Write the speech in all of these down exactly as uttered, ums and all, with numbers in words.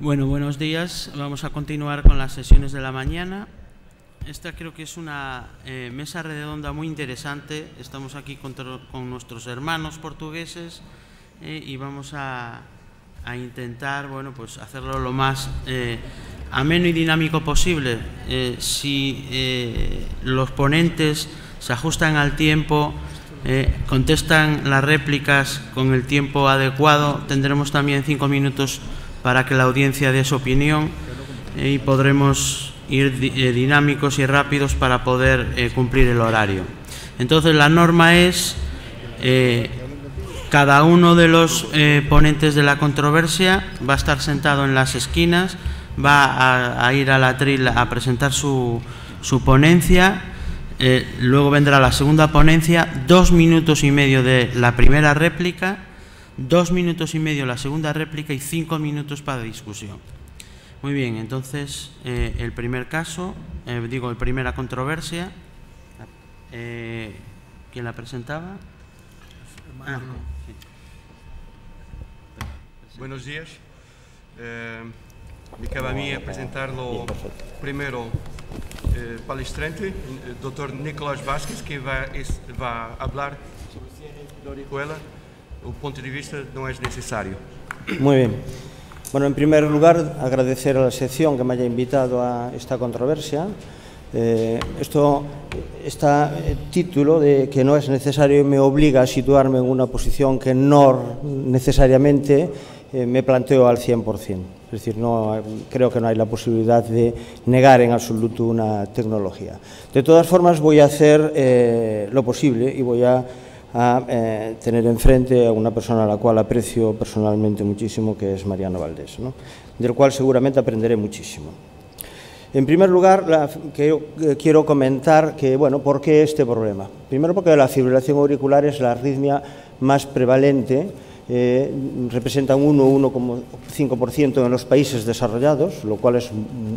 Bueno, buenos días. Vamos a continuar con las sesiones de la mañana. Esta creo que es una eh, mesa redonda muy interesante. Estamos aquí con, con nuestros hermanos portugueses eh, y vamos a, a intentar, bueno, pues hacerlo lo más eh, ameno y dinámico posible. Eh, si eh, los ponentes se ajustan al tiempo, eh, contestan las réplicas con el tiempo adecuado, tendremos también cinco minutos para que la audiencia dé su opinión eh, y podremos ir di eh, dinámicos y rápidos para poder eh, cumplir el horario. Entonces, la norma es eh, cada uno de los eh, ponentes de la controversia va a estar sentado en las esquinas, va a, a ir a la tril a presentar su, su ponencia, eh, luego vendrá la segunda ponencia, dos minutos y medio de la primera réplica, dos minutos y medio la segunda réplica y cinco minutos para discusión. Muy bien, entonces, eh, el primer caso, eh, digo, la primera controversia, eh, ¿quién la presentaba? Ah, sí. Buenos días. Eh, me cabe a mí presentarlo primero eh, palestrante, el doctor Nicolás Vázquez, que va, es, va a hablar sobre Goicolea. El punto de vista no es necesario. Muy bien. Bueno, en primer lugar, agradecer a la sección que me haya invitado a esta controversia. Eh, esto, este título de que no es necesario me obliga a situarme en una posición que no necesariamente eh, me planteo al cien por cien. Es decir, no, creo que no hay la posibilidad de negar en absoluto una tecnología. De todas formas, voy a hacer eh, lo posible y voy a a eh, tener enfrente a una persona a la cual aprecio personalmente muchísimo, que es Mariano Valdés, ¿no?, del cual seguramente aprenderé muchísimo. En primer lugar, la, que yo, eh, quiero comentar que, bueno, ¿por qué este problema? Primero, porque la fibrilación auricular es la arritmia más prevalente, eh, representa un uno coma cinco por ciento en los países desarrollados, lo cual es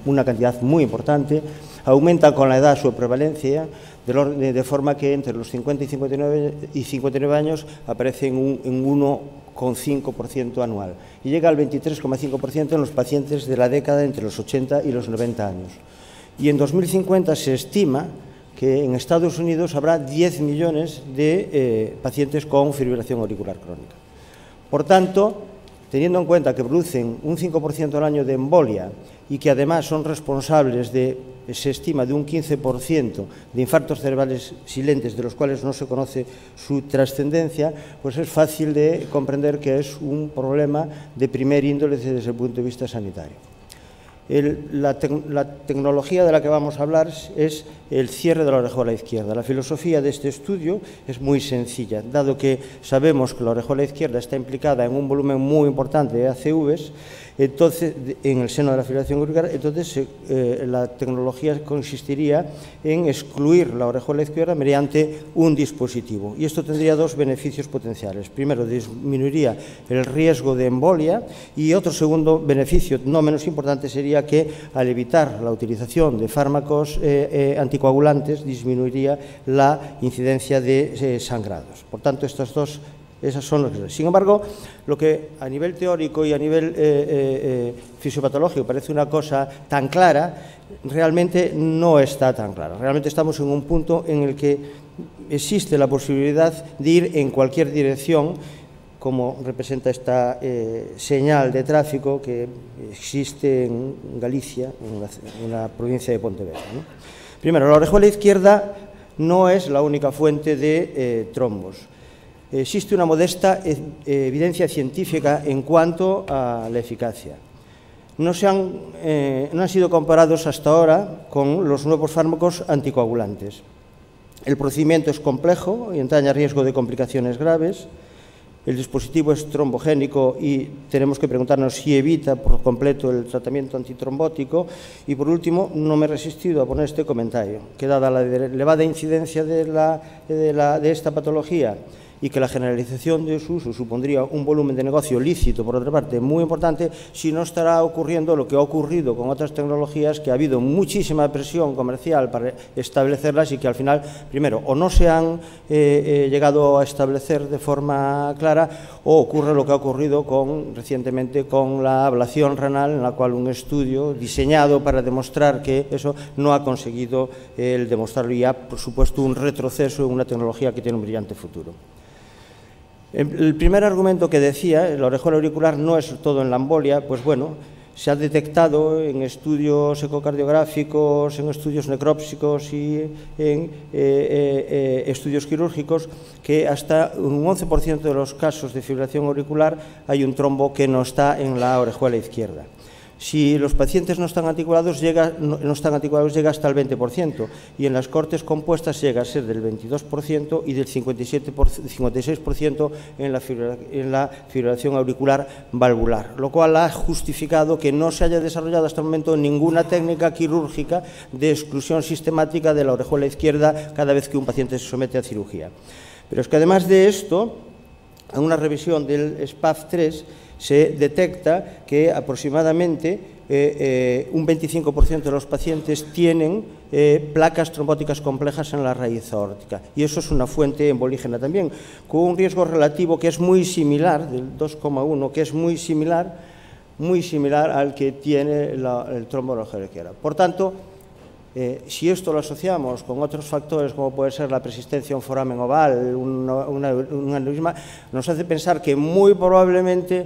una cantidad muy importante. Aumenta con la edad su prevalencia, de forma que entre los cincuenta y cincuenta y nueve años aparece en un uno coma cinco por ciento anual y llega al veintitrés coma cinco por ciento en los pacientes de la década entre los ochenta y los noventa años. Y en dos mil cincuenta se estima que en Estados Unidos habrá diez millones de eh, pacientes con fibrilación auricular crónica. Por tanto, teniendo en cuenta que producen un cinco por ciento al año de embolia y que además son responsables de, se estima, de un quince por ciento de infartos cerebrales silentes, de los cuales no se conoce su trascendencia, pues es fácil de comprender que es un problema de primer índole desde el punto de vista sanitario. El, la, tec la tecnología de la que vamos a hablar es el cierre de la orejuela izquierda. La filosofía de este estudio es muy sencilla, dado que sabemos que la orejuela izquierda está implicada en un volumen muy importante de A C Vs, entonces, en el seno de la fibrilación auricular, entonces eh, la tecnología consistiría en excluir la orejuela izquierda mediante un dispositivo. Y esto tendría dos beneficios potenciales. Primero, disminuiría el riesgo de embolia, y otro segundo beneficio, no menos importante, sería que al evitar la utilización de fármacos eh, eh, anticoagulantes, disminuiría la incidencia de eh, sangrados. Por tanto, estas dos... Esas son las cosas. Sin embargo, lo que a nivel teórico y a nivel eh, eh, fisiopatológico parece una cosa tan clara, realmente no está tan clara. Realmente estamos en un punto en el que existe la posibilidad de ir en cualquier dirección, como representa esta eh, señal de tráfico que existe en Galicia, en la, en la provincia de Pontevedra, ¿no? Primero, la orejuela izquierda no es la única fuente de eh, trombos. Existe una modesta evidencia científica en cuanto a la eficacia. No, se han, eh, no han sido comparados hasta ahora con los nuevos fármacos anticoagulantes. El procedimiento es complejo y entraña riesgo de complicaciones graves. El dispositivo es trombogénico y tenemos que preguntarnos si evita por completo el tratamiento antitrombótico. Y por último, no me he resistido a poner este comentario, que dada la elevada incidencia de, la, de, la, de esta patología y que la generalización de su uso supondría un volumen de negocio lícito, por otra parte, muy importante, si no estará ocurriendo lo que ha ocurrido con otras tecnologías, que ha habido muchísima presión comercial para establecerlas y que al final, primero, o no se han eh, eh, llegado a establecer de forma clara, o ocurre lo que ha ocurrido con, recientemente con la ablación renal, en la cual un estudio diseñado para demostrar que eso no ha conseguido eh, el demostrarlo y ha, por supuesto, un retroceso en una tecnología que tiene un brillante futuro. El primer argumento que decía, el orejón auricular no es todo en la embolia, pues bueno, se ha detectado en estudios ecocardiográficos, en estudios necrópsicos y en eh, eh, estudios quirúrgicos que hasta un once por ciento de los casos de fibrilación auricular hay un trombo que no está en la orejuela izquierda. Si los pacientes no están articulados, llega, no, no están articulados, llega hasta el veinte por ciento y en las cortes compuestas llega a ser del veintidós por ciento y del cincuenta y siete por, cincuenta y seis por ciento en la, fibra, en la fibrilación auricular valvular, lo cual ha justificado que no se haya desarrollado hasta el momento ninguna técnica quirúrgica de exclusión sistemática de la orejuela izquierda cada vez que un paciente se somete a cirugía. Pero es que además de esto, en una revisión del S P A F tres, se detecta que aproximadamente eh, eh, un veinticinco por ciento de los pacientes tienen eh, placas trombóticas complejas en la raíz aórtica. Y eso es una fuente embolígena también, con un riesgo relativo que es muy similar, del dos coma uno, que es muy similar, muy similar al que tiene la, el trombo de la orejuela izquierda. Por tanto, Eh, si esto lo asociamos con otros factores como puede ser la persistencia a un foramen oval, una, una, un aneurisma, nos hace pensar que muy probablemente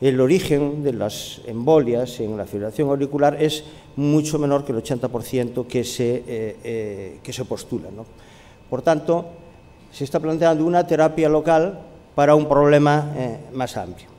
el origen de las embolias en la fibrilación auricular es mucho menor que el ochenta por ciento que se, eh, eh, que se postula, ¿no? Por tanto, se está planteando una terapia local para un problema eh, más amplio.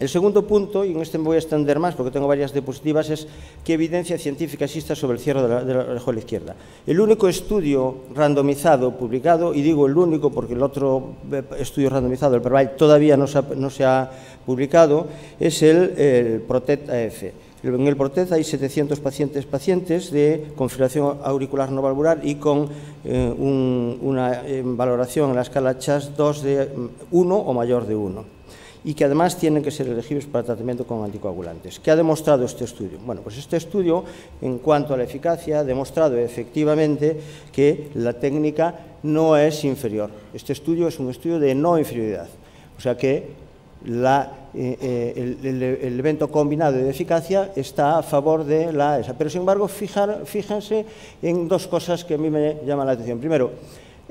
El segundo punto, y en este me voy a extender más porque tengo varias diapositivas, es qué evidencia científica existe sobre el cierre de la, de la orejuela izquierda. El único estudio randomizado publicado, y digo el único porque el otro estudio randomizado, el PREVAIL, todavía no se ha, no se ha publicado, es el, el PROTECT A F. En el PROTECT hay setecientos pacientes, pacientes de fibrilación auricular no valvular y con eh, un, una eh, valoración en la escala C H A dos D S dos de uno o mayor de uno. Y que además tienen que ser elegibles para tratamiento con anticoagulantes. ¿Qué ha demostrado este estudio? Bueno, pues este estudio, en cuanto a la eficacia, ha demostrado efectivamente que la técnica no es inferior. Este estudio es un estudio de no inferioridad, o sea que la, eh, el, el, el evento combinado de eficacia está a favor de la E S A. Pero, sin embargo, fijar, fíjense en dos cosas que a mí me llaman la atención. Primero,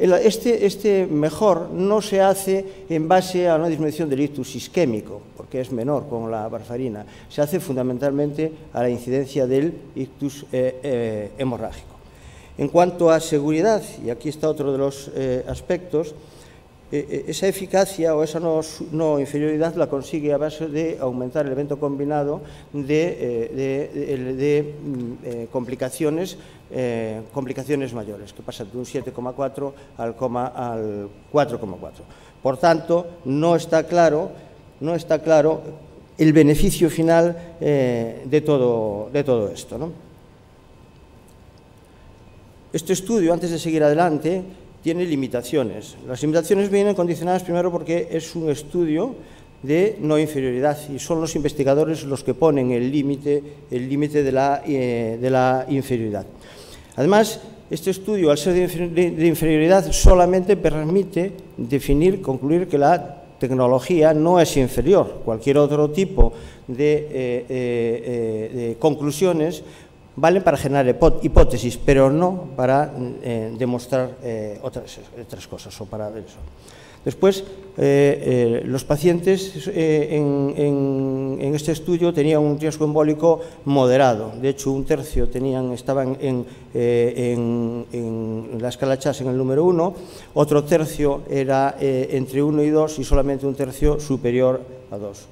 Este, este mejor no se hace en base a una disminución del ictus isquémico, porque es menor con la warfarina, se hace fundamentalmente a la incidencia del ictus eh, eh, hemorrágico. En cuanto a seguridad, y aquí está otro de los eh, aspectos, eh, esa eficacia o esa no, no inferioridad la consigue a base de aumentar el evento combinado de, eh, de, de, de eh, complicaciones Eh, complicaciones mayores, que pasan de un siete coma cuatro al, al cuatro coma cuatro. Por tanto, no está claro, no está claro el beneficio final eh, de, todo, de todo esto, ¿no? Este estudio, antes de seguir adelante, tiene limitaciones. Las limitaciones vienen condicionadas primero porque es un estudio de no inferioridad y son los investigadores los que ponen el límite el límite de la, eh, de la inferioridad. Además, este estudio, al ser de inferioridad, solamente permite definir, concluir que la tecnología no es inferior. Cualquier otro tipo de, eh, eh, de conclusiones valen para generar hipótesis, pero no para eh, demostrar eh, otras, otras cosas o para eso. Después, eh, eh, los pacientes eh, en, en, en este estudio tenían un riesgo embólico moderado. De hecho, un tercio tenían, estaban en, eh, en, en la escala C H A S en el número uno, otro tercio era eh, entre uno y dos y solamente un tercio superior a dos.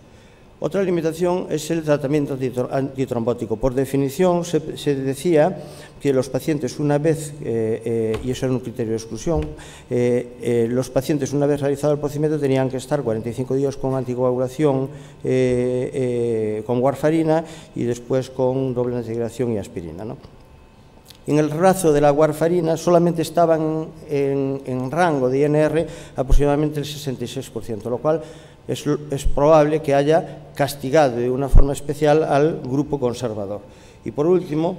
Otra limitación es el tratamiento antitrombótico. Por definición, se, se decía que los pacientes una vez, eh, eh, y eso era un criterio de exclusión, eh, eh, los pacientes una vez realizado el procedimiento tenían que estar cuarenta y cinco días con anticoagulación, eh, eh, con warfarina y después con doble anticoagulación y aspirina, ¿no? en el racio de la warfarina solamente estaban en, en rango de I N R aproximadamente el sesenta y seis por ciento, lo cual es, es probable que haya castigado de una forma especial al grupo conservador. Y por último,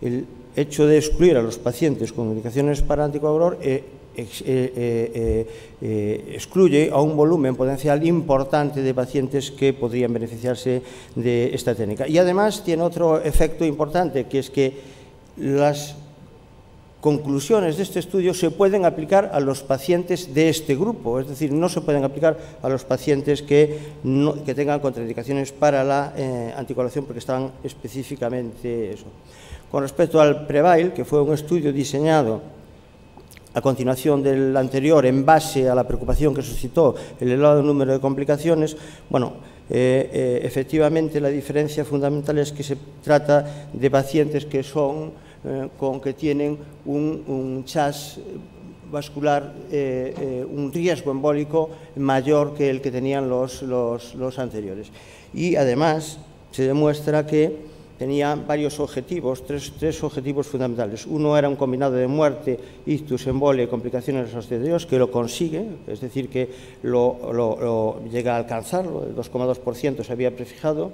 el hecho de excluir a los pacientes con medicaciones para anticoagulor eh, ex, eh, eh, eh, excluye a un volumen potencial importante de pacientes que podrían beneficiarse de esta técnica. Y además tiene otro efecto importante, que es que las conclusiones de este estudio se pueden aplicar a los pacientes de este grupo, es decir, no se pueden aplicar a los pacientes que, no, que tengan contraindicaciones para la eh, anticoagulación, porque estaban específicamente eso. Con respecto al PREVAIL, que fue un estudio diseñado a continuación del anterior en base a la preocupación que suscitó el elevado número de complicaciones, bueno, eh, eh, efectivamente la diferencia fundamental es que se trata de pacientes que son, eh, con que tienen un, un C H A S vascular, eh, eh, un riesgo embólico mayor que el que tenían los, los, los anteriores. Y además se demuestra que tenía varios objetivos, tres, tres objetivos fundamentales. Uno era un combinado de muerte, ictus, embolia y complicaciones asociadas, que lo consigue, es decir, que lo, lo, lo llega a alcanzarlo, el dos coma dos por ciento se había prefijado.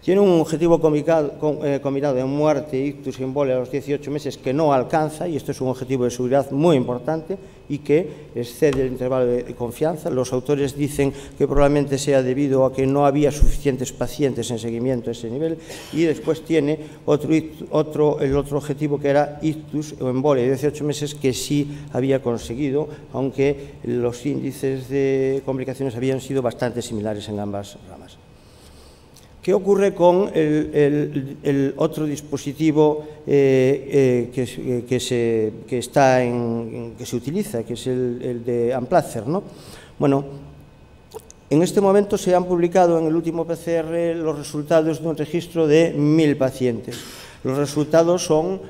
Tiene un objetivo combinado de muerte, ictus y embolia a los dieciocho meses que no alcanza, y esto es un objetivo de seguridad muy importante y que excede el intervalo de confianza. Los autores dicen que probablemente sea debido a que no había suficientes pacientes en seguimiento a ese nivel. Y después tiene otro, otro, el otro objetivo, que era ictus o embolia de dieciocho meses, que sí había conseguido, aunque los índices de complicaciones habían sido bastante similares en ambas ramas. ¿Qué ocurre con el, el, el otro dispositivo eh, eh, que, que, se, que, está en, que se utiliza, que es el, el de Amplatzer, ¿no? Bueno, en este momento se han publicado en el último P C R los resultados de un registro de mil pacientes. Los resultados son,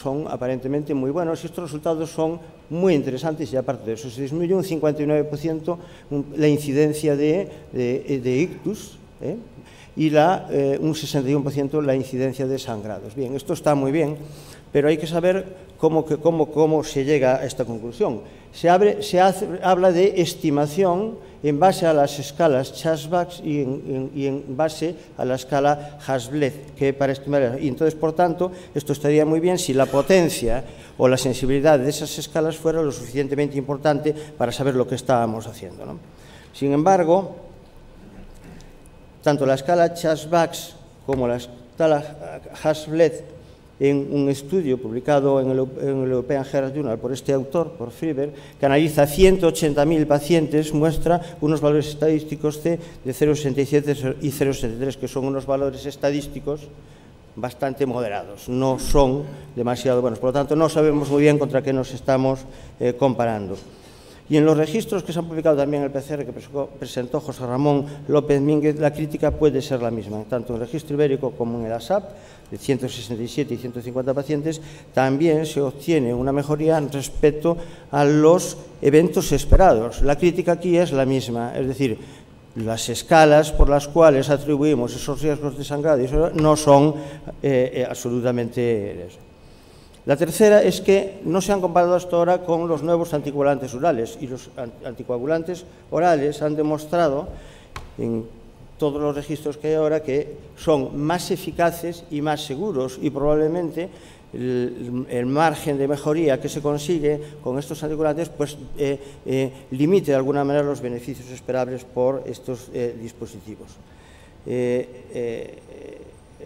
son aparentemente muy buenos, y estos resultados son muy interesantes, y aparte de eso se disminuye un cincuenta y nueve por ciento la incidencia de, de, de ictus, ¿eh? y la, eh, un sesenta y uno por ciento la incidencia de sangrados. Bien, esto está muy bien, pero hay que saber cómo, que, cómo, cómo se llega a esta conclusión. Se, abre, se hace, habla de estimación en base a las escalas C H A dos D S dos-VASc y, en, y en base a la escala H A S-B L E D, que para estimar. Y entonces, por tanto, esto estaría muy bien si la potencia o la sensibilidad de esas escalas fuera lo suficientemente importante para saber lo que estábamos haciendo, ¿no? Sin embargo, tanto la escala C H A dos D S dos-VASc como la escala H A S-B L E D, en un estudio publicado en el, en el European Heart Journal por este autor, por Friber, que analiza ciento ochenta mil pacientes, muestra unos valores estadísticos de, de cero coma sesenta y siete y cero coma setenta y tres, que son unos valores estadísticos bastante moderados, no son demasiado buenos. Por lo tanto, no sabemos muy bien contra qué nos estamos eh, comparando. Y en los registros que se han publicado también en el P C R que presentó José Ramón López Mínguez, la crítica puede ser la misma, tanto en el registro ibérico como en el ASAP, de ciento sesenta y siete y ciento cincuenta pacientes, también se obtiene una mejoría respecto a los eventos esperados. La crítica aquí es la misma, es decir, las escalas por las cuales atribuimos esos riesgos de sangrado y eso no son eh, absolutamente eso. La tercera es que no se han comparado hasta ahora con los nuevos anticoagulantes orales, y los anticoagulantes orales han demostrado en todos los registros que hay ahora que son más eficaces y más seguros, y probablemente el, el margen de mejoría que se consigue con estos anticoagulantes pues, eh, eh, limite de alguna manera los beneficios esperables por estos eh, dispositivos. Eh, eh,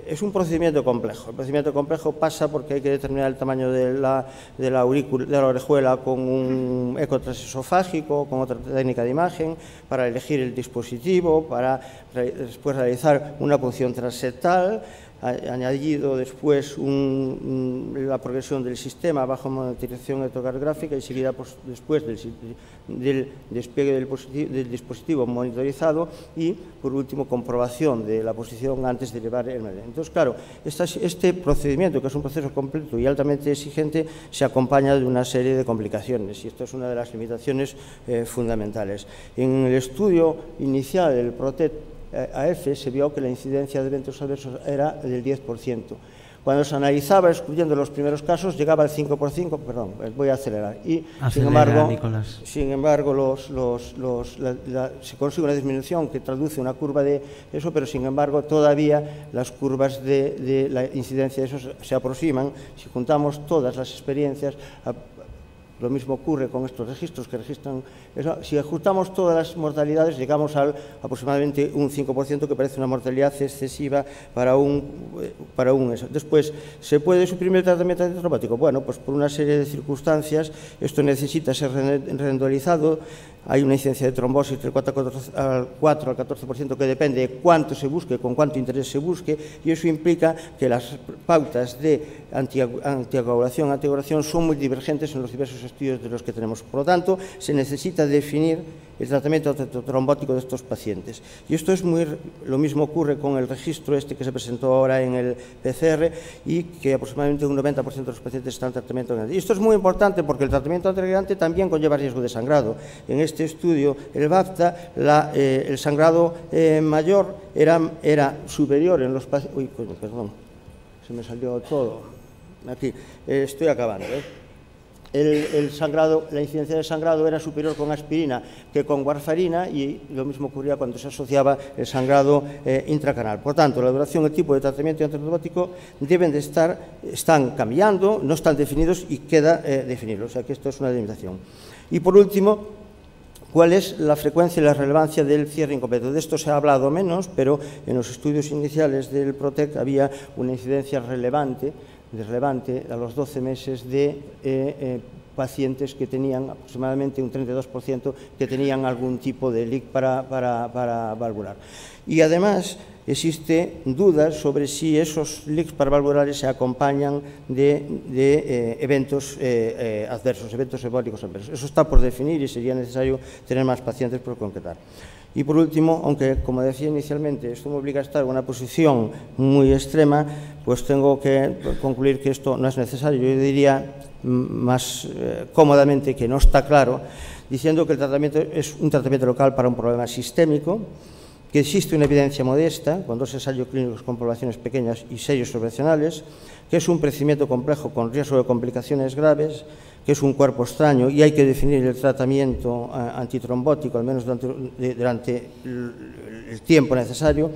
Es un procedimiento complejo. El procedimiento complejo pasa porque hay que determinar el tamaño de la, de la, aurícula, de la orejuela con un eco transesofágico, con otra técnica de imagen, para elegir el dispositivo, para después realizar una punción transeptal, añadido después un, la progresión del sistema bajo monitorización electrocardiográfica y seguida pues, después del, del despliegue del, positivo, del dispositivo monitorizado y, por último, comprobación de la posición antes de elevar el medio. Entonces, claro, esta, este procedimiento, que es un proceso completo y altamente exigente, se acompaña de una serie de complicaciones, y esto es una de las limitaciones eh, fundamentales. En el estudio inicial del PROTECT A F se vio que la incidencia de eventos adversos era del diez por ciento. Cuando se analizaba, excluyendo los primeros casos, llegaba al cinco por cinco, perdón, voy a acelerar. Y, acelera, sin embargo, Nicolás. Sin embargo los, los, los, la, la, se consigue una disminución que traduce una curva de eso, pero sin embargo todavía las curvas de, de la incidencia de esos se aproximan. Si juntamos todas las experiencias, a, lo mismo ocurre con estos registros que registran eso. Si ajustamos todas las mortalidades, llegamos al aproximadamente un cinco por ciento, que parece una mortalidad excesiva para un, para un eso. Después, ¿se puede suprimir el tratamiento antitromboático? Bueno, pues por una serie de circunstancias, esto necesita ser rendualizado. Hay una incidencia de trombosis del cuatro al catorce por ciento que depende de cuánto se busque, con cuánto interés se busque, y eso implica que las pautas de anticoagulación, anticoagulación son muy divergentes en los diversos estudios de los que tenemos. Por lo tanto, se necesita definir el tratamiento trombótico de estos pacientes. Y esto es muy... Lo mismo ocurre con el registro este que se presentó ahora en el P C R y que aproximadamente un noventa por ciento de los pacientes están en tratamiento anticoagulante. Y esto es muy importante porque el tratamiento anticoagulante también conlleva riesgo de sangrado. En este este estudio, el BAFTA, la, eh, el sangrado eh, mayor era, era superior en los pacientes. Uy, coño, perdón, se me salió todo. Aquí, eh, estoy acabando. ¿eh? El, el sangrado, la incidencia de sangrado era superior con aspirina que con warfarina, y lo mismo ocurría cuando se asociaba el sangrado eh, intracanal. Por tanto, la duración y el tipo de tratamiento antitrombótico deben de estar, están cambiando, no están definidos y queda eh, definirlo. O sea que esto es una limitación. Y por último, ¿cuál es la frecuencia y la relevancia del cierre incompleto? De esto se ha hablado menos, pero en los estudios iniciales del PROTECT había una incidencia relevante, relevante a los doce meses de eh, eh, pacientes que tenían aproximadamente un treinta y dos por ciento que tenían algún tipo de leak para, para, para valvular. Y además existe dudas sobre si esos leaks paravalvulares se acompañan de, de eh, eventos eh, eh, adversos, eventos embólicos adversos. Eso está por definir y sería necesario tener más pacientes por concretar. Y por último, aunque como decía inicialmente, esto me obliga a estar en una posición muy extrema, pues tengo que concluir que esto no es necesario. Yo diría más eh, cómodamente que no está claro, diciendo que el tratamiento es un tratamiento local para un problema sistémico, que existe una evidencia modesta, con dos ensayos clínicos con poblaciones pequeñas y serios observacionales, que es un procedimiento complejo con riesgo de complicaciones graves, que es un cuerpo extraño y hay que definir el tratamiento antitrombótico, al menos durante, durante el tiempo necesario,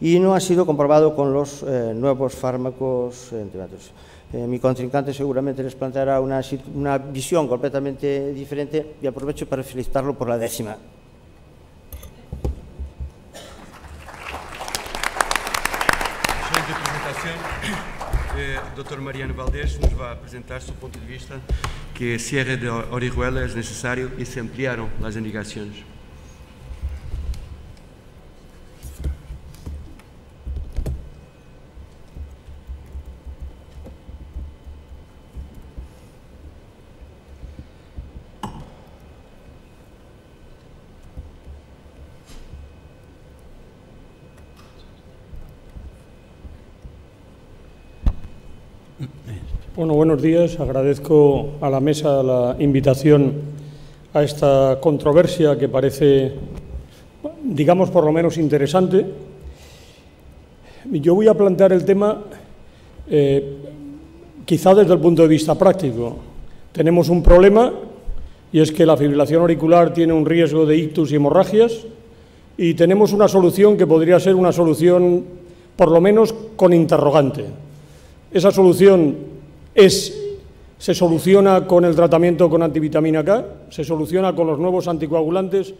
y no ha sido comprobado con los eh, nuevos fármacos antibióticos. Eh, mi contrincante seguramente les planteará una, una visión completamente diferente y aprovecho para felicitarlo por la décima. O doutor Mariano Valdés nos vai apresentar seu ponto de vista que a Sierra de Orihuela é necessário e se ampliaram as indicações. Bueno, buenos días. Agradezco a la mesa la invitación a esta controversia que parece, digamos, por lo menos interesante. Yo voy a plantear el tema eh, quizá desde el punto de vista práctico. Tenemos un problema y es que la fibrilación auricular tiene un riesgo de ictus y hemorragias y tenemos una solución que podría ser una solución por lo menos con interrogante. Esa solución Es, se soluciona con el tratamiento con antivitamina K, se soluciona con los nuevos anticoagulantes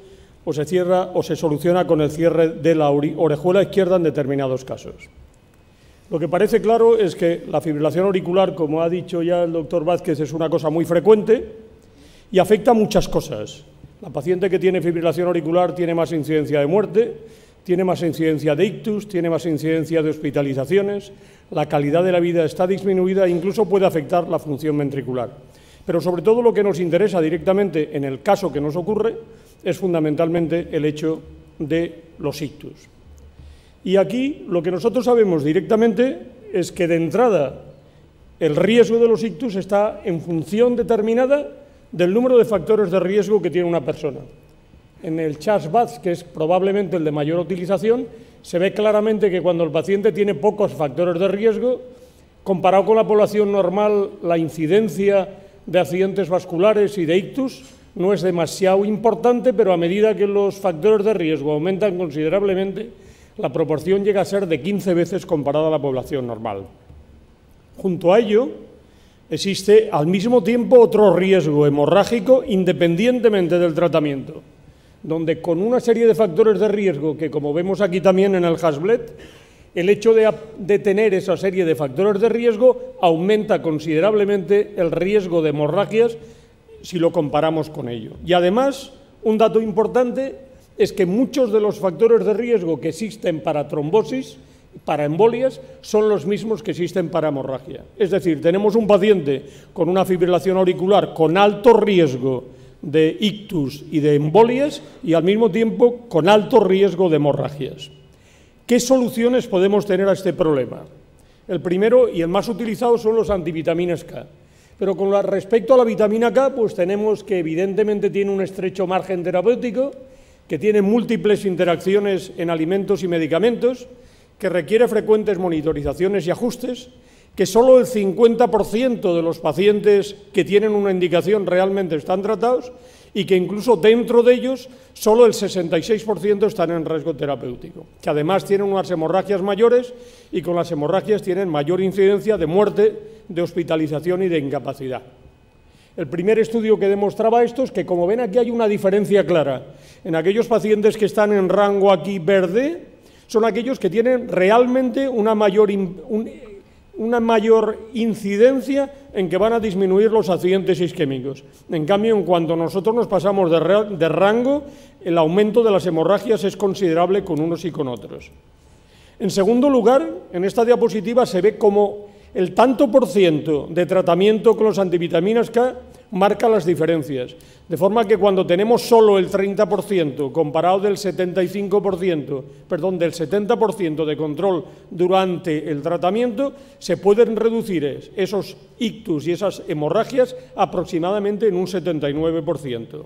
o se cierra o se soluciona con el cierre de la orejuela izquierda en determinados casos. Lo que parece claro es que la fibrilación auricular, como ha dicho ya el doctor Vázquez, es una cosa muy frecuente y afecta a muchas cosas. La paciente que tiene fibrilación auricular tiene más incidencia de muerte, tiene más incidencia de ictus, tiene más incidencia de hospitalizaciones, la calidad de la vida está disminuida e incluso puede afectar la función ventricular. Pero sobre todo lo que nos interesa directamente en el caso que nos ocurre es fundamentalmente el hecho de los ictus. Y aquí lo que nosotros sabemos directamente es que de entrada el riesgo de los ictus está en función determinada del número de factores de riesgo que tiene una persona. En el C H A dos D S dos, que es probablemente el de mayor utilización, se ve claramente que cuando el paciente tiene pocos factores de riesgo, Comparado con la población normal, la incidencia de accidentes vasculares y de ictus no es demasiado importante, pero a medida que los factores de riesgo aumentan considerablemente, la proporción llega a ser de quince veces comparada a la población normal. Junto a ello, existe al mismo tiempo otro riesgo hemorrágico independientemente del tratamiento, donde con una serie de factores de riesgo que, como vemos aquí también en el has bled, el hecho de, de tener esa serie de factores de riesgo aumenta considerablemente el riesgo de hemorragias si lo comparamos con ello. Y además, un dato importante es que muchos de los factores de riesgo que existen para trombosis, para embolias, son los mismos que existen para hemorragia. Es decir, tenemos un paciente con una fibrilación auricular con alto riesgo de ictus y de embolias y al mismo tiempo con alto riesgo de hemorragias. ¿Qué soluciones podemos tener a este problema? El primero y el más utilizado son los antivitaminas K. Pero con respecto a la vitamina K, pues tenemos que evidentemente tiene un estrecho margen terapéutico, que tiene múltiples interacciones en alimentos y medicamentos, que requiere frecuentes monitorizaciones y ajustes, que solo el cincuenta por ciento de los pacientes que tienen una indicación realmente están tratados y que incluso dentro de ellos solo el sesenta y seis por ciento están en riesgo terapéutico, que además tienen unas hemorragias mayores y con las hemorragias tienen mayor incidencia de muerte, de hospitalización y de incapacidad. El primer estudio que demostraba esto es que, como ven aquí, hay una diferencia clara. En aquellos pacientes que están en rango aquí verde, son aquellos que tienen realmente una mayor, un, una mayor incidencia en que van a disminuir los accidentes isquémicos. En cambio, en cuanto nosotros nos pasamos de, de rango, el aumento de las hemorragias es considerable con unos y con otros. En segundo lugar, en esta diapositiva se ve cómo el tanto por ciento de tratamiento con los antivitaminas K marca las diferencias, de forma que cuando tenemos solo el treinta por ciento comparado del setenta y cinco por ciento, perdón, del setenta por ciento de control durante el tratamiento, se pueden reducir esos ictus y esas hemorragias aproximadamente en un setenta y nueve por ciento.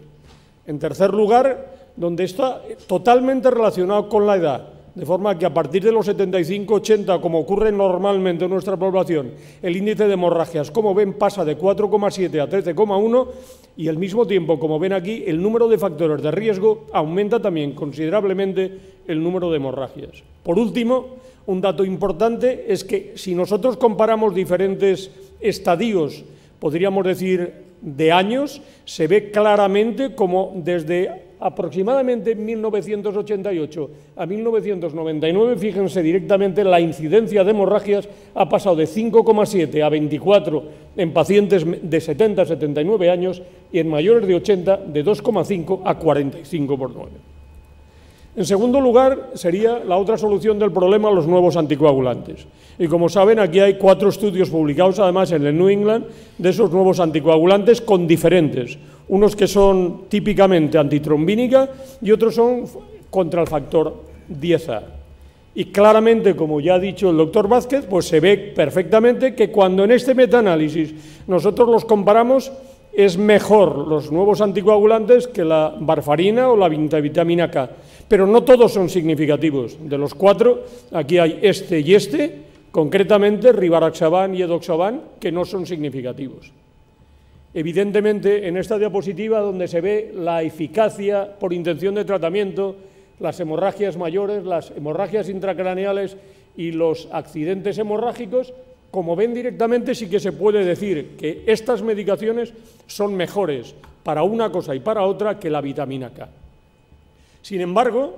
En tercer lugar, donde está totalmente relacionado con la edad, de forma que a partir de los setenta y cinco a ochenta, como ocurre normalmente en nuestra población, el índice de hemorragias, como ven, pasa de cuatro coma siete a trece coma uno y al mismo tiempo, como ven aquí, el número de factores de riesgo aumenta también considerablemente el número de hemorragias. Por último, un dato importante es que si nosotros comparamos diferentes estadios, podríamos decir de años, se ve claramente como desde aproximadamente mil novecientos ochenta y ocho a mil novecientos noventa y nueve, fíjense directamente, la incidencia de hemorragias ha pasado de cinco coma siete a veinticuatro en pacientes de setenta a setenta y nueve años y en mayores de ochenta de dos coma cinco a cuarenta y cinco por nueve. En segundo lugar, sería la otra solución del problema, los nuevos anticoagulantes. Y como saben, aquí hay cuatro estudios publicados, además, en el New England, de esos nuevos anticoagulantes con diferentes. Unos que son típicamente antitrombínica y otros son contra el factor diez A. Y claramente, como ya ha dicho el doctor Vázquez, pues se ve perfectamente que cuando en este metaanálisis nosotros los comparamos, es mejor los nuevos anticoagulantes que la warfarina o la vitamina K. Pero no todos son significativos. De los cuatro, aquí hay este y este, concretamente rivaroxaban y edoxaban, que no son significativos. Evidentemente, en esta diapositiva donde se ve la eficacia por intención de tratamiento, las hemorragias mayores, las hemorragias intracraneales y los accidentes hemorrágicos, como ven directamente, sí que se puede decir que estas medicaciones son mejores para una cosa y para otra que la vitamina K. Sin embargo,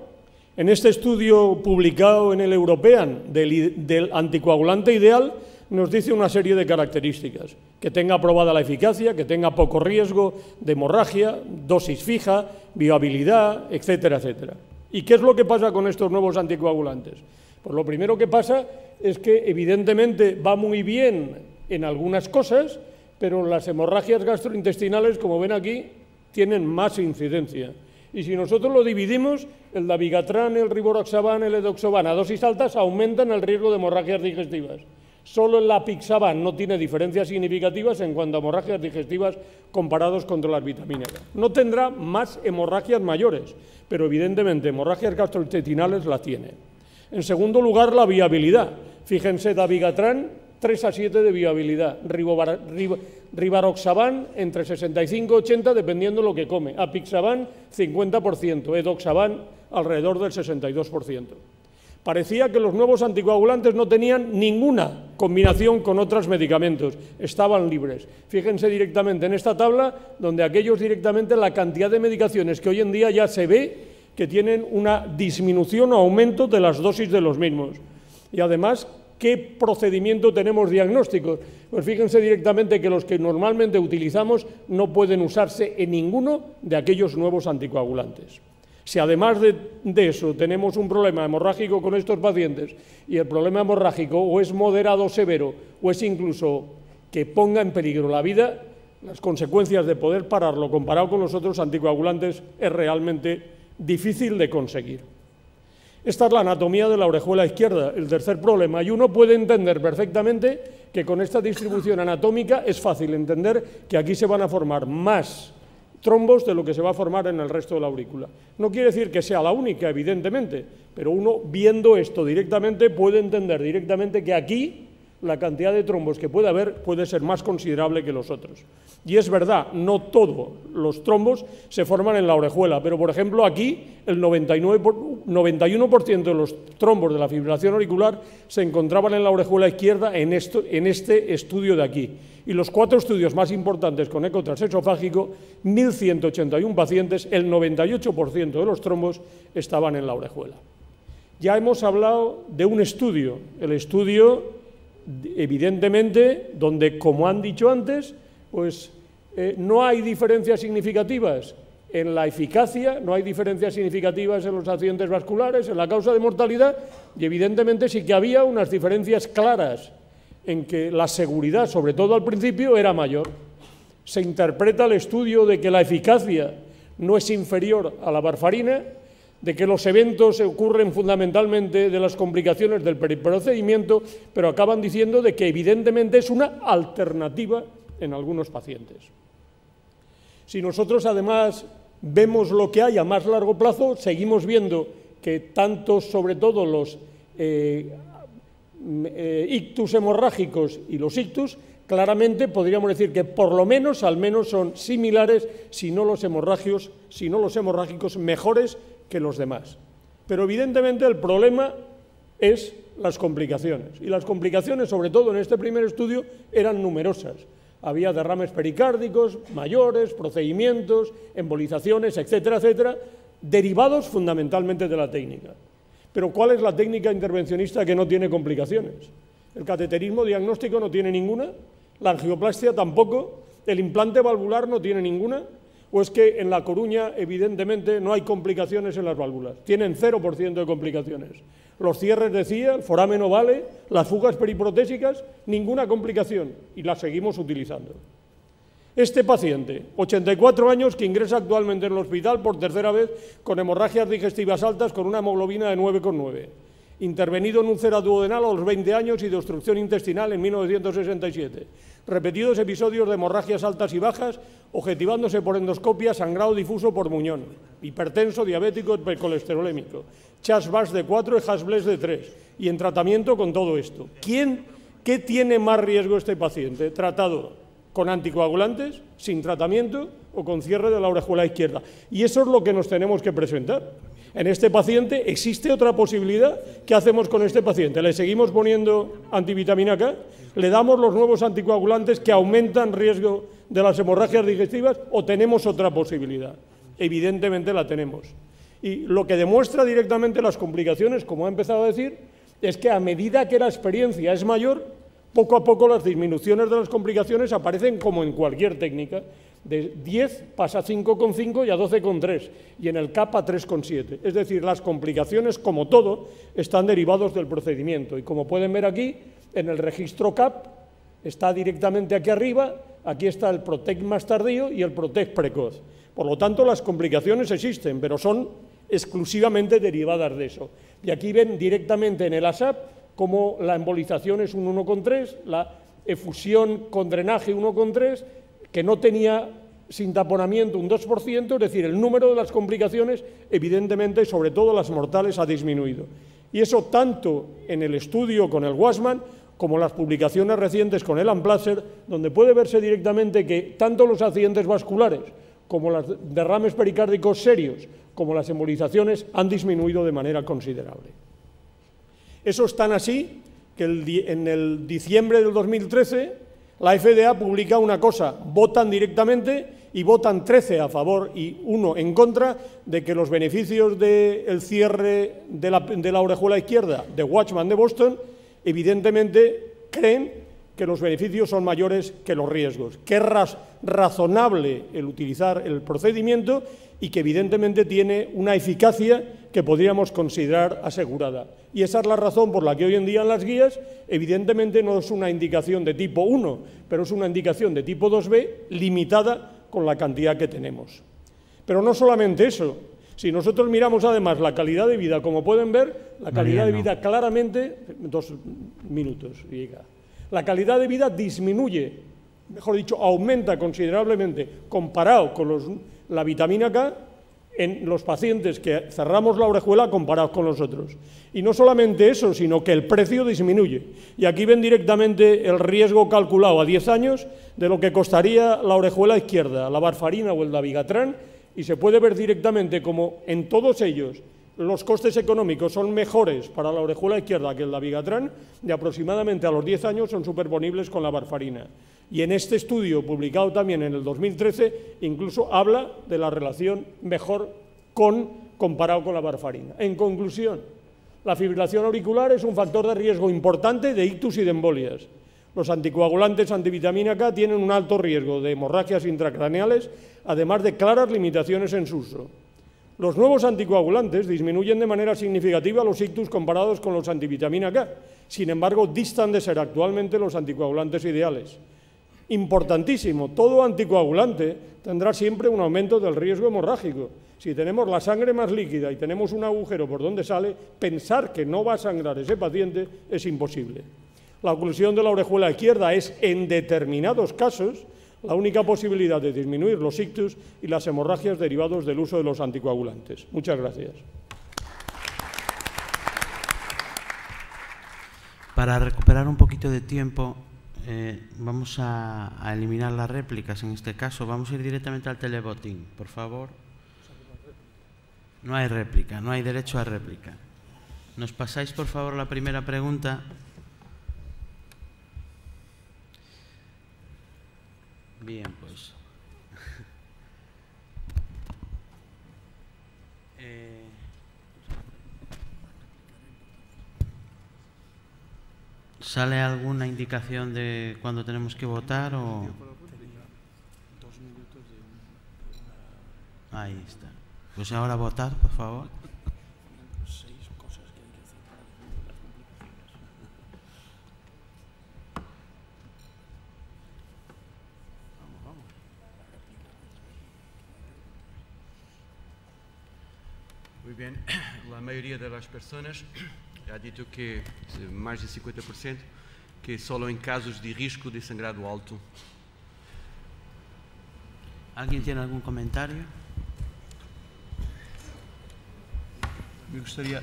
en este estudio publicado en el European del, del anticoagulante ideal nos dice una serie de características, que tenga aprobada la eficacia, que tenga poco riesgo de hemorragia, dosis fija, biohabilidad, etcétera, etcétera. ¿Y qué es lo que pasa con estos nuevos anticoagulantes? Pues lo primero que pasa es que evidentemente va muy bien en algunas cosas, pero las hemorragias gastrointestinales, como ven aquí, tienen más incidencia. Y si nosotros lo dividimos, el dabigatran, el rivaroxaban, el edoxaban a dosis altas aumentan el riesgo de hemorragias digestivas. Solo el apixaban no tiene diferencias significativas en cuanto a hemorragias digestivas comparados contra las vitaminas. No tendrá más hemorragias mayores, pero evidentemente hemorragias gastrointestinales la tiene. En segundo lugar, la viabilidad. Fíjense, dabigatran tres a siete de viabilidad, ribobar, rib, rivaroxaban entre sesenta y cinco y ochenta, dependiendo lo que come, apixaban cincuenta por ciento, edoxaban alrededor del sesenta y dos por ciento. Parecía que los nuevos anticoagulantes no tenían ninguna combinación con otros medicamentos, estaban libres. Fíjense directamente en esta tabla, donde aquellos directamente la cantidad de medicaciones que hoy en día ya se ve que tienen una disminución o aumento de las dosis de los mismos. Y además, ¿qué procedimiento tenemos diagnósticos? Pues fíjense directamente que los que normalmente utilizamos no pueden usarse en ninguno de aquellos nuevos anticoagulantes. Si además de, de eso tenemos un problema hemorrágico con estos pacientes y el problema hemorrágico o es moderado o severo o es incluso que ponga en peligro la vida, las consecuencias de poder pararlo comparado con los otros anticoagulantes es realmente difícil de conseguir. Esta es la anatomía de la orejuela izquierda, el tercer problema, y uno puede entender perfectamente que con esta distribución anatómica es fácil entender que aquí se van a formar más trombos de lo que se va a formar en el resto de la aurícula. No quiere decir que sea la única, evidentemente, pero uno viendo esto directamente puede entender directamente que aquí la cantidad de trombos que puede haber puede ser más considerable que los otros. Y es verdad, no todos los trombos se forman en la orejuela, pero por ejemplo aquí el noventa y nueve, noventa y uno por ciento de los trombos de la fibrilación auricular se encontraban en la orejuela izquierda en, esto, en este estudio de aquí. Y los cuatro estudios más importantes con eco transesofágico, mil ciento ochenta y uno pacientes, el noventa y ocho por ciento de los trombos estaban en la orejuela. Ya hemos hablado de un estudio, el estudio evidentemente, donde, como han dicho antes, pues eh, no hay diferencias significativas en la eficacia, no hay diferencias significativas en los accidentes vasculares, en la causa de mortalidad, y evidentemente sí que había unas diferencias claras en que la seguridad, sobre todo al principio, era mayor. Se interpreta el estudio de que la eficacia no es inferior a la warfarina, de que los eventos ocurren fundamentalmente de las complicaciones del procedimiento, pero acaban diciendo de que evidentemente es una alternativa en algunos pacientes. Si nosotros además vemos lo que hay a más largo plazo, seguimos viendo que tanto sobre todo los eh, eh, ictus hemorrágicos y los ictus, claramente podríamos decir que por lo menos, al menos son similares, si no los hemorragios, si no los hemorrágicos mejores que los demás. Pero evidentemente el problema es las complicaciones. Y las complicaciones, sobre todo en este primer estudio, eran numerosas. Había derrames pericárdicos, mayores, procedimientos, embolizaciones, etcétera, etcétera, derivados fundamentalmente de la técnica. Pero ¿cuál es la técnica intervencionista que no tiene complicaciones? El cateterismo diagnóstico no tiene ninguna, la angioplastia tampoco, el implante valvular no tiene ninguna. ¿O es que en La Coruña, evidentemente, no hay complicaciones en las válvulas? Tienen cero por ciento de complicaciones. Los cierres de C I A, el foramen ovale, las fugas periprotésicas, ninguna complicación, y las seguimos utilizando. Este paciente, ochenta y cuatro años, que ingresa actualmente en el hospital por tercera vez con hemorragias digestivas altas con una hemoglobina de nueve coma nueve. Intervenido en un úlcera duodenal a los veinte años y de obstrucción intestinal en mil novecientos sesenta y siete. Repetidos episodios de hemorragias altas y bajas, objetivándose por endoscopia, sangrado difuso por muñón, hipertenso, diabético, hipercolesterolémico, C H A dos D S dos-VASc de cuatro y H A S-B L E D de tres, y en tratamiento con todo esto. ¿Quién, ¿Qué tiene más riesgo este paciente? ¿Tratado con anticoagulantes, sin tratamiento o con cierre de la orejuela izquierda? Y eso es lo que nos tenemos que presentar. En este paciente existe otra posibilidad. ¿Qué hacemos con este paciente? ¿Le seguimos poniendo antivitamina K? ¿Le damos los nuevos anticoagulantes que aumentan riesgo de las hemorragias digestivas? ¿O tenemos otra posibilidad? Evidentemente la tenemos. Y lo que demuestra directamente las complicaciones, como he empezado a decir, es que a medida que la experiencia es mayor, poco a poco las disminuciones de las complicaciones aparecen como en cualquier técnica. De diez pasa a cinco coma cinco y a doce coma tres, y en el C A P a tres coma siete. Es decir, las complicaciones, como todo, están derivados del procedimiento. Y como pueden ver aquí, en el registro C A P está directamente aquí arriba, aquí está el PROTECT más tardío y el PROTECT precoz. Por lo tanto, las complicaciones existen, pero son exclusivamente derivadas de eso. Y aquí ven directamente en el ASAP cómo la embolización es un uno coma tres, la efusión con drenaje uno coma tres, que no tenía sin taponamiento un dos por ciento, es decir, el número de las complicaciones, evidentemente, sobre todo las mortales, ha disminuido. Y eso tanto en el estudio con el Watchman como las publicaciones recientes con el Amplatzer, donde puede verse directamente que tanto los accidentes vasculares como los derrames pericárdicos serios, como las embolizaciones, han disminuido de manera considerable. Eso es tan así que el, en el diciembre del dos mil trece la F D A publica una cosa, votan directamente y votan trece a favor y uno en contra de que los beneficios del cierre de la, de la orejuela izquierda de Watchman de Boston, evidentemente creen que los beneficios son mayores que los riesgos, que es raz, razonable el utilizar el procedimiento y que evidentemente tiene una eficacia que podríamos considerar asegurada. Y esa es la razón por la que hoy en día en las guías, evidentemente no es una indicación de tipo uno, pero es una indicación de tipo dos B limitada con la cantidad que tenemos. Pero no solamente eso. Si nosotros miramos además la calidad de vida, como pueden ver, la calidad Mariano. de vida claramente, dos minutos llega. La calidad de vida disminuye, mejor dicho, aumenta considerablemente comparado con los, la vitamina K en los pacientes que cerramos la orejuela comparados con los otros. Y no solamente eso, sino que el precio disminuye. Y aquí ven directamente el riesgo calculado a diez años de lo que costaría la orejuela izquierda, la warfarina o el dabigatran, y se puede ver directamente como en todos ellos los costes económicos son mejores para la orejuela izquierda que el dabigatran, de aproximadamente a los diez años son superponibles con la warfarina. Y en este estudio, publicado también en el dos mil trece, incluso habla de la relación mejor con comparado con la warfarina. En conclusión, la fibrilación auricular es un factor de riesgo importante de ictus y de embolias. Los anticoagulantes antivitamina K tienen un alto riesgo de hemorragias intracraneales, además de claras limitaciones en su uso. Los nuevos anticoagulantes disminuyen de manera significativa los ictus comparados con los antivitamina K. Sin embargo, distan de ser actualmente los anticoagulantes ideales. Importantísimo, todo anticoagulante tendrá siempre un aumento del riesgo hemorrágico. Si tenemos la sangre más líquida y tenemos un agujero por donde sale, pensar que no va a sangrar ese paciente es imposible. La oclusión de la orejuela izquierda es, en determinados casos, la única posibilidad de disminuir los ictus y las hemorragias derivados del uso de los anticoagulantes. Muchas gracias. Para recuperar un poquito de tiempo, Eh, vamos a, a eliminar las réplicas en este caso. Vamos a ir directamente al televoting, por favor. No hay réplica, no hay derecho a réplica. ¿Nos pasáis, por favor, la primera pregunta? Bien, pues. eh. ¿Sale alguna indicación de cuándo tenemos que votar o...? Ahí está. Pues ahora votar, por favor. Muy bien. La mayoría de las personas ha dicho que mais de cincuenta por cento que solo en casos de risco de sangrado alto. ¿Alguien tiene algún comentario? Me gustaría,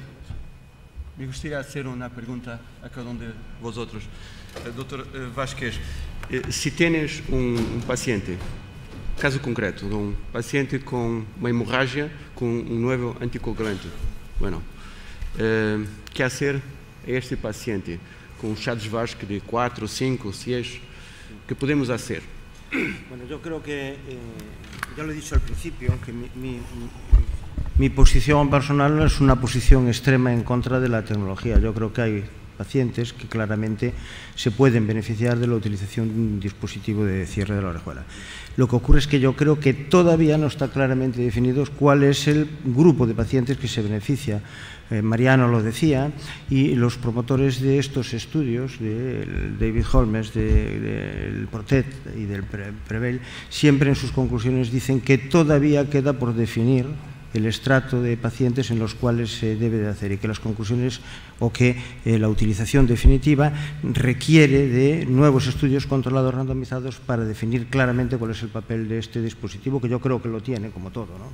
me gustaría hacer una pregunta a cada uno de vosotros. Doutor Vázquez, si tienes un paciente, caso concreto, de un paciente con una hemorragia con un nuevo anticoagulante, bueno, Uh, que hacer a este paciente con C H A dos D S dos-VASc de cuatro, cinco, seis? ¿Qué podemos hacer? Bueno, yo creo que, eh, ya lo he dicho al principio, que mi, mi, mi posición personal no es una posición extrema en contra de la tecnología. Yo creo que hay pacientes que claramente se pueden beneficiar de la utilización de un dispositivo de cierre de la orejuela. Lo que ocurre es que yo creo que todavía no está claramente definido cuál es el grupo de pacientes que se beneficia. Eh, Mariano lo decía, y los promotores de estos estudios, de David Holmes, del de PROTECT y del PREVAIL, siempre en sus conclusiones dicen que todavía queda por definir el estrato de pacientes en los cuales se debe de hacer y que las conclusiones o que eh, la utilización definitiva requiere de nuevos estudios controlados randomizados para definir claramente cuál es el papel de este dispositivo, que yo creo que lo tiene como todo, ¿no?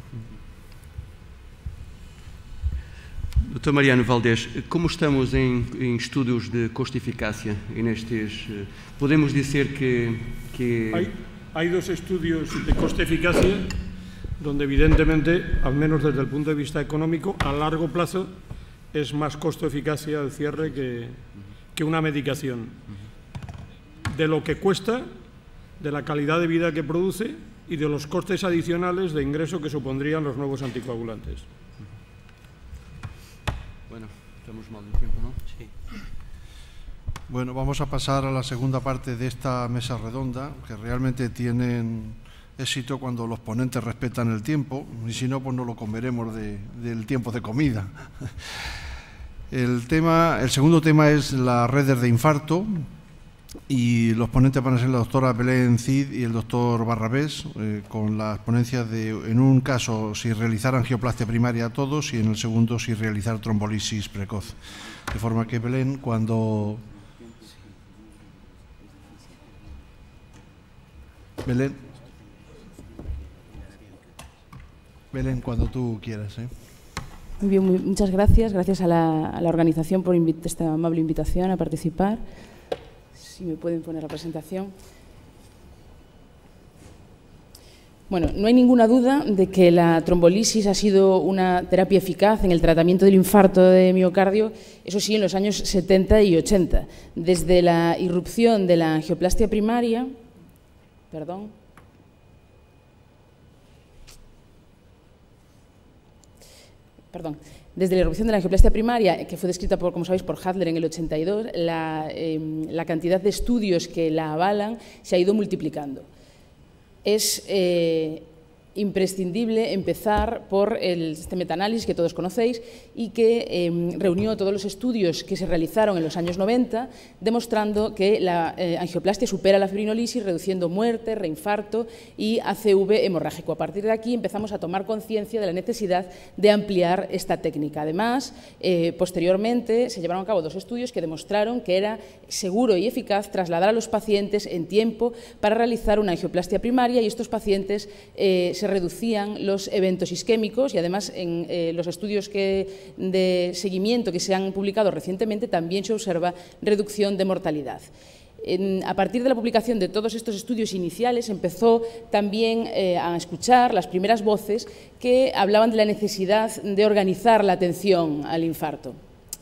doutor Mariano Valdés, como estamos em, em estudos de custo-eficácia e nestes, podemos dizer que... que... Hay, hay dos estudios de coste-eficacia donde evidentemente, al menos desde el punto de vista económico, a largo plazo es más costo-eficacia el cierre que, que una medicación. De lo que cuesta, de la calidad de vida que produce y de los costes adicionales de ingreso que supondrían los nuevos anticoagulantes. Bueno, estamos mal de tiempo, ¿no? Sí. Bueno, vamos a pasar a la segunda parte de esta mesa redonda, que realmente tienen éxito cuando los ponentes respetan el tiempo, y si no, pues no lo comeremos de, del tiempo de comida. El tema, el segundo tema es las redes de infarto, y los ponentes van a ser la doctora Belén Cid y el doctor Barrabés, eh, con las ponencias de, en un caso, si realizar angioplastia primaria a todos, y en el segundo, si realizar trombolisis precoz. De forma que Belén, cuando... Belén. Belén, cuando tú quieras, ¿eh? Muy bien, muy, muchas gracias. Gracias a la, a la organización por esta amable invitación a participar. Si me pueden poner la presentación. Bueno, no hay ninguna duda de que la trombolisis ha sido una terapia eficaz en el tratamiento del infarto de miocardio, eso sí, en los años setenta y ochenta. Desde la irrupción de la angioplastia primaria, perdón, perdón, desde la irrupción de la angioplastia primaria, que fue descrita, por, como sabéis, por Hadler en el ochenta y dos, la, eh, la cantidad de estudios que la avalan se ha ido multiplicando. Es eh, imprescindible empezar por el, este metaanálisis que todos conocéis y que eh, reunió todos los estudios que se realizaron en los años noventa, demostrando que la eh, angioplastia supera la fibrinolisis, reduciendo muerte, reinfarto y A C V hemorrágico. A partir de aquí empezamos a tomar conciencia de la necesidad de ampliar esta técnica. Además, eh, posteriormente se llevaron a cabo dos estudios que demostraron que era seguro y eficaz trasladar a los pacientes en tiempo para realizar una angioplastia primaria, y estos pacientes eh, se reducían los eventos isquémicos, y además en eh, los estudios que, de seguimiento que se han publicado recientemente también se observa reducción de mortalidad. En, a partir de la publicación de todos estos estudios iniciales empezó también eh, a escuchar las primeras voces que hablaban de la necesidad de organizar la atención al infarto.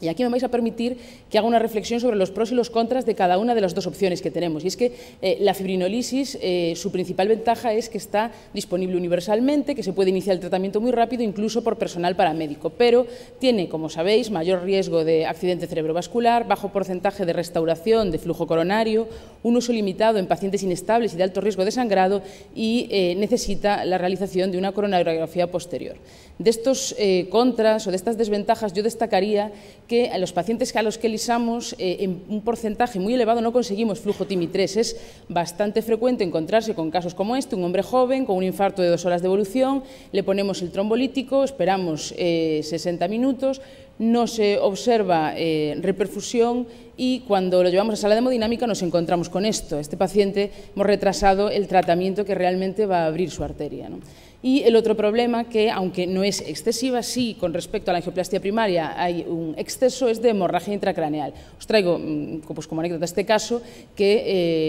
Y aquí me vais a permitir que haga una reflexión sobre los pros y los contras de cada una de las dos opciones que tenemos. Y es que eh, la fibrinolisis, eh, su principal ventaja es que está disponible universalmente, que se puede iniciar el tratamiento muy rápido, incluso por personal paramédico, pero tiene, como sabéis, mayor riesgo de accidente cerebrovascular, bajo porcentaje de restauración de flujo coronario, un uso limitado en pacientes inestables y de alto riesgo de sangrado, y eh, necesita la realización de una coronariografía posterior. De estos eh, contras o de estas desventajas, yo destacaría que a los pacientes a los que elisamos, eh, en un porcentaje muy elevado no conseguimos flujo TIMI tres. Es bastante frecuente encontrarse con casos como este, un hombre joven con un infarto de dos horas de evolución, le ponemos el trombolítico, esperamos eh, sesenta minutos, no se observa eh, reperfusión, y cuando lo llevamos a sala de hemodinámica nos encontramos con esto. Este paciente hemos retrasado el tratamiento que realmente va a abrir su arteria, ¿no? Y el otro problema, que aunque no es excesiva, sí con respecto a la angioplastia primaria hay un exceso, es de hemorragia intracraneal. Os traigo pues, como anécdota este caso que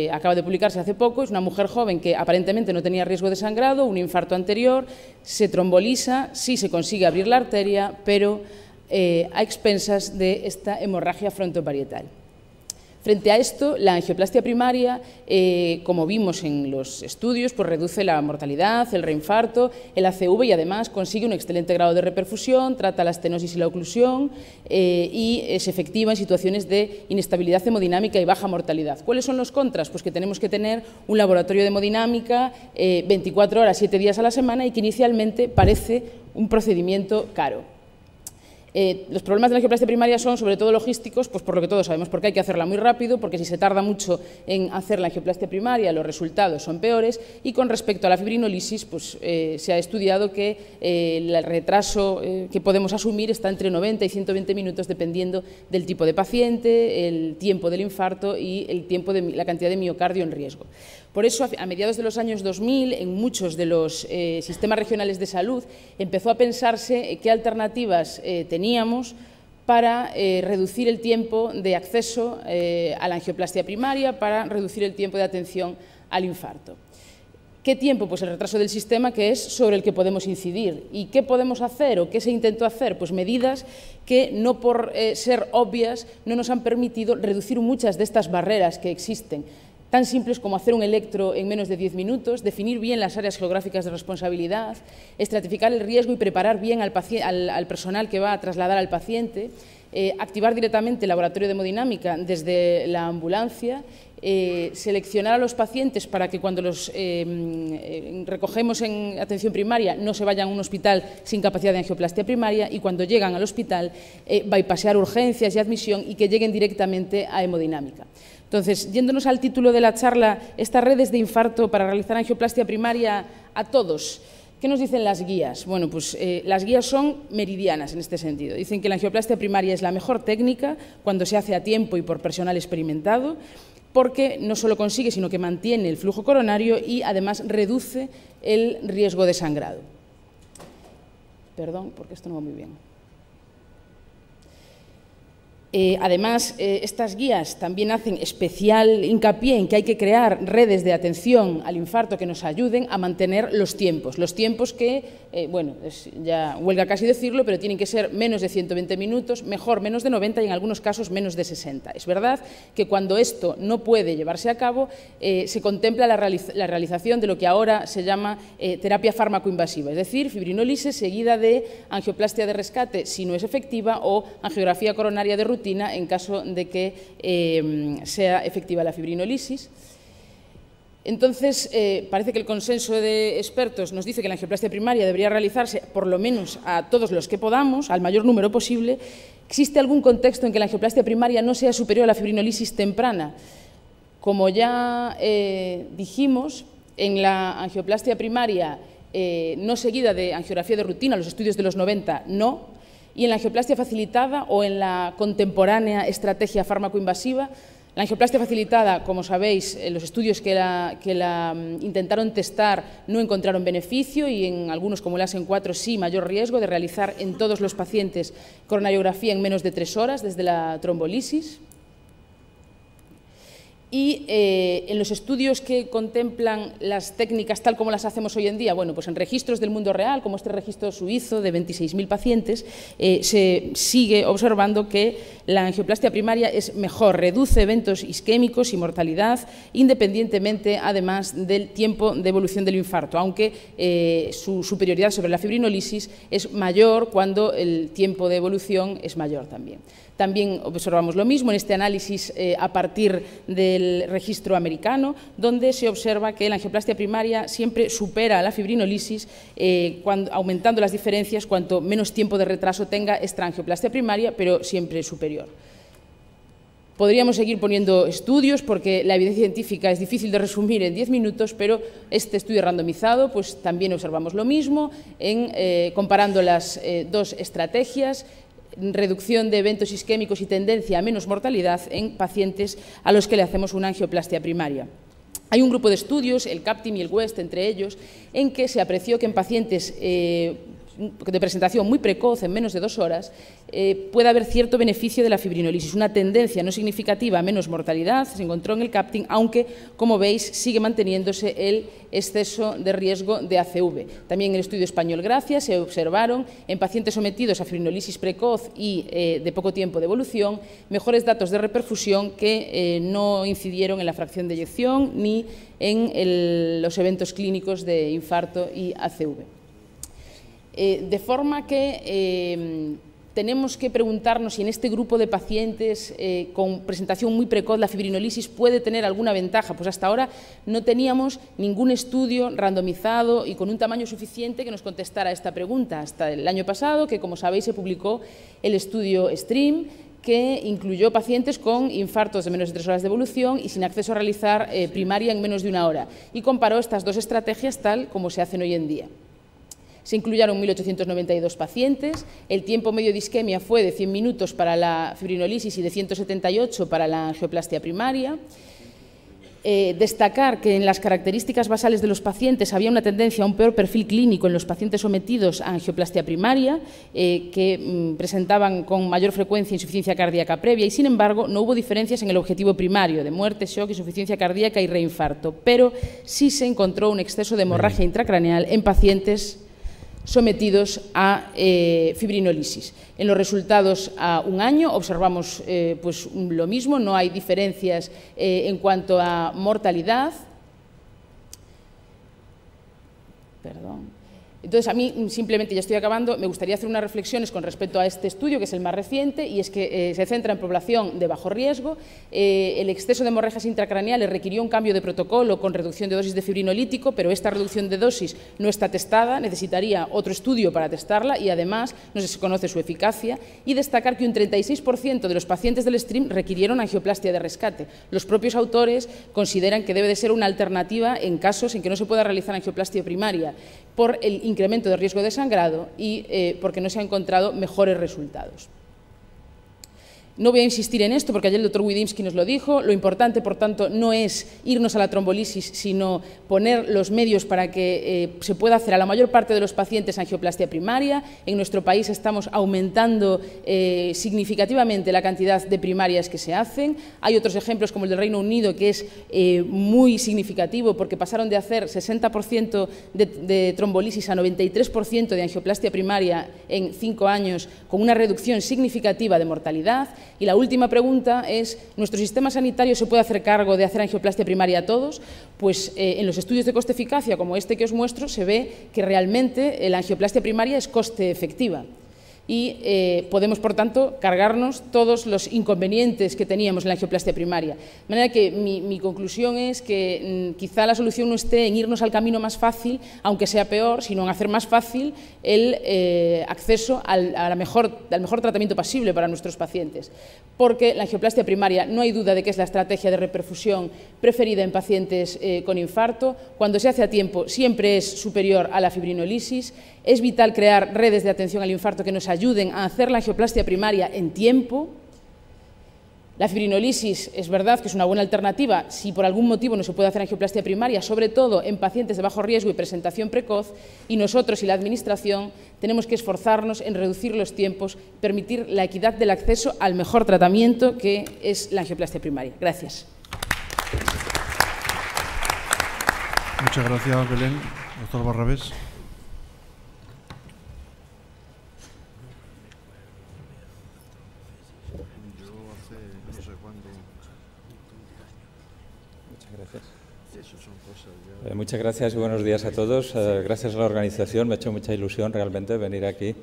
eh, acaba de publicarse hace poco. Es una mujer joven que aparentemente no tenía riesgo de sangrado, un infarto anterior, se tromboliza, sí se consigue abrir la arteria, pero eh, a expensas de esta hemorragia frontoparietal. Frente a esto, la angioplastia primaria, eh, como vimos en los estudios, pues reduce la mortalidad, el reinfarto, el A C V, y además consigue un excelente grado de reperfusión, trata la estenosis y la oclusión, eh, y es efectiva en situaciones de inestabilidad hemodinámica y baja mortalidad. ¿Cuáles son los contras? Pues que tenemos que tener un laboratorio de hemodinámica eh, veinticuatro horas, siete días a la semana, y que inicialmente parece un procedimiento caro. Eh, los problemas de la angioplastia primaria son sobre todo logísticos, pues por lo que todos sabemos, porque hay que hacerla muy rápido, porque si se tarda mucho en hacer la angioplastia primaria los resultados son peores, y con respecto a la fibrinolisis pues eh, se ha estudiado que eh, el retraso eh, que podemos asumir está entre noventa y ciento veinte minutos dependiendo del tipo de paciente, el tiempo del infarto y el tiempo de la cantidad de miocardio en riesgo. Por eso, a mediados de los años dos mil, en muchos de los eh, sistemas regionales de salud, empezó a pensarse qué alternativas eh, teníamos para eh, reducir el tiempo de acceso eh, a la angioplastia primaria, para reducir el tiempo de atención al infarto. ¿Qué tiempo? Pues el retraso del sistema, que es sobre el que podemos incidir. ¿Y qué podemos hacer o qué se intentó hacer? Pues medidas que, no por eh, ser obvias, no nos han permitido reducir muchas de estas barreras que existen. Tan simples como hacer un electro en menos de diez minutos, definir bien las áreas geográficas de responsabilidad, estratificar el riesgo y preparar bien al, al, al personal que va a trasladar al paciente, eh, activar directamente el laboratorio de hemodinámica desde la ambulancia, eh, seleccionar a los pacientes para que cuando los eh, recogemos en atención primaria no se vayan a un hospital sin capacidad de angioplastia primaria y cuando llegan al hospital eh, bypasear urgencias y admisión y que lleguen directamente a hemodinámica. Entonces, yéndonos al título de la charla, estas redes de infarto para realizar angioplastia primaria a todos, ¿qué nos dicen las guías? Bueno, pues eh, las guías son meridianas en este sentido. Dicen que la angioplastia primaria es la mejor técnica cuando se hace a tiempo y por personal experimentado, porque no solo consigue, sino que mantiene el flujo coronario y además reduce el riesgo de sangrado. Perdón, porque esto no va muy bien. Eh, además, eh, estas guías también hacen especial hincapié en que hay que crear redes de atención al infarto que nos ayuden a mantener los tiempos. Los tiempos que, eh, bueno, es, ya huelga casi decirlo, pero tienen que ser menos de ciento veinte minutos, mejor menos de noventa y en algunos casos menos de sesenta. Es verdad que cuando esto no puede llevarse a cabo, eh, se contempla la, realiz- la realización de lo que ahora se llama eh, terapia fármaco-invasiva, es decir, fibrinólisis seguida de angioplastia de rescate si no es efectiva o angiografía coronaria de rutina en caso de que eh, sea efectiva la fibrinólisis. Entonces, eh, parece que el consenso de expertos nos dice que la angioplastia primaria debería realizarse por lo menos a todos los que podamos, al mayor número posible. ¿Existe algún contexto en que la angioplastia primaria no sea superior a la fibrinólisis temprana? Como ya eh, dijimos, en la angioplastia primaria eh, no seguida de angiografía de rutina, los estudios de los noventa no, y en la angioplastia facilitada o en la contemporánea estrategia fármaco-invasiva. La angioplastia facilitada, como sabéis, los estudios que la, que la intentaron testar no encontraron beneficio y en algunos, como el ASEN cuatro, sí mayor riesgo de realizar en todos los pacientes coronariografía en menos de tres horas desde la trombolisis. Y eh, en los estudios que contemplan las técnicas tal como las hacemos hoy en día, bueno, pues en registros del mundo real, como este registro suizo de veintiséis mil pacientes, eh, se sigue observando que la angioplastia primaria es mejor, reduce eventos isquémicos y mortalidad, independientemente además del tiempo de evolución del infarto, aunque eh, su superioridad sobre la fibrinólisis es mayor cuando el tiempo de evolución es mayor también. También observamos lo mismo en este análisis eh, a partir del registro americano, donde se observa que la angioplastia primaria siempre supera la fibrinólisis, eh, cuando, aumentando las diferencias cuanto menos tiempo de retraso tenga esta angioplastia primaria, pero siempre superior. Podríamos seguir poniendo estudios porque la evidencia científica es difícil de resumir en diez minutos, pero este estudio randomizado pues también observamos lo mismo, en, eh, comparando las eh, dos estrategias, reducción de eventos isquémicos y tendencia a menos mortalidad en pacientes a los que le hacemos una angioplastia primaria. Hay un grupo de estudios, el CAPTIM y el WEST entre ellos, en que se apreció que en pacientes eh, de presentación muy precoz, en menos de dos horas, eh, puede haber cierto beneficio de la fibrinólisis, una tendencia no significativa a menos mortalidad, se encontró en el CAPTIM, aunque, como veis, sigue manteniéndose el exceso de riesgo de A C V. También en el estudio español GRACIA se observaron en pacientes sometidos a fibrinólisis precoz y eh, de poco tiempo de evolución, mejores datos de reperfusión que eh, no incidieron en la fracción de eyección ni en el, los eventos clínicos de infarto y A C V. Eh, de forma que eh, tenemos que preguntarnos si en este grupo de pacientes eh, con presentación muy precoz la fibrinólisis puede tener alguna ventaja. Pues hasta ahora no teníamos ningún estudio randomizado y con un tamaño suficiente que nos contestara esta pregunta. Hasta el año pasado, que como sabéis se publicó el estudio STREAM, que incluyó pacientes con infartos de menos de tres horas de evolución y sin acceso a realizar eh, primaria en menos de una hora, y comparó estas dos estrategias tal como se hacen hoy en día. Se incluyeron mil ochocientos noventa y dos pacientes, el tiempo medio de isquemia fue de cien minutos para la fibrinólisis y de ciento setenta y ocho para la angioplastia primaria. Eh, destacar que en las características basales de los pacientes había una tendencia a un peor perfil clínico en los pacientes sometidos a angioplastia primaria, eh, que mm, presentaban con mayor frecuencia insuficiencia cardíaca previa y, sin embargo, no hubo diferencias en el objetivo primario de muerte, shock, insuficiencia cardíaca y reinfarto, pero sí se encontró un exceso de hemorragia intracraneal en pacientes sometidos a eh, fibrinolisis. En los resultados a un año observamos eh, pues, lo mismo, no hay diferencias eh, en cuanto a mortalidad. Perdón. Entonces, a mí, simplemente, ya estoy acabando, me gustaría hacer unas reflexiones con respecto a este estudio, que es el más reciente, y es que eh, se centra en población de bajo riesgo. Eh, el exceso de hemorragias intracraneales requirió un cambio de protocolo con reducción de dosis de fibrinolítico, pero esta reducción de dosis no está testada, necesitaría otro estudio para testarla y, además, no se conoce su eficacia. Y destacar que un treinta y seis por ciento de los pacientes del STREAM requirieron angioplastia de rescate. Los propios autores consideran que debe de ser una alternativa en casos en que no se pueda realizar angioplastia primaria, por el incremento de riesgo de sangrado y eh, porque no se han encontrado mejores resultados. No voy a insistir en esto porque ayer el doctor Widimski nos lo dijo. Lo importante, por tanto, no es irnos a la trombolisis, sino poner los medios para que eh, se pueda hacer a la mayor parte de los pacientes angioplastia primaria. En nuestro país estamos aumentando eh, significativamente la cantidad de primarias que se hacen. Hay otros ejemplos como el del Reino Unido, que es eh, muy significativo porque pasaron de hacer sesenta por ciento de, de trombolisis a noventa y tres por ciento de angioplastia primaria en cinco años, con una reducción significativa de mortalidad. Y la última pregunta es, ¿nuestro sistema sanitario se puede hacer cargo de hacer angioplastia primaria a todos? Pues eh, en los estudios de coste-eficacia, como este que os muestro, se ve que realmente la angioplastia primaria es coste-efectiva. Y eh, podemos, por tanto, cargarnos todos los inconvenientes que teníamos en la angioplastia primaria. De manera que mi, mi conclusión es que mm, quizá la solución no esté en irnos al camino más fácil, aunque sea peor, sino en hacer más fácil el eh, acceso al, a la mejor, al mejor tratamiento posible para nuestros pacientes. Porque la angioplastia primaria no hay duda de que es la estrategia de reperfusión preferida en pacientes eh, con infarto. Cuando se hace a tiempo siempre es superior a la fibrinolisis. Es vital crear redes de atención al infarto que nos ayuden a hacer la angioplastia primaria en tiempo. La fibrinolisis es verdad que es una buena alternativa si por algún motivo no se puede hacer angioplastia primaria, sobre todo en pacientes de bajo riesgo y presentación precoz, y nosotros y la Administración tenemos que esforzarnos en reducir los tiempos, permitir la equidad del acceso al mejor tratamiento que es la angioplastia primaria. Gracias. Muchas gracias, Belén. Doctor Barrabés. Eh, muchas gracias y buenos días a todos. Eh, gracias a la organización, me ha hecho mucha ilusión realmente venir aquí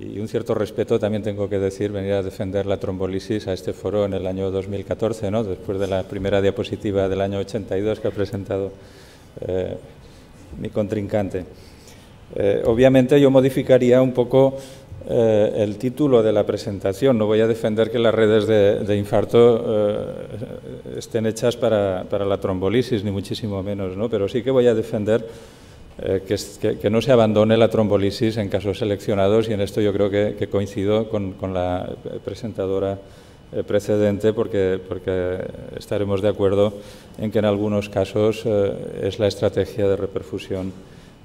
y un cierto respeto también tengo que decir, venir a defender la trombolisis a este foro en el año dos mil catorce, ¿no? Después de la primera diapositiva del año ochenta y dos que ha presentado eh, mi contrincante. Eh, obviamente yo modificaría un poco eh, el título de la presentación, no voy a defender que las redes de, de infarto eh, estén hechas para, para la trombolisis, ni muchísimo menos, ¿no? Pero sí que voy a defender eh, que, que, que no se abandone la trombolisis en casos seleccionados y en esto yo creo que, que coincido con, con la presentadora eh, precedente porque, porque estaremos de acuerdo en que en algunos casos eh, es la estrategia de reperfusión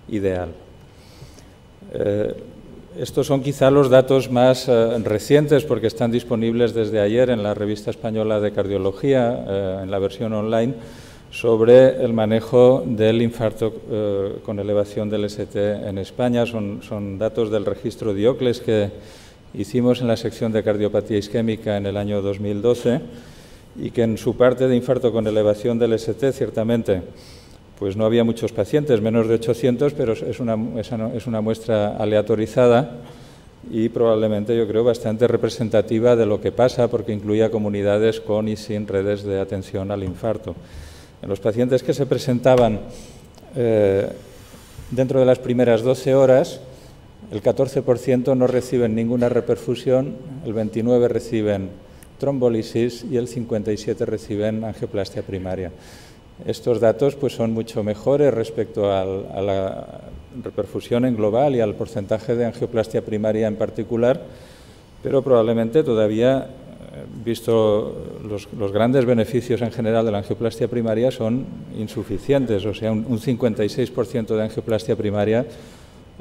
ideal. Eh, Estos son quizá los datos más eh, recientes porque están disponibles desde ayer en la Revista Española de Cardiología, eh, en la versión online, sobre el manejo del infarto eh, con elevación del S T en España. Son, son datos del registro Diocles que hicimos en la sección de cardiopatía isquémica en el año dos mil doce y que en su parte de infarto con elevación del S T, ciertamente, pues no había muchos pacientes, menos de ochocientos, pero es una, es una muestra aleatorizada y probablemente, yo creo, bastante representativa de lo que pasa, porque incluía comunidades con y sin redes de atención al infarto. En los pacientes que se presentaban eh, dentro de las primeras doce horas, el catorce por ciento no reciben ninguna reperfusión, el veintinueve por ciento reciben trombolisis y el cincuenta y siete por ciento reciben angioplastia primaria. Estos datos pues, son mucho mejores respecto al, a la reperfusión en global y al porcentaje de angioplastia primaria en particular, pero probablemente todavía visto los, los grandes beneficios en general de la angioplastia primaria son insuficientes, o sea, un, un cincuenta y seis por ciento de angioplastia primaria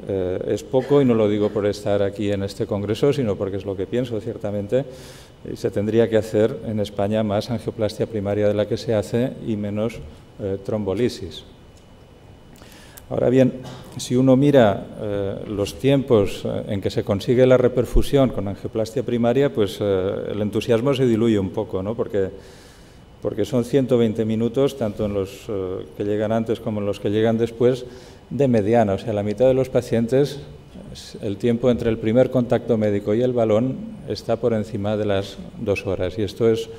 eh, es poco, y no lo digo por estar aquí en este congreso, sino porque es lo que pienso, ciertamente, y se tendría que hacer en España más angioplastia primaria de la que se hace y menos eh, trombolisis. Ahora bien, si uno mira eh, los tiempos en que se consigue la reperfusión con angioplastia primaria, pues eh, el entusiasmo se diluye un poco, ¿no? Porque, porque son ciento veinte minutos, tanto en los eh, que llegan antes como en los que llegan después, de mediana. O sea, la mitad de los pacientes, el tiempo entre el primer contacto médico y el balón está por encima de las dos horas. Y esto es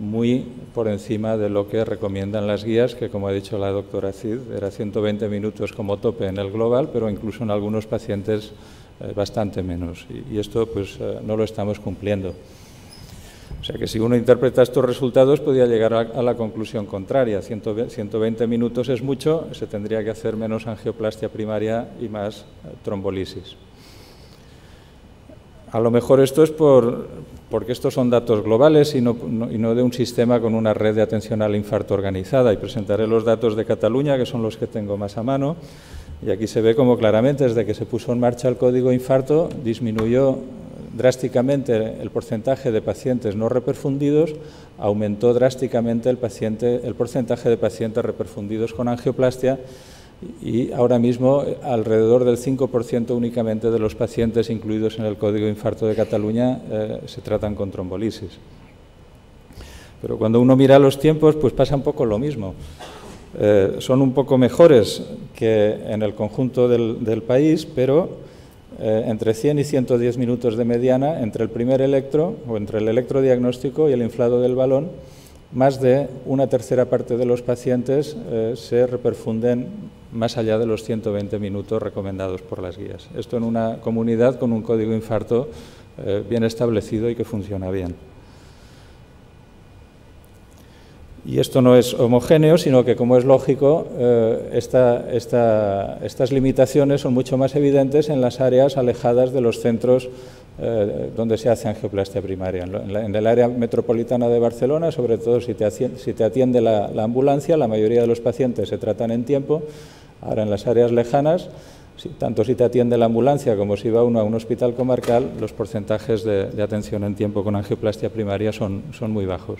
muy por encima de lo que recomiendan las guías, que, como ha dicho la doctora Cid, era ciento veinte minutos como tope en el global, pero incluso en algunos pacientes eh, bastante menos. Y, y esto pues eh, no lo estamos cumpliendo. O sea que si uno interpreta estos resultados, podría llegar a, a la conclusión contraria. ciento veinte minutos es mucho, se tendría que hacer menos angioplastia primaria y más eh, trombolisis. A lo mejor esto es por, porque estos son datos globales y no, no, y no de un sistema con una red de atención al infarto organizada. Y presentaré los datos de Cataluña, que son los que tengo más a mano. Y aquí se ve como claramente desde que se puso en marcha el código infarto disminuyó drásticamente el porcentaje de pacientes no reperfundidos, aumentó drásticamente el, paciente, el porcentaje de pacientes reperfundidos con angioplastia, y ahora mismo alrededor del cinco por ciento únicamente de los pacientes incluidos en el Código Infarto de Cataluña eh, se tratan con trombolisis. Pero cuando uno mira los tiempos, pues pasa un poco lo mismo. Eh, son un poco mejores que en el conjunto del, del país, pero eh, entre cien y ciento diez minutos de mediana entre el primer electro, o entre el electrodiagnóstico y el inflado del balón, más de una tercera parte de los pacientes eh, se reperfunden más allá de los ciento veinte minutos recomendados por las guías. Esto en una comunidad con un código infarto eh, bien establecido y que funciona bien. Y esto no es homogéneo, sino que, como es lógico, eh, esta, esta, estas limitaciones son mucho más evidentes en las áreas alejadas de los centros eh, donde se hace angioplastia primaria. En, la, en el área metropolitana de Barcelona, sobre todo si te atiende, si te atiende la, la ambulancia, la mayoría de los pacientes se tratan en tiempo. Ahora, en las áreas lejanas, si, tanto si te atiende la ambulancia como si va uno a un hospital comarcal, los porcentajes de, de atención en tiempo con angioplastia primaria son, son muy bajos.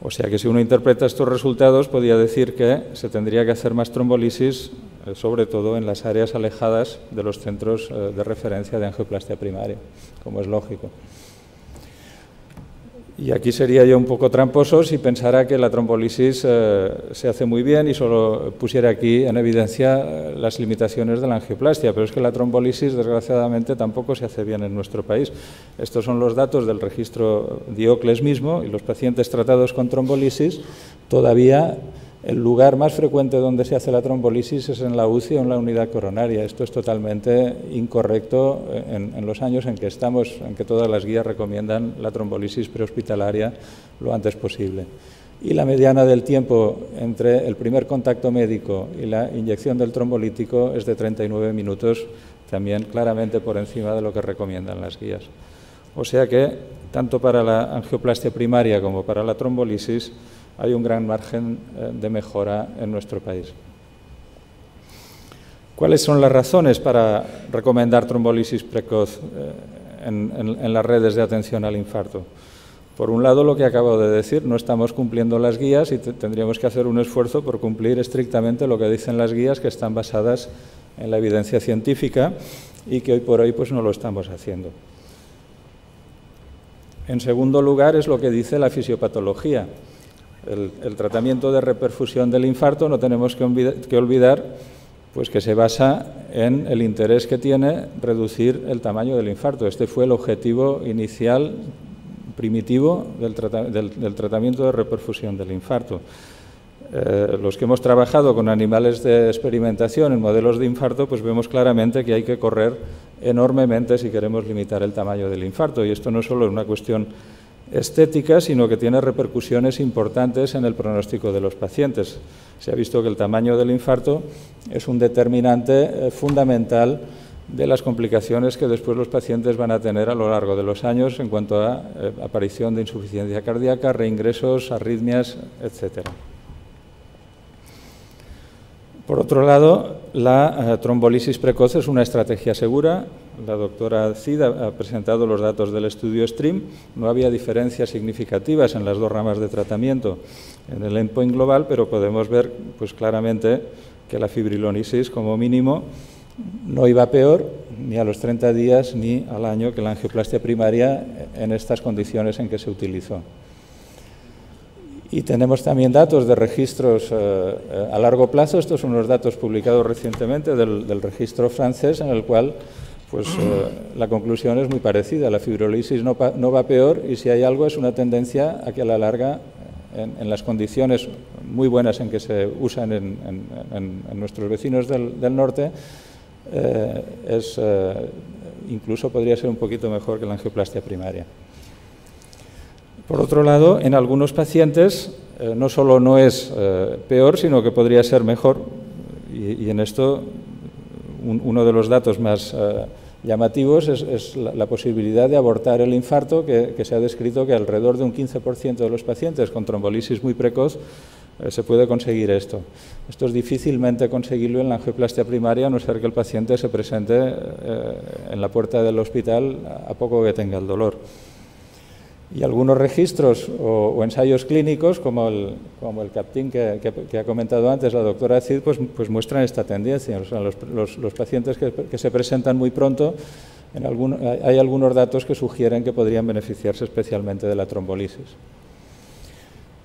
O sea que si uno interpreta estos resultados, podría decir que se tendría que hacer más trombolisis, sobre todo en las áreas alejadas de los centros de referencia de angioplastia primaria, como es lógico. Y aquí sería yo un poco tramposo si pensara que la trombolisis eh, se hace muy bien y solo pusiera aquí en evidencia las limitaciones de la angioplastia, pero es que la trombolisis, desgraciadamente, tampoco se hace bien en nuestro país. Estos son los datos del registro Diocles mismo, y los pacientes tratados con trombolisis, todavía el lugar más frecuente donde se hace la trombolisis es en la U C I o en la unidad coronaria. Esto es totalmente incorrecto en, en los años en que estamos, en que todas las guías recomiendan la trombolisis prehospitalaria lo antes posible. Y la mediana del tiempo entre el primer contacto médico y la inyección del trombolítico es de treinta y nueve minutos, también claramente por encima de lo que recomiendan las guías. O sea que, tanto para la angioplastia primaria como para la trombolisis, hay un gran margen de mejora en nuestro país. ¿Cuáles son las razones para recomendar trombolisis precoz en, en, en las redes de atención al infarto? Por un lado, lo que acabo de decir, no estamos cumpliendo las guías y tendríamos que hacer un esfuerzo por cumplir estrictamente lo que dicen las guías, que están basadas en la evidencia científica y que hoy por hoy pues, no lo estamos haciendo. En segundo lugar, es lo que dice la fisiopatología. El, el tratamiento de reperfusión del infarto no tenemos que olvidar, que olvidar pues que se basa en el interés que tiene reducir el tamaño del infarto. Este fue el objetivo inicial, primitivo, del, trata, del, del tratamiento de reperfusión del infarto. Eh, los que hemos trabajado con animales de experimentación en modelos de infarto, pues vemos claramente que hay que correr enormemente si queremos limitar el tamaño del infarto. Y esto no solo es una cuestión estética, sino que tiene repercusiones importantes en el pronóstico de los pacientes. Se ha visto que el tamaño del infarto es un determinante fundamental de las complicaciones que después los pacientes van a tener a lo largo de los años en cuanto a eh, aparición de insuficiencia cardíaca, reingresos, arritmias, etcétera. Por otro lado, la eh, trombolisis precoz es una estrategia segura. La doctora Cid ha presentado los datos del estudio STREAM. No había diferencias significativas en las dos ramas de tratamiento en el endpoint global, pero podemos ver pues, claramente que la fibrilólisis, como mínimo, no iba peor ni a los treinta días ni al año que la angioplastia primaria en estas condiciones en que se utilizó. Y tenemos también datos de registros eh, a largo plazo. Estos son unos datos publicados recientemente del, del registro francés, en el cual pues, eh, la conclusión es muy parecida. La fibrolisis no, no va peor, y si hay algo es una tendencia a que a la larga, en, en las condiciones muy buenas en que se usan en, en, en nuestros vecinos del, del norte, Eh, es, eh, incluso podría ser un poquito mejor que la angioplastia primaria. Por otro lado, en algunos pacientes eh, no solo no es eh, peor, sino que podría ser mejor. Y, y en esto, un, uno de los datos más eh, llamativos es, es la, la posibilidad de abortar el infarto, que, que se ha descrito que alrededor de un quince por ciento de los pacientes con trombolisis muy precoz se puede conseguir esto. Esto es difícilmente conseguirlo en la angioplastia primaria, a no ser que el paciente se presente eh, en la puerta del hospital a poco que tenga el dolor. Y algunos registros o, o ensayos clínicos, como el, como el CAPTIM que, que, que ha comentado antes la doctora Cid, pues, pues muestran esta tendencia. O sea, los, los, los pacientes que, que se presentan muy pronto, en algún, hay algunos datos que sugieren que podrían beneficiarse especialmente de la trombolisis.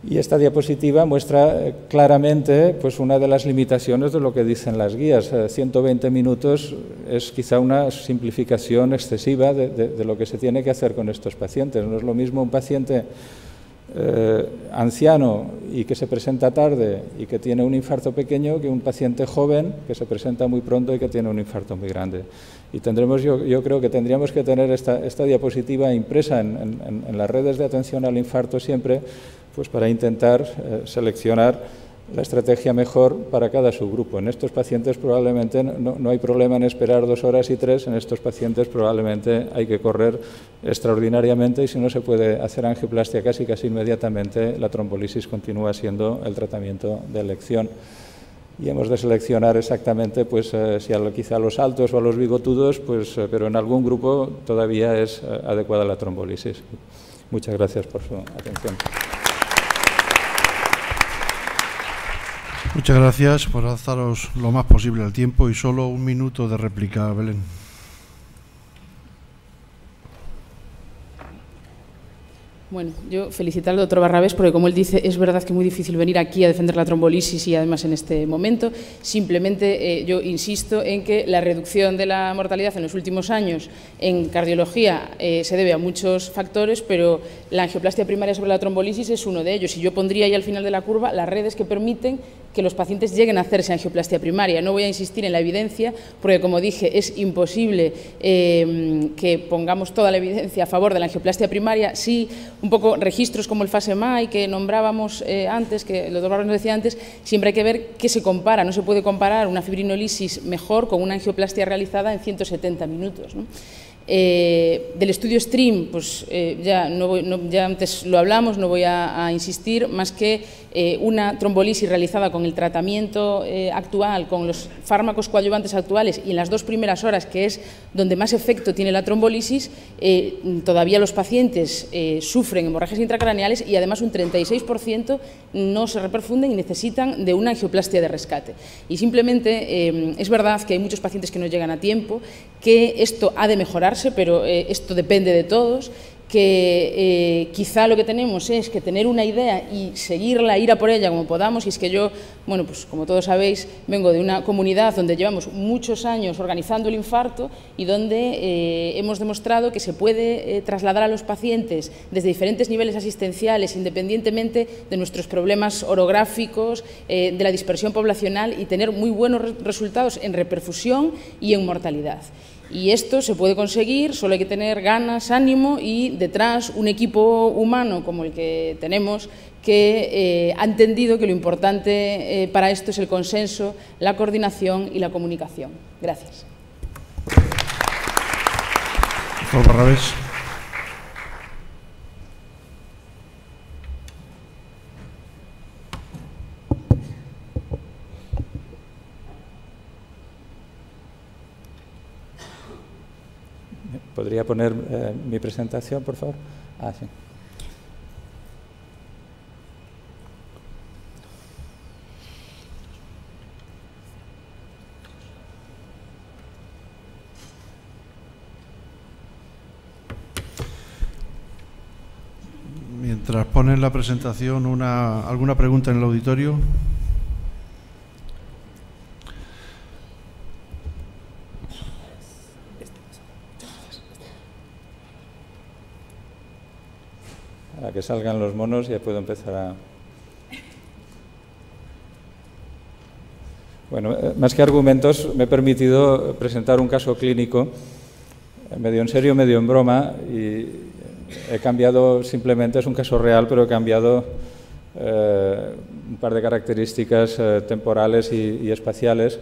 Y esta diapositiva muestra claramente pues, una de las limitaciones de lo que dicen las guías. ciento veinte minutos es quizá una simplificación excesiva de, de, de lo que se tiene que hacer con estos pacientes. No es lo mismo un paciente eh, anciano y que se presenta tarde y que tiene un infarto pequeño que un paciente joven que se presenta muy pronto y que tiene un infarto muy grande. Y tendremos, yo, yo creo que tendríamos que tener esta, esta diapositiva impresa en, en, en las redes de atención al infarto siempre, pues para intentar eh, seleccionar la estrategia mejor para cada subgrupo. En estos pacientes probablemente no, no hay problema en esperar dos horas y tres, en estos pacientes probablemente hay que correr extraordinariamente y si no se puede hacer angioplastia casi casi inmediatamente, la trombolisis continúa siendo el tratamiento de elección. Y hemos de seleccionar exactamente pues, eh, si a lo, quizá a los altos o a los bigotudos, pues, eh, pero en algún grupo todavía es eh, adecuada la trombolisis. Muchas gracias por su atención. Muchas gracias por alzaros lo más posible al tiempo y solo un minuto de réplica, Belén. Bueno, yo felicito al doctor Barrabés porque, como él dice, es verdad que es muy difícil venir aquí a defender la trombolisis y además en este momento. Simplemente eh, yo insisto en que la reducción de la mortalidad en los últimos años en cardiología eh, se debe a muchos factores, pero la angioplastia primaria sobre la trombolisis es uno de ellos. Y yo pondría ahí al final de la curva las redes que permiten que los pacientes lleguen a hacerse angioplastia primaria. No voy a insistir en la evidencia porque, como dije, es imposible eh, que pongamos toda la evidencia a favor de la angioplastia primaria. Sí, un poco registros como el FASE-MAI que nombrábamos eh, antes, que el doctor Barros nos decía antes, siempre hay que ver qué se compara. No se puede comparar una fibrinolisis mejor con una angioplastia realizada en ciento setenta minutos, ¿no? Eh, del estudio STREAM, pues eh, ya, no voy, no, ya antes lo hablamos, no voy a, a insistir, más que eh, una trombolisis realizada con el tratamiento eh, actual, con los fármacos coadyuvantes actuales y en las dos primeras horas, que es donde más efecto tiene la trombolisis, eh, todavía los pacientes eh, sufren hemorragias intracraneales y además un treinta y seis por ciento no se reperfunden y necesitan de una angioplastia de rescate. Y simplemente eh, es verdad que hay muchos pacientes que no llegan a tiempo, que esto ha de mejorar, pero eh, esto depende de todos, que eh, quizá lo que tenemos es que tener una idea y seguirla, ir a por ella como podamos. Y es que yo, bueno, pues como todos sabéis, vengo de una comunidad donde llevamos muchos años organizando el infarto y donde eh, hemos demostrado que se puede eh, trasladar a los pacientes desde diferentes niveles asistenciales, independientemente de nuestros problemas orográficos, eh, de la dispersión poblacional, y tener muy buenos re- resultados en reperfusión y en mortalidad. Y esto se puede conseguir, solo hay que tener ganas, ánimo y detrás un equipo humano como el que tenemos, que eh, ha entendido que lo importante eh, para esto es el consenso, la coordinación y la comunicación. Gracias. Doctor Barrabés. ¿Podría poner eh, mi presentación, por favor? Ah, sí. Mientras ponen la presentación, una, ¿alguna pregunta en el auditorio? A que salgan los monos ya puedo empezar a... Bueno, más que argumentos, me he permitido presentar un caso clínico, medio en serio, medio en broma, y he cambiado simplemente, es un caso real, pero he cambiado eh, un par de características eh, temporales y, y espaciales,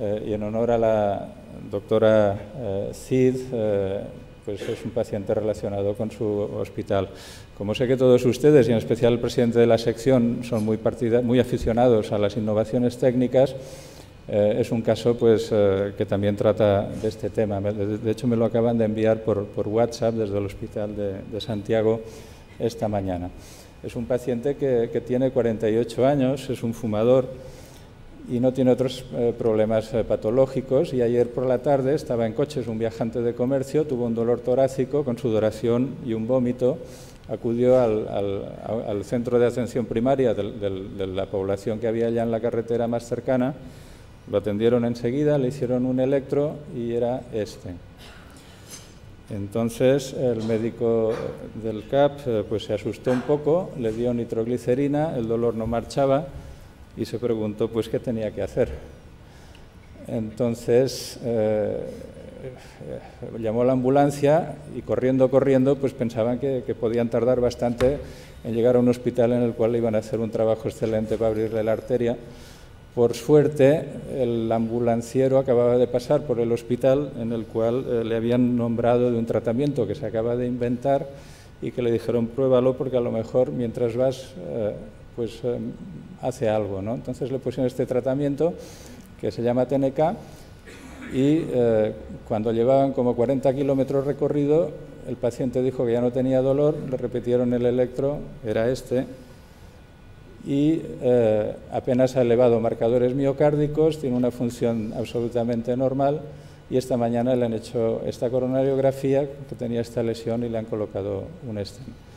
eh, y en honor a la doctora eh, Cid, eh, pues es un paciente relacionado con su hospital. Como sé que todos ustedes, y en especial el presidente de la sección, son muy, partida, muy aficionados a las innovaciones técnicas, eh, es un caso pues, eh, que también trata de este tema. De hecho, me lo acaban de enviar por, por WhatsApp desde el hospital de, de Santiago esta mañana. Es un paciente que, que tiene cuarenta y ocho años, es un fumador y no tiene otros eh, problemas eh, patológicos, y ayer por la tarde estaba en coche, es un viajante de comercio, tuvo un dolor torácico con sudoración y un vómito, acudió al, al, al centro de atención primaria del, del, de la población que había allá en la carretera más cercana, lo atendieron enseguida, le hicieron un electro y era este. Entonces el médico del C A P eh, pues se asustó un poco, le dio nitroglicerina, el dolor no marchaba, y se preguntó pues qué tenía que hacer. Entonces eh, llamó a la ambulancia y corriendo, corriendo, pues pensaban que, que podían tardar bastante en llegar a un hospital en el cual le iban a hacer un trabajo excelente para abrirle la arteria. Por suerte, el ambulanciero acababa de pasar por el hospital en el cual eh, le habían nombrado de un tratamiento que se acaba de inventar y que le dijeron pruébalo porque a lo mejor mientras vas... Eh, pues eh, hace algo, ¿no? Entonces le pusieron este tratamiento que se llama T N K y eh, cuando llevaban como cuarenta kilómetros recorrido, el paciente dijo que ya no tenía dolor, le repitieron el electro, era este, y eh, apenas ha elevado marcadores miocárdicos, tiene una función absolutamente normal y esta mañana le han hecho esta coronariografía que tenía esta lesión y le han colocado un estén.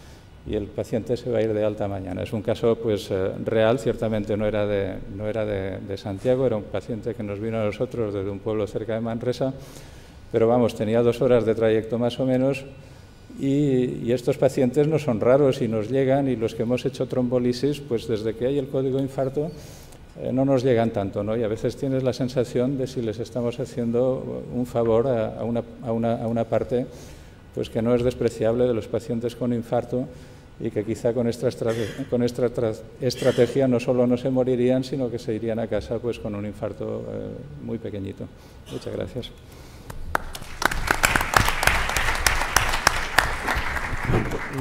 Y el paciente se va a ir de alta mañana. Es un caso pues eh, real, ciertamente no era, de, no era de, de Santiago, era un paciente que nos vino a nosotros desde un pueblo cerca de Manresa, pero vamos, tenía dos horas de trayecto más o menos y, y estos pacientes no son raros y nos llegan, y los que hemos hecho trombolisis, pues desde que hay el código infarto eh, no nos llegan tanto, ¿no? Y a veces tienes la sensación de si les estamos haciendo un favor a, a, una, a, una, a una parte pues que no es despreciable de los pacientes con infarto, y que quizá con esta, con esta estrategia no solo no se morirían, sino que se irían a casa pues con un infarto eh, muy pequeñito. Muchas gracias.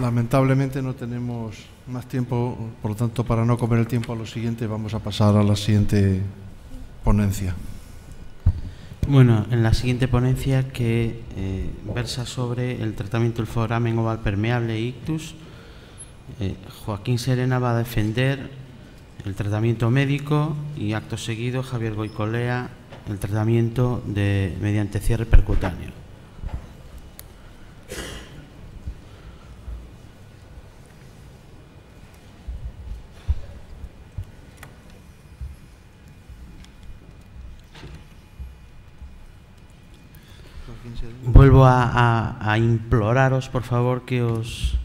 Lamentablemente no tenemos más tiempo, por lo tanto, para no comer el tiempo a lo siguiente, vamos a pasar a la siguiente ponencia. Bueno, en la siguiente ponencia, que eh, versa sobre el tratamiento del foramen oval permeable e ictus, Eh, Joaquín Serena va a defender el tratamiento médico y, acto seguido, Javier Goicolea el tratamiento de, mediante cierre percutáneo. Vuelvo a, a, a imploraros, por favor, que os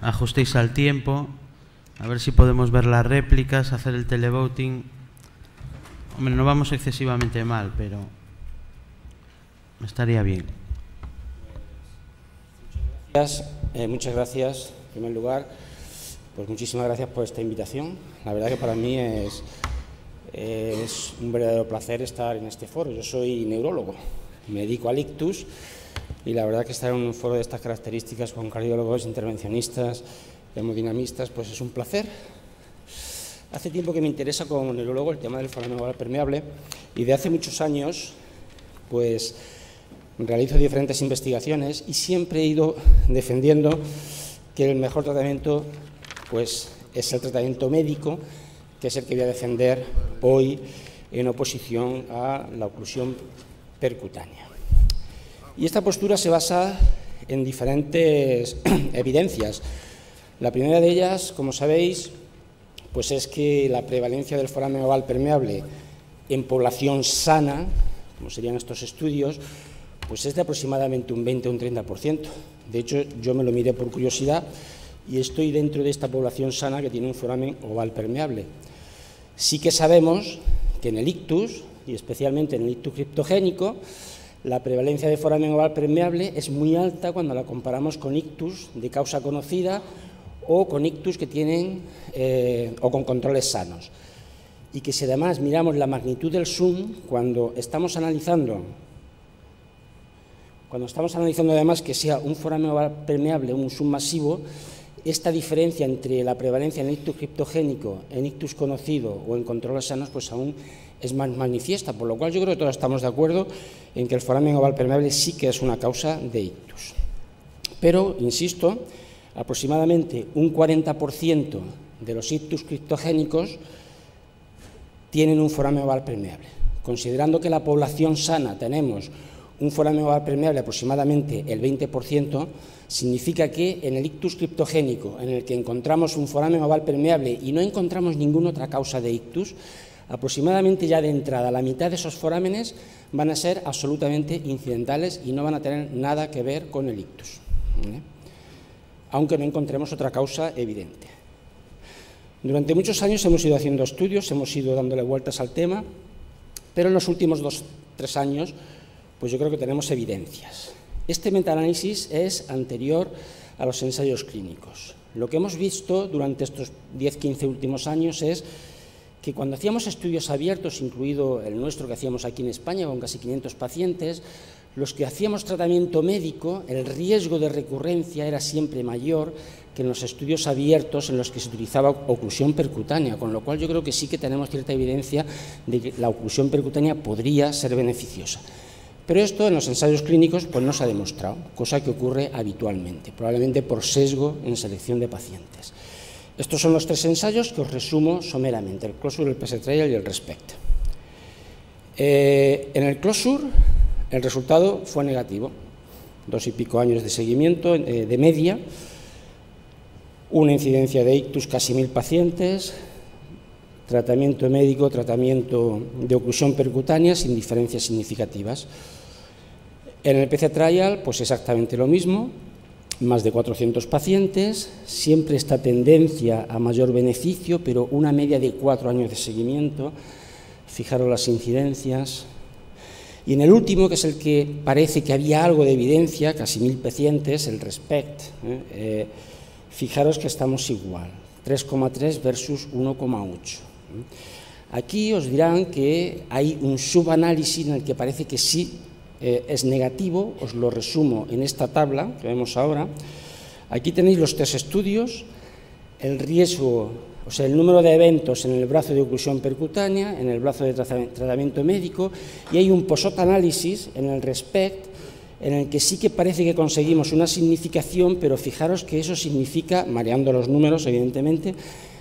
ajustéis al tiempo, a ver si podemos ver las réplicas, hacer el televoting. Hombre, no vamos excesivamente mal, pero estaría bien. Gracias, eh, muchas gracias, en primer lugar, pues muchísimas gracias por esta invitación. La verdad que para mí es, es un verdadero placer estar en este foro. Yo soy neurólogo me dedico al ictus y la verdad que estar en un foro de estas características con cardiólogos, intervencionistas, hemodinamistas, pues es un placer. Hace tiempo que me interesa como neurólogo el tema del foramen oral permeable y de hace muchos años pues realizo diferentes investigaciones y siempre he ido defendiendo que el mejor tratamiento pues es el tratamiento médico, que es el que voy a defender hoy en oposición a la oclusión percutánea. Y esta postura se basa en diferentes evidencias. La primera de ellas, como sabéis, pues es que la prevalencia del foramen oval permeable en población sana, como serían estos estudios, pues es de aproximadamente un veinte o un treinta por ciento. De hecho, yo me lo miré por curiosidad y estoy dentro de esta población sana que tiene un foramen oval permeable. Sí que sabemos que en el ictus, y especialmente en el ictus criptogénico, la prevalencia de foramen oval permeable es muy alta cuando la comparamos con ictus de causa conocida o con ictus que tienen eh, o con controles sanos. Y que si además miramos la magnitud del zoom, cuando estamos analizando, cuando estamos analizando además que sea un foramen oval permeable, un zoom masivo, esta diferencia entre la prevalencia en ictus criptogénico, en ictus conocido o en controles sanos, pues aún es más manifiesta, por lo cual yo creo que todos estamos de acuerdo en que el foramen oval permeable sí que es una causa de ictus. Pero, insisto, aproximadamente un cuarenta por ciento de los ictus criptogénicos tienen un foramen oval permeable. Considerando que la población sana tenemos un foramen oval permeable aproximadamente el veinte por ciento, significa que en el ictus criptogénico, en el que encontramos un foramen oval permeable y no encontramos ninguna otra causa de ictus, aproximadamente ya de entrada la mitad de esos forámenes van a ser absolutamente incidentales y no van a tener nada que ver con el ictus, ¿vale? Aunque no encontremos otra causa evidente. Durante muchos años hemos ido haciendo estudios, hemos ido dándole vueltas al tema, pero en los últimos dos, tres años, pues yo creo que tenemos evidencias. Este metaanálisis es anterior a los ensayos clínicos. Lo que hemos visto durante estos diez a quince últimos años es que cuando hacíamos estudios abiertos, incluido el nuestro que hacíamos aquí en España con casi quinientos pacientes, los que hacíamos tratamiento médico, el riesgo de recurrencia era siempre mayor que en los estudios abiertos en los que se utilizaba oclusión percutánea, con lo cual yo creo que sí que tenemos cierta evidencia de que la oclusión percutánea podría ser beneficiosa. Pero esto en los ensayos clínicos pues no se ha demostrado, cosa que ocurre habitualmente, probablemente por sesgo en selección de pacientes. Estos son los tres ensayos que os resumo someramente, el CLOSURE, el P C trial y el RESPECT. Eh, en el CLOSURE el resultado fue negativo, dos y pico años de seguimiento eh, de media, una incidencia de ictus casi mil pacientes, tratamiento médico, tratamiento de oclusión percutánea sin diferencias significativas. En el P C trial pues exactamente lo mismo. Más de cuatrocientos pacientes, siempre esta tendencia a mayor beneficio, pero una media de cuatro años de seguimiento. Fijaros las incidencias. Y en el último, que es el que parece que había algo de evidencia, casi mil pacientes, el RESPECT, eh, eh, fijaros que estamos igual, tres coma tres versus uno coma ocho. Aquí os dirán que hay un subanálisis en el que parece que sí Eh, es negativo, os lo resumo en esta tabla que vemos ahora. Aquí tenéis los tres estudios, el riesgo, o sea, el número de eventos en el brazo de oclusión percutánea, en el brazo de tratamiento médico, y hay un post-análisis en el RESPECT, en el que sí que parece que conseguimos una significación, pero fijaros que eso significa, mareando los números evidentemente,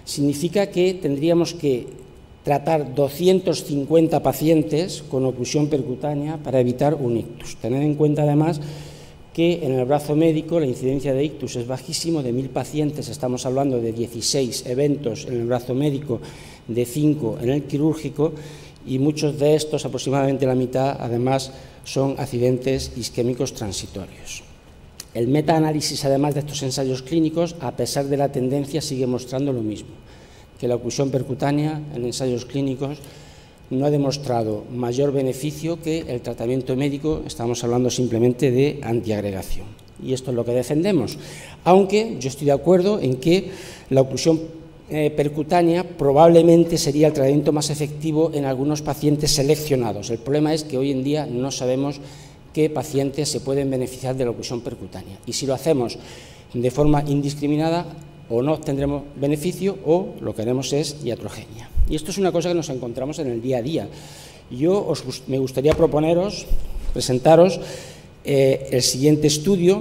significa que tendríamos que tratar doscientos cincuenta pacientes con oclusión percutánea para evitar un ictus. Tened en cuenta además que en el brazo médico la incidencia de ictus es bajísimo, de mil pacientes estamos hablando de dieciséis eventos en el brazo médico, de cinco en el quirúrgico, y muchos de estos, aproximadamente la mitad, además son accidentes isquémicos transitorios. El metaanálisis además de estos ensayos clínicos, a pesar de la tendencia, sigue mostrando lo mismo, que la oclusión percutánea en ensayos clínicos no ha demostrado mayor beneficio que el tratamiento médico, estamos hablando simplemente de antiagregación. Y esto es lo que defendemos, aunque yo estoy de acuerdo en que la oclusión eh, percutánea probablemente sería el tratamiento más efectivo en algunos pacientes seleccionados. El problema es que hoy en día no sabemos qué pacientes se pueden beneficiar de locución percutánea. Y si lo hacemos de forma indiscriminada, o no obtendremos beneficio o lo que haremos es iatrogenia. Y esto es una cosa que nos encontramos en el día a día. Yo os, me gustaría proponeros, presentaros eh, el siguiente estudio,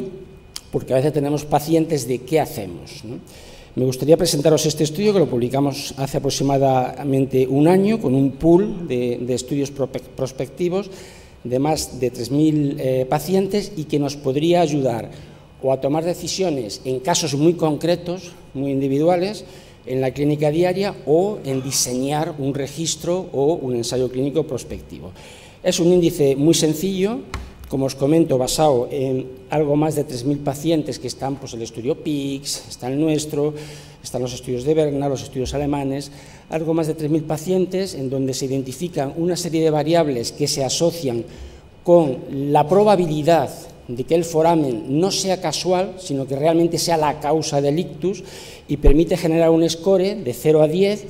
porque a veces tenemos pacientes de qué hacemos, ¿no? Me gustaría presentaros este estudio que lo publicamos hace aproximadamente un año con un pool de, de estudios prospectivos de más de tres mil eh, pacientes y que nos podría ayudar o a tomar decisiones en casos muy concretos, muy individuales, en la clínica diaria o en diseñar un registro o un ensayo clínico prospectivo. Es un índice muy sencillo, como os comento, basado en algo más de tres mil pacientes que están, pues, el estudio P I C S, está el nuestro, están los estudios de Berna, los estudios alemanes, algo más de tres mil pacientes en donde se identifican una serie de variables que se asocian con la probabilidad de que el foramen no sea casual, sino que realmente sea la causa del ictus y permite generar un score de cero a diez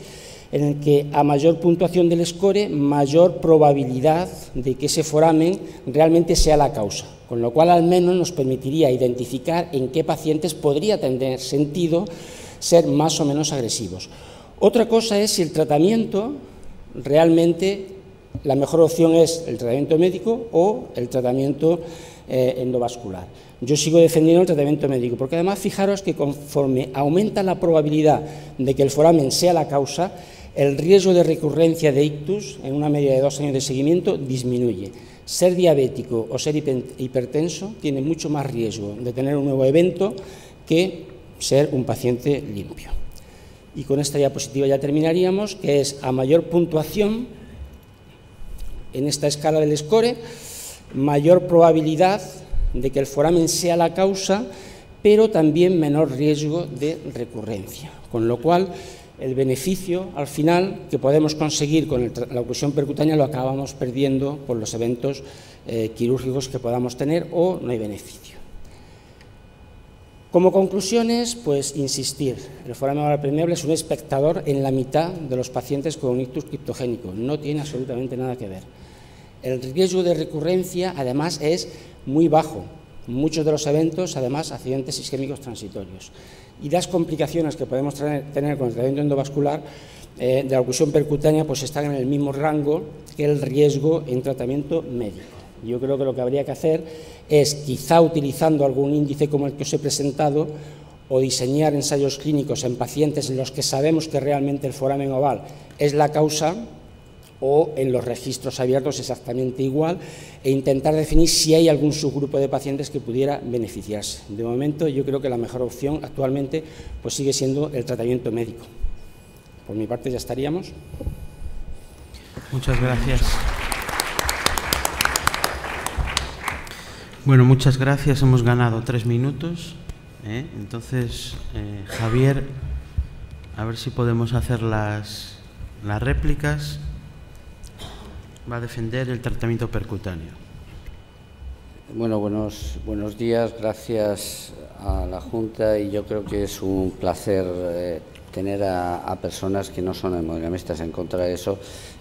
en el que a mayor puntuación del score, mayor probabilidad de que ese foramen realmente sea la causa, con lo cual al menos nos permitiría identificar en qué pacientes podría tener sentido ser más o menos agresivos. Otra cosa es si el tratamiento realmente, la mejor opción es el tratamiento médico o el tratamiento Eh, endovascular. Yo sigo defendiendo el tratamiento médico, porque además fijaros que conforme aumenta la probabilidad de que el foramen sea la causa, el riesgo de recurrencia de ictus en una media de dos años de seguimiento disminuye. Ser diabético o ser hipertenso tiene mucho más riesgo de tener un nuevo evento que ser un paciente limpio. Y con esta diapositiva ya terminaríamos, que es a mayor puntuación en esta escala del score, mayor probabilidad de que el foramen sea la causa, pero también menor riesgo de recurrencia. Con lo cual, el beneficio al final que podemos conseguir con el, la oclusión percutánea lo acabamos perdiendo por los eventos eh, quirúrgicos que podamos tener o no hay beneficio. Como conclusiones, pues insistir, el foramen oral permeable es un espectador en la mitad de los pacientes con un ictus criptogénico, no tiene absolutamente nada que ver. El riesgo de recurrencia, además, es muy bajo. Muchos de los eventos, además, accidentes isquémicos transitorios. Y las complicaciones que podemos tener con el tratamiento endovascular eh, de la oclusión percutánea pues están en el mismo rango que el riesgo en tratamiento médico. Yo creo que lo que habría que hacer es, quizá utilizando algún índice como el que os he presentado, o diseñar ensayos clínicos en pacientes en los que sabemos que realmente el foramen oval es la causa, o en los registros abiertos exactamente igual, e intentar definir si hay algún subgrupo de pacientes que pudiera beneficiarse. De momento, yo creo que la mejor opción actualmente pues sigue siendo el tratamiento médico. Por mi parte, ya estaríamos. Muchas gracias. Bueno, muchas gracias. Hemos ganado tres minutos. ¿eh? Entonces, eh, Javier, a ver si podemos hacer las, las réplicas. Va a defender el tratamiento percutáneo. Bueno, buenos, buenos días, gracias a la Junta y yo creo que es un placer eh, tener a, a personas que no son hemodinamistas en contra de eso.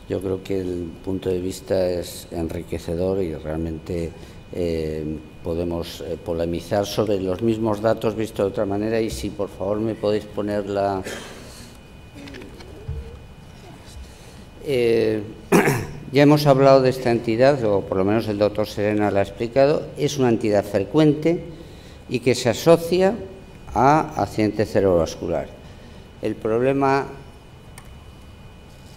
Yo creo que el punto de vista es enriquecedor y realmente eh, podemos eh, polemizar sobre los mismos datos visto de otra manera. Y si por favor me podéis poner la... Eh, Ya hemos hablado de esta entidad, o por lo menos el doctor Serena la ha explicado, es una entidad frecuente y que se asocia a accidente cerebrovascular. El problema,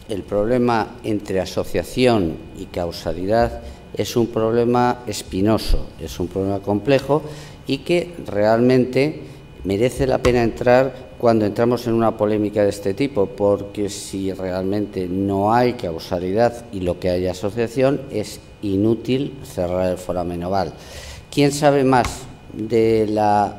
el problema entre asociación y causalidad es un problema espinoso, es un problema complejo y que realmente merece la pena entrar cuando entramos en una polémica de este tipo, porque si realmente no hay causalidad y lo que hay asociación, es inútil cerrar el foramen oval. ¿Quién sabe más de la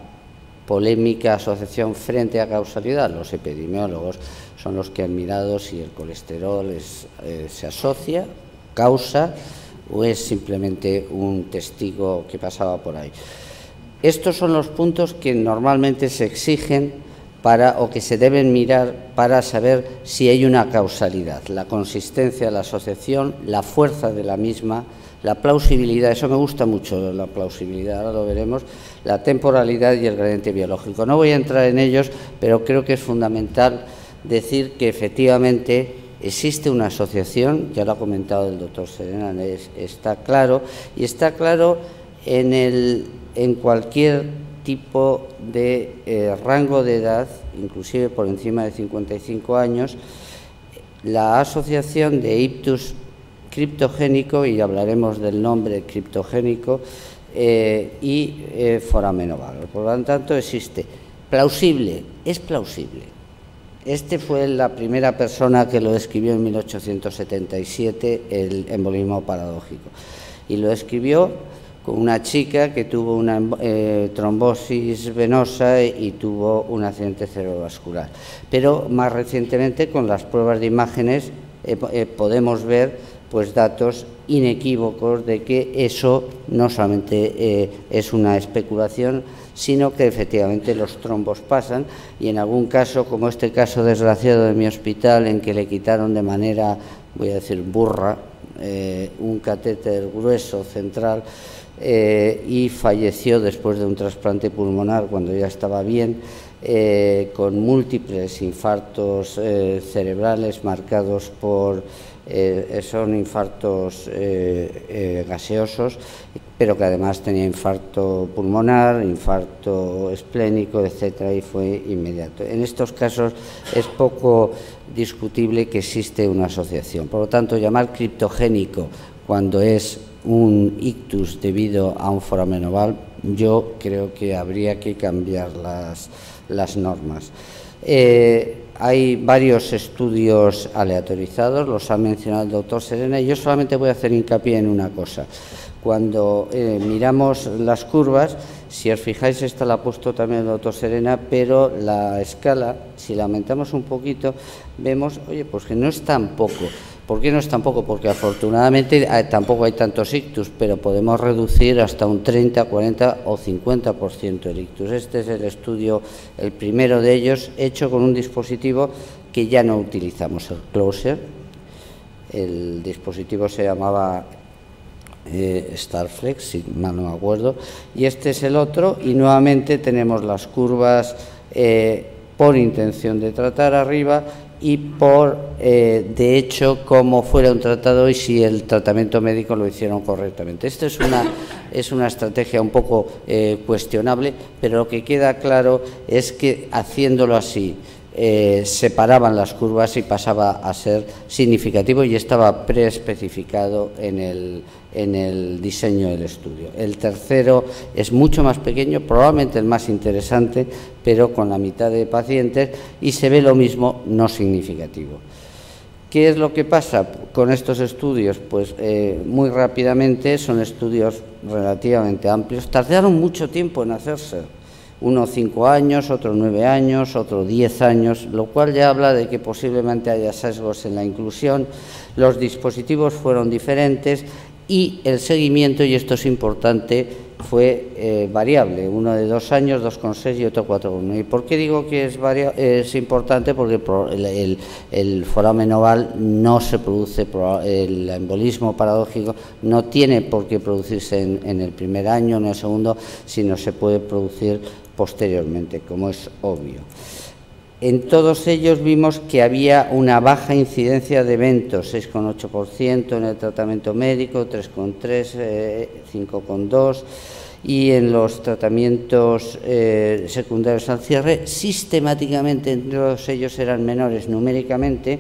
polémica asociación frente a causalidad? Los epidemiólogos son los que han mirado si el colesterol es, eh, se asocia, causa, o es simplemente un testigo que pasaba por ahí. Estos son los puntos que normalmente se exigen para, o que se deben mirar para saber si hay una causalidad, la consistencia de la asociación, la fuerza de la misma, la plausibilidad, eso me gusta mucho, la plausibilidad, ahora lo veremos, la temporalidad y el gradiente biológico. No voy a entrar en ellos, pero creo que es fundamental decir que efectivamente existe una asociación, ya lo ha comentado el doctor Serena, es, está claro, y está claro en, el, en cualquier tipo de eh, rango de edad, inclusive por encima de cincuenta y cinco años, la asociación de ictus criptogénico, y hablaremos del nombre criptogénico, eh, y eh, foramen oval. Por lo tanto, existe. Plausible, es plausible. Este fue la primera persona que lo escribió en mil ochocientos setenta y siete, el embolismo paradójico. Y lo escribió una chica que tuvo una eh, trombosis venosa y tuvo un accidente cerebrovascular. Pero más recientemente, con las pruebas de imágenes, eh, eh, podemos ver pues datos inequívocos de que eso no solamente eh, es una especulación, sino que efectivamente los trombos pasan, y en algún caso, como este caso desgraciado de mi hospital, en que le quitaron de manera, voy a decir, burra, eh, un catéter grueso central, Eh, y falleció después de un trasplante pulmonar cuando ya estaba bien, eh, con múltiples infartos eh, cerebrales marcados por, eh, son infartos eh, eh, gaseosos, pero que además tenía infarto pulmonar, infarto esplénico, etcétera, y fue inmediato. En estos casos es poco discutible que existe una asociación. Por lo tanto, llamar criptogénico cuando es un ictus debido a un foramen oval, yo creo que habría que cambiar las, las normas. Eh, hay varios estudios aleatorizados, los ha mencionado el doctor Serena, y yo solamente voy a hacer hincapié en una cosa. Cuando eh, miramos las curvas, si os fijáis, esta la ha puesto también el doctor Serena, pero la escala, si la aumentamos un poquito, vemos, oye, pues que no es tan poco. ¿Por qué no es tan poco? Porque afortunadamente tampoco hay tantos ictus, pero podemos reducir hasta un treinta, cuarenta o cincuenta por ciento el ictus. Este es el estudio, el primero de ellos, hecho con un dispositivo que ya no utilizamos, el CLOSURE. El dispositivo se llamaba eh, StarFlex, si mal no me acuerdo, y este es el otro, y nuevamente tenemos las curvas eh, por intención de tratar arriba, y por, eh, de hecho, cómo fuera un tratado y si el tratamiento médico lo hicieron correctamente. Esto es una, es una estrategia un poco eh, cuestionable, pero lo que queda claro es que haciéndolo así, eh, separaban las curvas y pasaba a ser significativo, y estaba preespecificado en el, en el diseño del estudio. El tercero es mucho más pequeño, probablemente el más interesante, pero con la mitad de pacientes, y se ve lo mismo, no significativo. ¿Qué es lo que pasa con estos estudios? Pues eh, muy rápidamente, son estudios relativamente amplios, tardaron mucho tiempo en hacerse. Uno cinco años, otro nueve años, otro diez años, lo cual ya habla de que posiblemente haya sesgos en la inclusión, los dispositivos fueron diferentes y el seguimiento, y esto es importante, fue eh, variable, uno de dos años, dos coma seis y otro cuatro coma uno. ¿Y por qué digo que es, es importante? Porque el, el, el foramen oval no se produce, el embolismo paradójico no tiene por qué producirse en, en el primer año, en el segundo, sino se puede producir posteriormente, como es obvio. En todos ellos vimos que había una baja incidencia de eventos, seis coma ocho por ciento en el tratamiento médico, tres coma tres por ciento, eh, cinco coma dos por ciento, y en los tratamientos eh, secundarios al cierre, sistemáticamente en todos ellos eran menores numéricamente,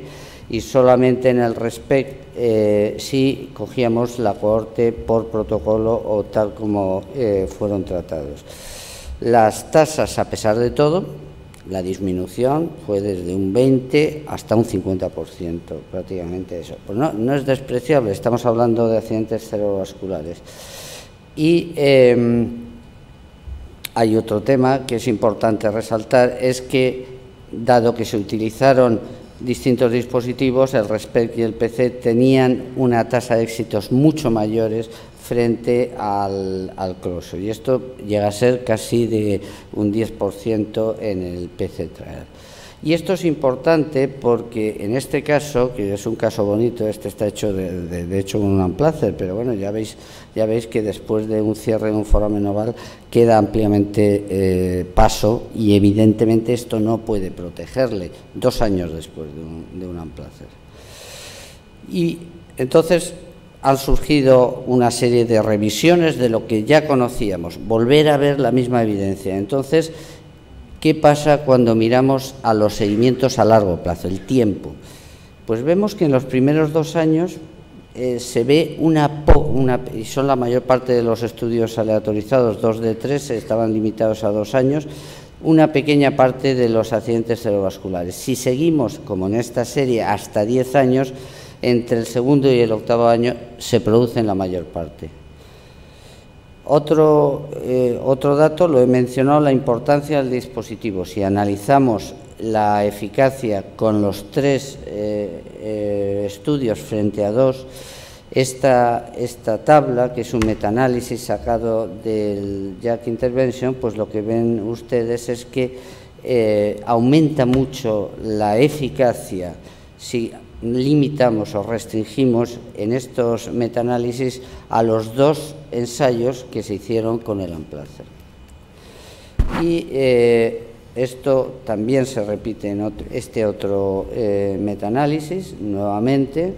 y solamente en el RESPECT eh, si cogíamos la cohorte por protocolo o tal como eh, fueron tratados. Las tasas, a pesar de todo, la disminución fue desde un veinte por ciento hasta un cincuenta por ciento, prácticamente eso. Pues no, no es despreciable, estamos hablando de accidentes cerebrovasculares. Y eh, hay otro tema que es importante resaltar, es que, dado que se utilizaron distintos dispositivos, el RESPECT y el P C tenían una tasa de éxitos mucho mayores frente al, al CLOSURE, y esto llega a ser casi de un diez por ciento en el P C trial. Y esto es importante porque en este caso, que es un caso bonito, este está hecho de, de, de hecho con un Amplatzer, pero bueno, ya veis, ya veis que después de un cierre de un foramen oval queda ampliamente eh, paso, y evidentemente esto no puede protegerle dos años después de un, de un Amplatzer. Y entonces han surgido una serie de revisiones de lo que ya conocíamos, volver a ver la misma evidencia. Entonces, ¿qué pasa cuando miramos a los seguimientos a largo plazo, el tiempo? Pues vemos que en los primeros dos años eh, se ve una, una, y son la mayor parte de los estudios aleatorizados, dos de tres, estaban limitados a dos años, una pequeña parte de los accidentes cerebrovasculares. Si seguimos, como en esta serie, hasta diez años, entre el segundo y el octavo año se producen la mayor parte. Otro, eh, otro dato, lo he mencionado, la importancia del dispositivo. Si analizamos la eficacia con los tres eh, eh, estudios frente a dos, esta, esta tabla, que es un metaanálisis sacado del J A C Intervention, pues lo que ven ustedes es que eh, aumenta mucho la eficacia si limitamos o restringimos en estos metaanálisis a los dos ensayos que se hicieron con el Amplatzer. Y eh, esto también se repite en otro, este otro eh, metaanálisis, nuevamente,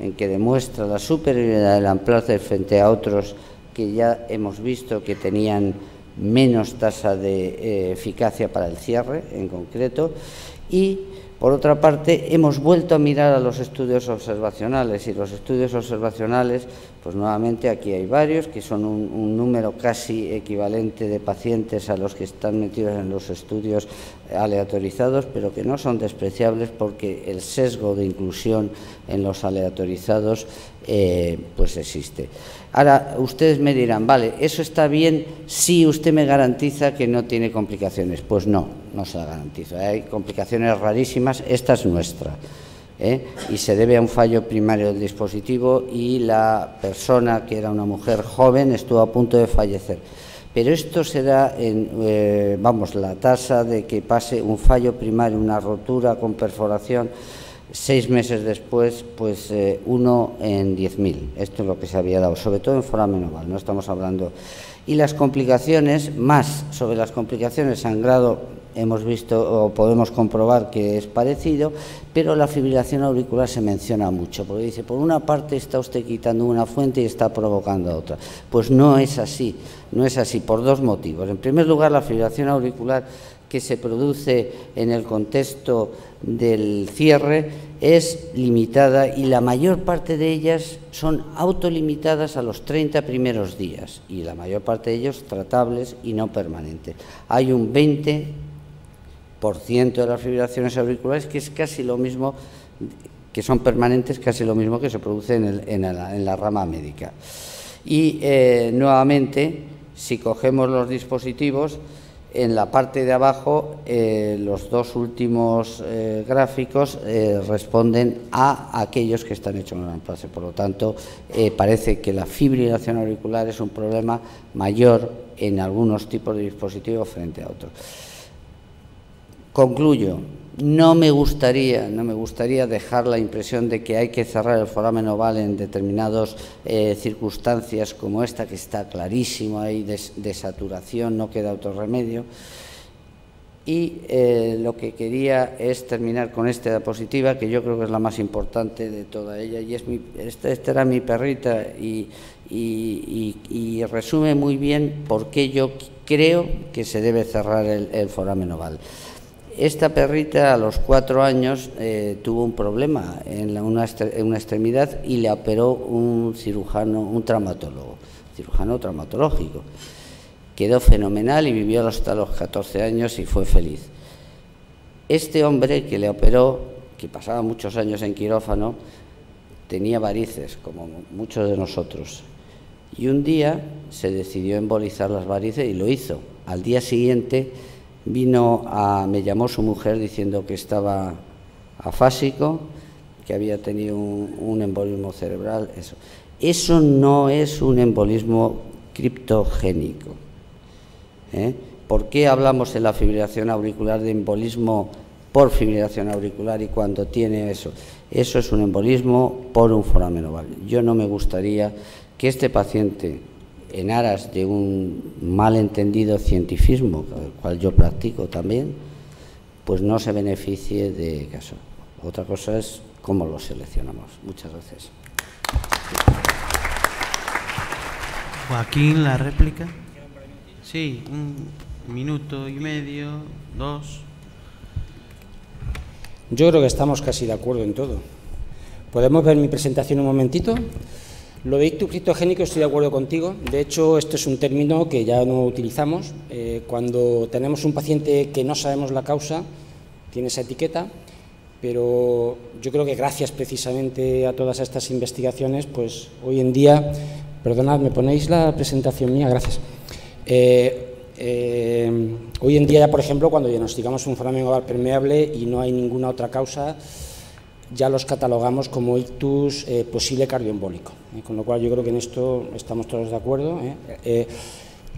en que demuestra la superioridad del Amplatzer frente a otros que ya hemos visto que tenían menos tasa de eh, eficacia para el cierre, en concreto. Y por otra parte, hemos vuelto a mirar a los estudios observacionales, y los estudios observacionales, pues nuevamente aquí hay varios, que son un, un número casi equivalente de pacientes a los que están metidos en los estudios aleatorizados, pero que no son despreciables porque el sesgo de inclusión en los aleatorizados eh, pues existe. Ahora, ustedes me dirán, vale, eso está bien si usted me garantiza que no tiene complicaciones. Pues no, no se la garantizo. Hay complicaciones rarísimas, esta es nuestra. ¿Eh? Y se debe a un fallo primario del dispositivo, y la persona, que era una mujer joven, estuvo a punto de fallecer. Pero esto se da en, eh, vamos, la tasa de que pase un fallo primario, una rotura con perforación, seis meses después, pues eh, uno en diez mil. Esto es lo que se había dado, sobre todo en foramen oval, no estamos hablando. Y las complicaciones, más sobre las complicaciones, sangrado, hemos visto o podemos comprobar que es parecido, pero la fibrilación auricular se menciona mucho, porque dice, por una parte está usted quitando una fuente y está provocando otra. Pues no es así, no es así, por dos motivos. En primer lugar, la fibrilación auricular que se produce en el contexto del cierre es limitada, y la mayor parte de ellas son autolimitadas a los treinta primeros días, y la mayor parte de ellos tratables y no permanentes. Hay un veinte por ciento de las fibrilaciones auriculares, que es casi lo mismo, que son permanentes, casi lo mismo que se produce en, el, en, la, en la rama médica. Y eh, nuevamente, si cogemos los dispositivos, en la parte de abajo, eh, los dos últimos eh, gráficos eh, responden a aquellos que están hechos en la clase. Por lo tanto, eh, parece que la fibrilación auricular es un problema mayor en algunos tipos de dispositivos frente a otros. Concluyo, no me gustaría, no me gustaría dejar la impresión de que hay que cerrar el foramen oval en determinadas eh, circunstancias como esta, que está clarísimo, hay des, desaturación, no queda otro remedio. Y eh, lo que quería es terminar con esta diapositiva, que yo creo que es la más importante de toda ella, y es mi, esta, esta era mi perrita, y, y, y, y resume muy bien por qué yo creo que se debe cerrar el, el foramen oval. Esta perrita a los cuatro años eh, tuvo un problema en, la, una, en una extremidad, y le operó un cirujano, un traumatólogo, cirujano traumatológico. Quedó fenomenal y vivió hasta los catorce años y fue feliz. Este hombre que le operó, que pasaba muchos años en quirófano, tenía varices, como muchos de nosotros. Y un día se decidió embolizar las varices y lo hizo. Al día siguiente vino a, me llamó su mujer diciendo que estaba afásico, que había tenido un, un embolismo cerebral, eso. eso no es un embolismo criptogénico. ¿Eh? ¿Por qué hablamos en la fibrilación auricular de embolismo por fibrilación auricular y cuando tiene eso? Eso es un embolismo por un foramen oval. Yo no me gustaría que este paciente, en aras de un malentendido cientificismo, el cual yo practico también, pues no se beneficie de caso. Otra cosa es cómo lo seleccionamos. Muchas gracias. Joaquín, la réplica. Sí, un minuto y medio, dos. Yo creo que estamos casi de acuerdo en todo. ¿Podemos ver mi presentación un momentito? Lo de ictus criptogénico estoy de acuerdo contigo. De hecho, esto es un término que ya no utilizamos. Eh, cuando tenemos un paciente que no sabemos la causa, tiene esa etiqueta, pero yo creo que gracias precisamente a todas estas investigaciones, pues hoy en día, perdonad, ¿me ponéis la presentación mía? Gracias. Eh, Eh, hoy en día, ya por ejemplo, cuando diagnosticamos un foramen oval permeable y no hay ninguna otra causa, ya los catalogamos como ictus eh, posible cardioembólico. Eh, con lo cual yo creo que en esto estamos todos de acuerdo. Eh. Eh,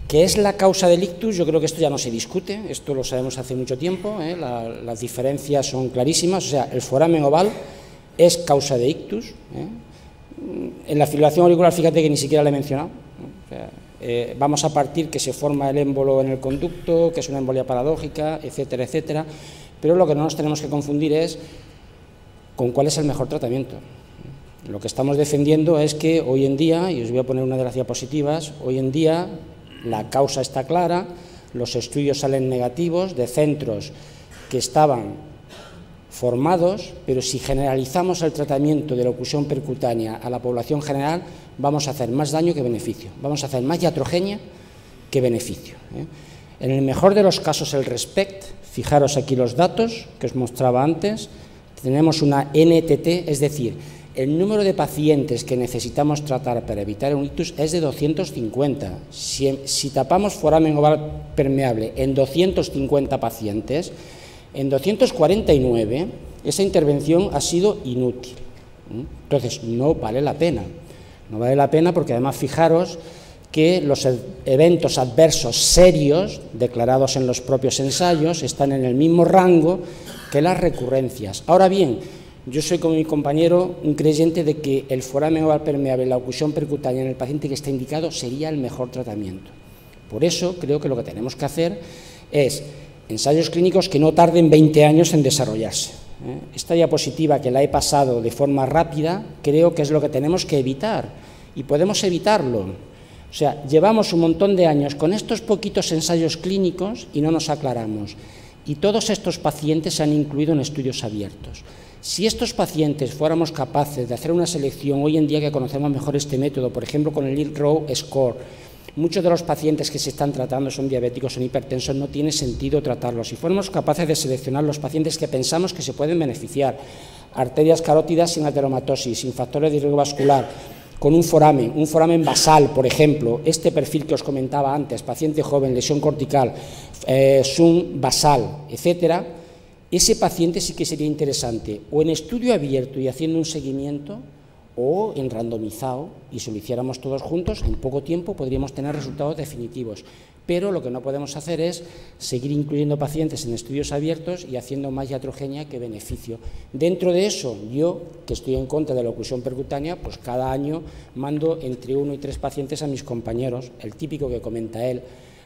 ¿Qué es la causa del ictus? Yo creo que esto ya no se discute, esto lo sabemos hace mucho tiempo, eh. La, las diferencias son clarísimas, o sea, el foramen oval es causa de ictus. Eh. En la fibrilación auricular, fíjate que ni siquiera la he mencionado. O sea, Eh, vamos a partir que se forma el émbolo en el conducto, que es una embolia paradójica, etcétera, etcétera, pero lo que no nos tenemos que confundir es con cuál es el mejor tratamiento. Lo que estamos defendiendo es que hoy en día, y os voy a poner una de las diapositivas, hoy en día la causa está clara, los estudios salen negativos de centros que estaban formados, pero si generalizamos el tratamiento de la oclusión percutánea a la población general, vamos a hacer más daño que beneficio, vamos a hacer más iatrogenia que beneficio. ¿eh? En el mejor de los casos, el RESPECT, fijaros aquí los datos que os mostraba antes, tenemos una N T T, es decir, el número de pacientes que necesitamos tratar para evitar un ictus es de doscientos cincuenta. Si, si tapamos foramen oval permeable en doscientos cincuenta pacientes, en doscientos cuarenta y nueve esa intervención ha sido inútil. ¿eh? Entonces, no vale la pena. No vale la pena porque además fijaros que los eventos adversos serios declarados en los propios ensayos están en el mismo rango que las recurrencias. Ahora bien, yo soy como mi compañero un creyente de que el foramen oval permeable, la oclusión percutánea en el paciente que está indicado sería el mejor tratamiento. Por eso creo que lo que tenemos que hacer es ensayos clínicos que no tarden veinte años en desarrollarse. Esta diapositiva que la he pasado de forma rápida, creo que es lo que tenemos que evitar, y podemos evitarlo. O sea, llevamos un montón de años con estos poquitos ensayos clínicos y no nos aclaramos. Y todos estos pacientes se han incluido en estudios abiertos. Si estos pacientes fuéramos capaces de hacer una selección, hoy en día que conocemos mejor este método, por ejemplo con el EuroSCORE, muchos de los pacientes que se están tratando son diabéticos, son hipertensos, no tiene sentido tratarlos. Si fuéramos capaces de seleccionar los pacientes que pensamos que se pueden beneficiar, arterias carótidas sin ateromatosis, sin factores de riesgo vascular, con un foramen, un foramen basal, por ejemplo, este perfil que os comentaba antes, paciente joven, lesión cortical, eh, S U M basal, etcétera, ese paciente sí que sería interesante, o en estudio abierto y haciendo un seguimiento, o en randomizado, y si lo hiciéramos todos juntos, en poco tiempo podríamos tener resultados definitivos. Pero lo que no podemos hacer es seguir incluyendo pacientes en estudios abiertos y haciendo más iatrogenia que beneficio. Dentro de eso, yo, que estoy en contra de la oclusión percutánea, pues cada año mando entre uno y tres pacientes a mis compañeros, el típico que comenta él,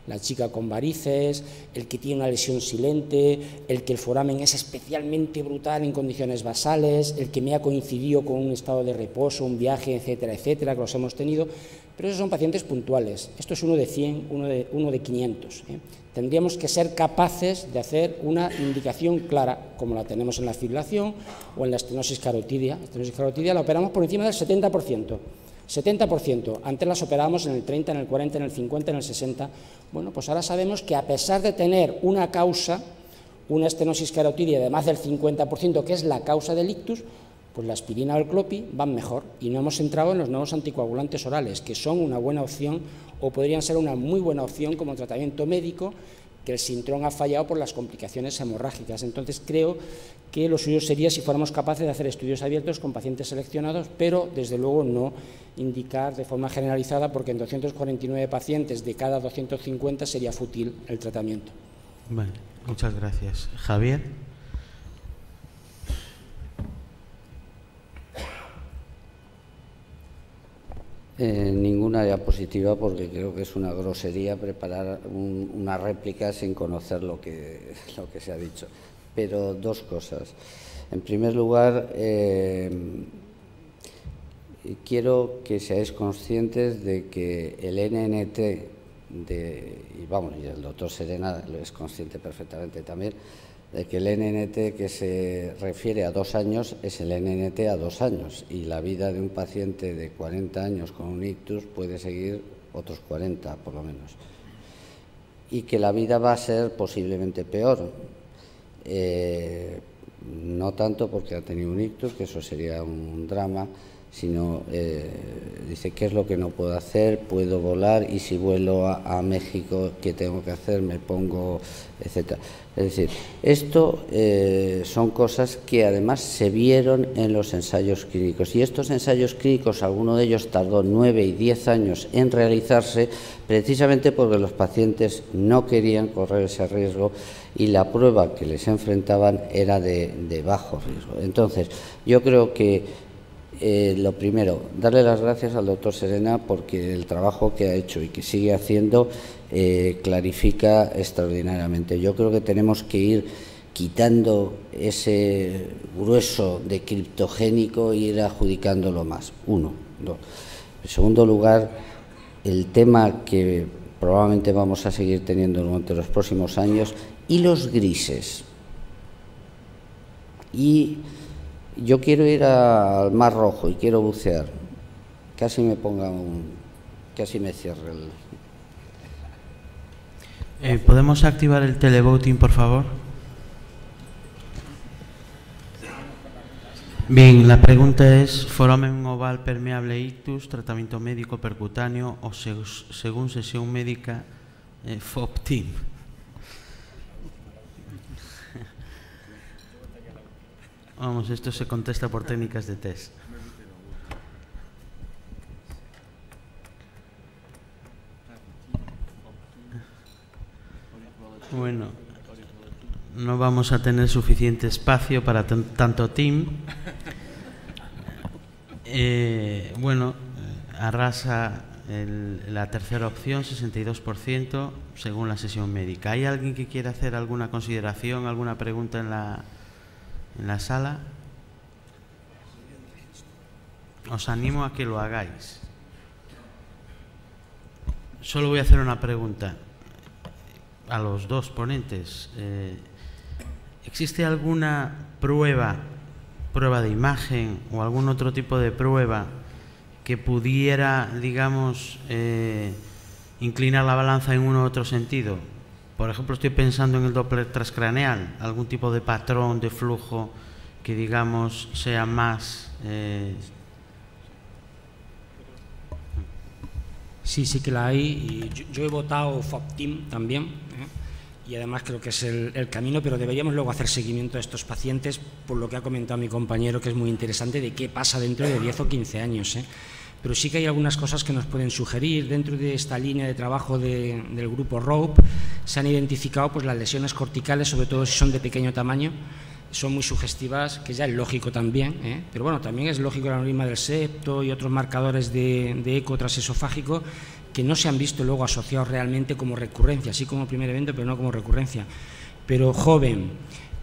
la chica con varices, el que tiene una lesión silente, el que el foramen es especialmente brutal en condiciones basales, el que me ha coincidido con un estado de reposo, un viaje, etcétera, etcétera, que los hemos tenido, pero esos son pacientes puntuales. Esto es uno de cien, uno de, uno de quinientos. ¿eh? Tendríamos que ser capaces de hacer una indicación clara, como la tenemos en la fibrilación o en la estenosis carotidia. La estenosis carotidia la operamos por encima del setenta por ciento. setenta por ciento, antes las operábamos en el treinta, en el cuarenta, en el cincuenta, en el sesenta. Bueno, pues ahora sabemos que a pesar de tener una causa, una estenosis carotidia de más del cincuenta por ciento, que es la causa del ictus, pues la aspirina o el clopi van mejor y no hemos entrado en los nuevos anticoagulantes orales, que son una buena opción o podrían ser una muy buena opción como tratamiento médico, que el sintrón ha fallado por las complicaciones hemorrágicas. Entonces, creo que lo suyo sería si fuéramos capaces de hacer estudios abiertos con pacientes seleccionados, pero, desde luego, no indicar de forma generalizada, porque en doscientos cuarenta y nueve pacientes de cada doscientos cincuenta sería fútil el tratamiento. Vale, muchas gracias. Javier. Eh, ninguna diapositiva, porque creo que es una grosería preparar un, una réplica sin conocer lo que, lo que se ha dicho. Pero dos cosas. En primer lugar, eh, quiero que seáis conscientes de que el N N T, de, y vamos, y el doctor Serena lo es consciente perfectamente también, de que el N N T que se refiere a dos años es el N N T a dos años, y la vida de un paciente de cuarenta años con un ictus puede seguir otros cuarenta, por lo menos, y que la vida va a ser posiblemente peor, eh, no tanto porque ha tenido un ictus, que eso sería un drama, sino eh, dice qué es lo que no puedo hacer, puedo volar, y si vuelo a, a México, ¿qué tengo que hacer? Me pongo, etcétera. Es decir, esto eh, son cosas que además se vieron en los ensayos clínicos, y estos ensayos clínicos, alguno de ellos tardó nueve y diez años en realizarse, precisamente porque los pacientes no querían correr ese riesgo y la prueba que les enfrentaban era de, de bajo riesgo. Entonces, yo creo que Eh, lo primero, darle las gracias al doctor Serena, porque el trabajo que ha hecho y que sigue haciendo eh, clarifica extraordinariamente. Yo creo que tenemos que ir quitando ese grueso de criptogénico e ir adjudicándolo más. Uno, dos. En segundo lugar, el tema que probablemente vamos a seguir teniendo durante los próximos años, y los grises. Y yo quiero ir a, al Mar Rojo y quiero bucear. Casi me ponga un... casi me cierre el... Eh, ¿Podemos activar el televoting, por favor? Bien, la pregunta es, foramen oval permeable ictus, tratamiento médico percutáneo o se, según sesión médica eh, F O B T I M. Vamos, esto se contesta por técnicas de test. Bueno, no vamos a tener suficiente espacio para tanto team. Eh, bueno, arrasa el, la tercera opción, sesenta y dos por ciento, según la sesión médica. ¿Hay alguien que quiera hacer alguna consideración, alguna pregunta en la... en la sala? Os animo a que lo hagáis. Solo voy a hacer una pregunta a los dos ponentes. Eh, ¿Existe alguna prueba, prueba de imagen o algún otro tipo de prueba que pudiera, digamos, eh, inclinar la balanza en uno u otro sentido? Por ejemplo, estoy pensando en el Doppler transcraneal, algún tipo de patrón de flujo que, digamos, sea más... Eh... Sí, sí que la hay. Y yo, yo he votado F O B T I M también, ¿eh? Y además creo que es el, el camino, pero deberíamos luego hacer seguimiento a estos pacientes, por lo que ha comentado mi compañero, que es muy interesante, de qué pasa dentro de diez o quince años, ¿eh? Pero sí que hay algunas cosas que nos pueden sugerir. Dentro de esta línea de trabajo de, del grupo ROPE se han identificado pues, las lesiones corticales, sobre todo si son de pequeño tamaño, son muy sugestivas, que ya es lógico también, ¿eh? Pero bueno, también es lógico el aneurisma del septo y otros marcadores de, de eco transesofágico que no se han visto luego asociados realmente como recurrencia, así como primer evento, pero no como recurrencia. Pero joven,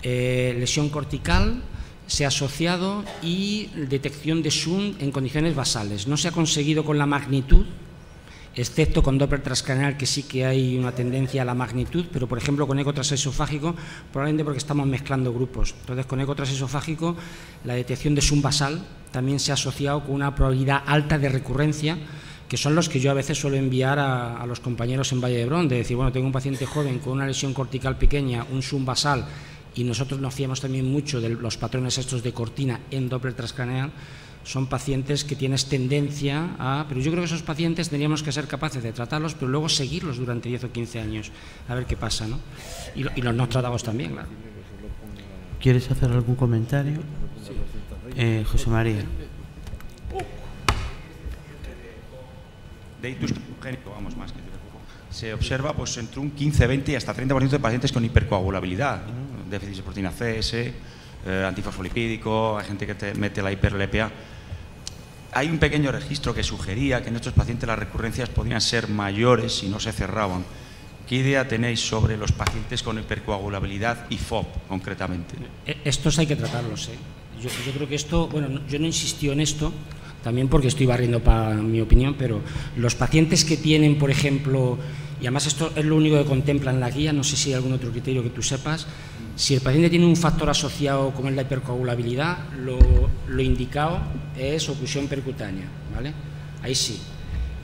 eh, lesión cortical... se ha asociado, y detección de S U M en condiciones basales. No se ha conseguido con la magnitud, excepto con Doppler transcraneal, que sí que hay una tendencia a la magnitud, pero por ejemplo con eco transesofágico, probablemente porque estamos mezclando grupos. Entonces, con eco transesofágico, la detección de S U M basal también se ha asociado con una probabilidad alta de recurrencia, que son los que yo a veces suelo enviar a, a los compañeros en Valle de Hebrón, de decir, bueno, tengo un paciente joven con una lesión cortical pequeña, un S U M basal, y nosotros nos fiamos también mucho de los patrones estos de cortina en Doppler transcraneal, son pacientes que tienes tendencia a... Pero yo creo que esos pacientes tendríamos que ser capaces de tratarlos, pero luego seguirlos durante diez o quince años, a ver qué pasa, ¿no? Y, lo, y los no tratados también, claro. ¿Quieres hacer algún comentario? Sí. Eh, José María. De ictus congénito, vamos, más que se observa pues entre un quince, veinte y hasta treinta por ciento de pacientes con hipercoagulabilidad, ¿no? Déficit de proteína C, S, eh, antifosfolipídico, hay gente que te mete la hiperLPA. Hay un pequeño registro que sugería que en estos pacientes las recurrencias podrían ser mayores si no se cerraban. ¿Qué idea tenéis sobre los pacientes con hipercoagulabilidad y F O B, concretamente? Estos hay que tratarlos, ¿eh? Yo, yo creo que esto, bueno, yo no insistí en esto, también porque estoy barriendo para mi opinión, pero los pacientes que tienen, por ejemplo, y además esto es lo único que contempla en la guía, no sé si hay algún otro criterio que tú sepas, si el paciente tiene un factor asociado como es la hipercoagulabilidad, lo, lo indicado es oclusión percutánea, ¿vale? Ahí sí.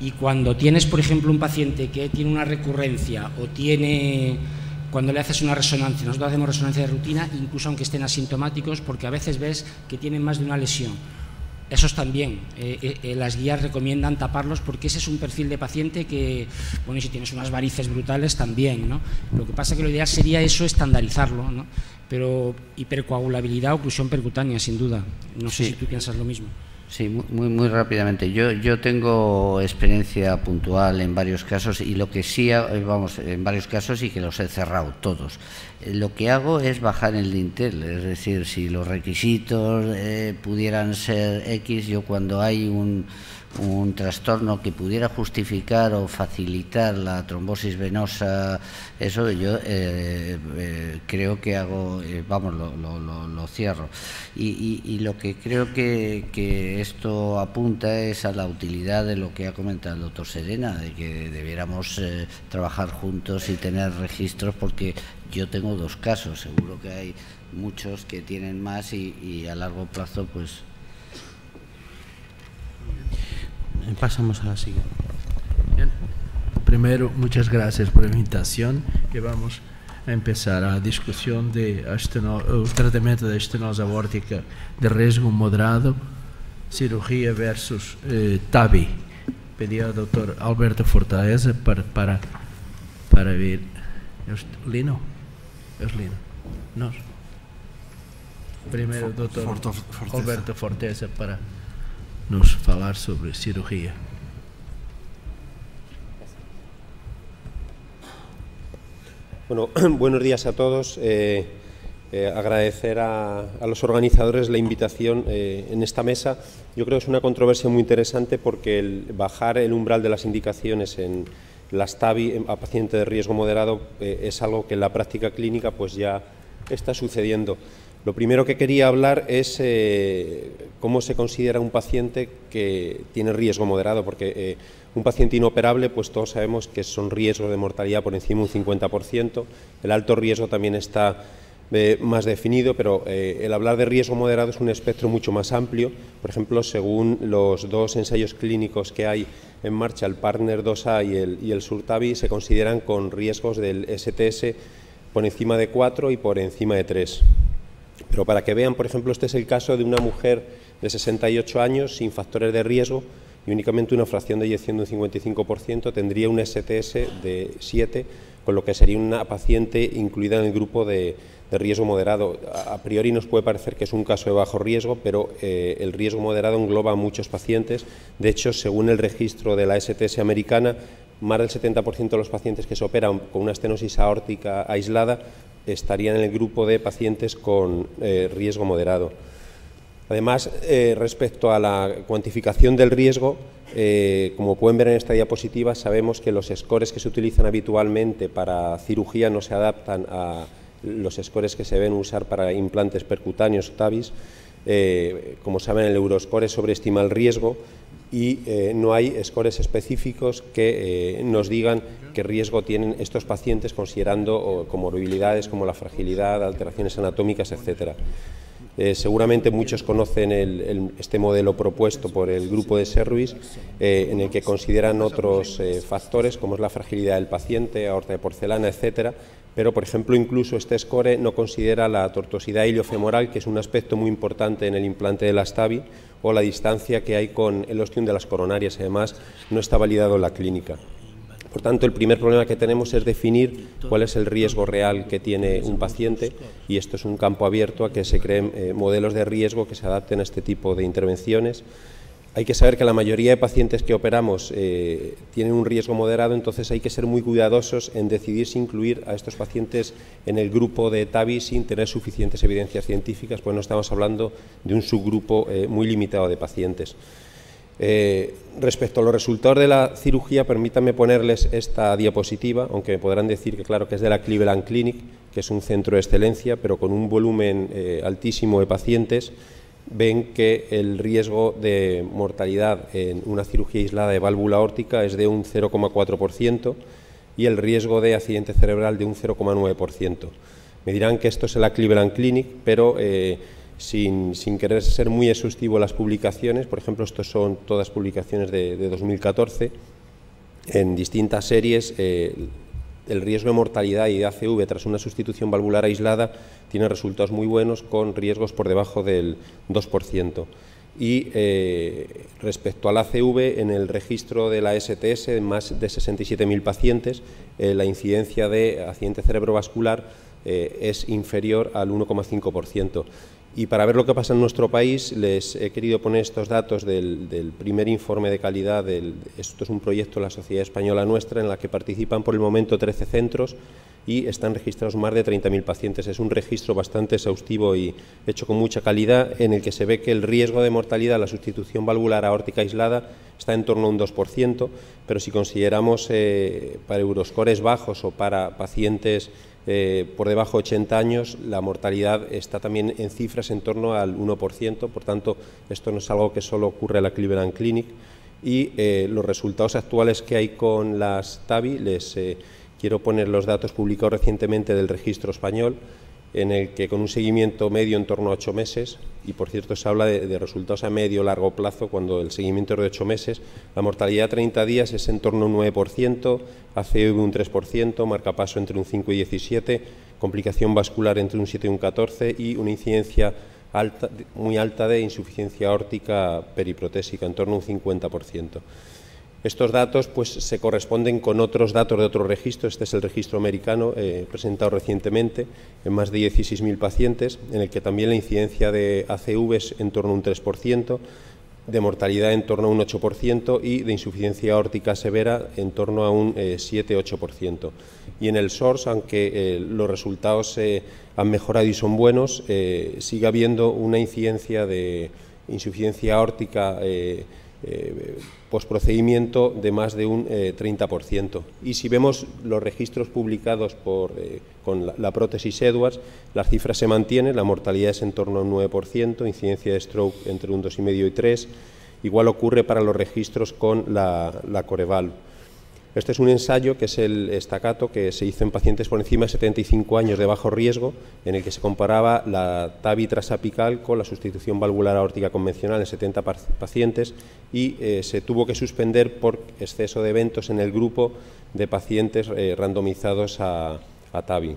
Y cuando tienes, por ejemplo, un paciente que tiene una recurrencia o tiene... Cuando le haces una resonancia, nosotros hacemos resonancia de rutina, incluso aunque estén asintomáticos, porque a veces ves que tienen más de una lesión. Esos también, eh, eh, las guías recomiendan taparlos porque ese es un perfil de paciente que, bueno, y si tienes unas varices brutales también, ¿no? Lo que pasa es que lo ideal sería eso, estandarizarlo, ¿no? Pero hipercoagulabilidad, oclusión percutánea, sin duda. No sé sí. si tú piensas lo mismo. Sí, muy, muy rápidamente. Yo, yo tengo experiencia puntual en varios casos y lo que sí, vamos, en varios casos y que los he cerrado todos. Lo que hago es bajar el dintel, es decir, si los requisitos eh, pudieran ser X, yo cuando hay un, un trastorno que pudiera justificar o facilitar la trombosis venosa, eso yo eh, eh, creo que hago, eh, vamos, lo, lo, lo, lo cierro. Y, y, y lo que creo que, que esto apunta es a la utilidad de lo que ha comentado el doctor Serena, de que debiéramos eh, trabajar juntos y tener registros, porque yo tengo dos casos, seguro que hay muchos que tienen más y, y a largo plazo, pues... Pasamos a la siguiente. Bien. Primero, muchas gracias por la invitación y vamos a empezar la discusión del tratamiento de estenosis aórtica de riesgo moderado, cirugía versus eh, TAVI. Pedí al doctor Alberto Forteza para, para, para ver. ¿Es Lino? ¿Es Lino? No. Primero, doctor Alberto Forteza para... nos falar sobre cirugía. Bueno, buenos días a todos. Eh, eh, agradecer a, a los organizadores la invitación eh, en esta mesa. Yo creo que es una controversia muy interesante porque el bajar el umbral de las indicaciones en las TAVI a pacientes de riesgo moderado eh, es algo que en la práctica clínica pues ya está sucediendo. Lo primero que quería hablar es eh, cómo se considera un paciente que tiene riesgo moderado, porque eh, un paciente inoperable, pues todos sabemos que son riesgos de mortalidad por encima de un cincuenta por ciento, el alto riesgo también está eh, más definido, pero eh, el hablar de riesgo moderado es un espectro mucho más amplio. Por ejemplo, según los dos ensayos clínicos que hay en marcha, el PARTNER dos A y el, y el SURTAVI, se consideran con riesgos del S T S por encima de cuatro y por encima de tres. Pero para que vean, por ejemplo, este es el caso de una mujer de sesenta y ocho años sin factores de riesgo y únicamente una fracción de eyección de un cincuenta y cinco por ciento, tendría un S T S de siete, con lo que sería una paciente incluida en el grupo de, de riesgo moderado. A, a priori nos puede parecer que es un caso de bajo riesgo, pero eh, el riesgo moderado engloba a muchos pacientes. De hecho, según el registro de la S T S americana, más del setenta por ciento de los pacientes que se operan con una estenosis aórtica aislada estarían en el grupo de pacientes con eh, riesgo moderado. Además, eh, respecto a la cuantificación del riesgo, eh, como pueden ver en esta diapositiva, sabemos que los scores que se utilizan habitualmente para cirugía no se adaptan a los scores que se deben usar para implantes percutáneos o TAVIs. Eh, como saben, el EuroSCORE sobreestima el riesgo y eh, no hay scores específicos que eh, nos digan qué riesgo tienen estos pacientes considerando comorbilidades como la fragilidad, alteraciones anatómicas, etcétera. Eh, seguramente muchos conocen el, el, este modelo propuesto por el grupo de Serruis, eh, en el que consideran otros eh, factores, como es la fragilidad del paciente, aorta de porcelana, etcétera, pero, por ejemplo, incluso este score no considera la tortuosidad iliofemoral, que es un aspecto muy importante en el implante de las TAVI, o la distancia que hay con el ostium de las coronarias. Además, no está validado en la clínica. Por tanto, el primer problema que tenemos es definir cuál es el riesgo real que tiene un paciente, y esto es un campo abierto a que se creen eh, modelos de riesgo que se adapten a este tipo de intervenciones. Hay que saber que la mayoría de pacientes que operamos eh, tienen un riesgo moderado, entonces hay que ser muy cuidadosos en decidir si incluir a estos pacientes en el grupo de TAVI sin tener suficientes evidencias científicas, pues no estamos hablando de un subgrupo eh, muy limitado de pacientes. Eh, respecto a los resultados de la cirugía, permítanme ponerles esta diapositiva, aunque me podrán decir que claro que es de la Cleveland Clinic, que es un centro de excelencia, pero con un volumen eh, altísimo de pacientes. Ven que el riesgo de mortalidad en una cirugía aislada de válvula aórtica es de un cero coma cuatro por ciento y el riesgo de accidente cerebral de un cero coma nueve por ciento. Me dirán que esto es en la Cleveland Clinic, pero eh, Sin, sin querer ser muy exhaustivo las publicaciones, por ejemplo, estas son todas publicaciones de, de dos mil catorce, en distintas series, eh, el riesgo de mortalidad y de A C V tras una sustitución valvular aislada tiene resultados muy buenos, con riesgos por debajo del dos por ciento. Y eh, respecto al A C V, en el registro de la S T S, en más de sesenta y siete mil pacientes, eh, la incidencia de accidente cerebrovascular eh, es inferior al uno coma cinco por ciento. Y para ver lo que pasa en nuestro país, les he querido poner estos datos del, del primer informe de calidad. Del, esto es un proyecto de la Sociedad Española Nuestra, en la que participan por el momento trece centros y están registrados más de treinta mil pacientes. Es un registro bastante exhaustivo y hecho con mucha calidad, en el que se ve que el riesgo de mortalidad, la sustitución valvular aórtica aislada, está en torno a un dos por ciento, pero si consideramos eh, para EuroSCORE bajos o para pacientes Eh, por debajo de ochenta años, la mortalidad está también en cifras en torno al uno por ciento, por tanto, esto no es algo que solo ocurre en la Cleveland Clinic. Y eh, los resultados actuales que hay con las TAVI, les eh, quiero poner los datos publicados recientemente del registro español, en el que con un seguimiento medio en torno a ocho meses, y por cierto se habla de, de resultados a medio o largo plazo, cuando el seguimiento es de ocho meses, la mortalidad a treinta días es en torno a un nueve por ciento, A C V un tres por ciento, marcapaso entre un cinco y diecisiete, complicación vascular entre un siete y un catorce y una incidencia alta, muy alta de insuficiencia aórtica periprotésica, en torno a un cincuenta por ciento. Estos datos pues, se corresponden con otros datos de otro registro. Este es el registro americano eh, presentado recientemente en más de dieciséis mil pacientes, en el que también la incidencia de A C V es en torno a un tres por ciento, de mortalidad en torno a un ocho por ciento y de insuficiencia aórtica severa en torno a un eh, siete a ocho por ciento. Y en el SOURCE, aunque eh, los resultados eh, han mejorado y son buenos, eh, sigue habiendo una incidencia de insuficiencia aórtica eh, Eh, posprocedimiento de más de un eh, treinta por ciento. Y si vemos los registros publicados por, eh, con la, la prótesis Edwards, las cifras se mantienen, la mortalidad es en torno a un nueve por ciento, incidencia de stroke entre un dos coma cinco y tres, igual ocurre para los registros con la, la Coreval. Este es un ensayo que es el estacato, que se hizo en pacientes por encima de setenta y cinco años de bajo riesgo, en el que se comparaba la TAVI trasapical con la sustitución valvular aórtica convencional en setenta pacientes y eh, se tuvo que suspender por exceso de eventos en el grupo de pacientes eh, randomizados a, a TAVI.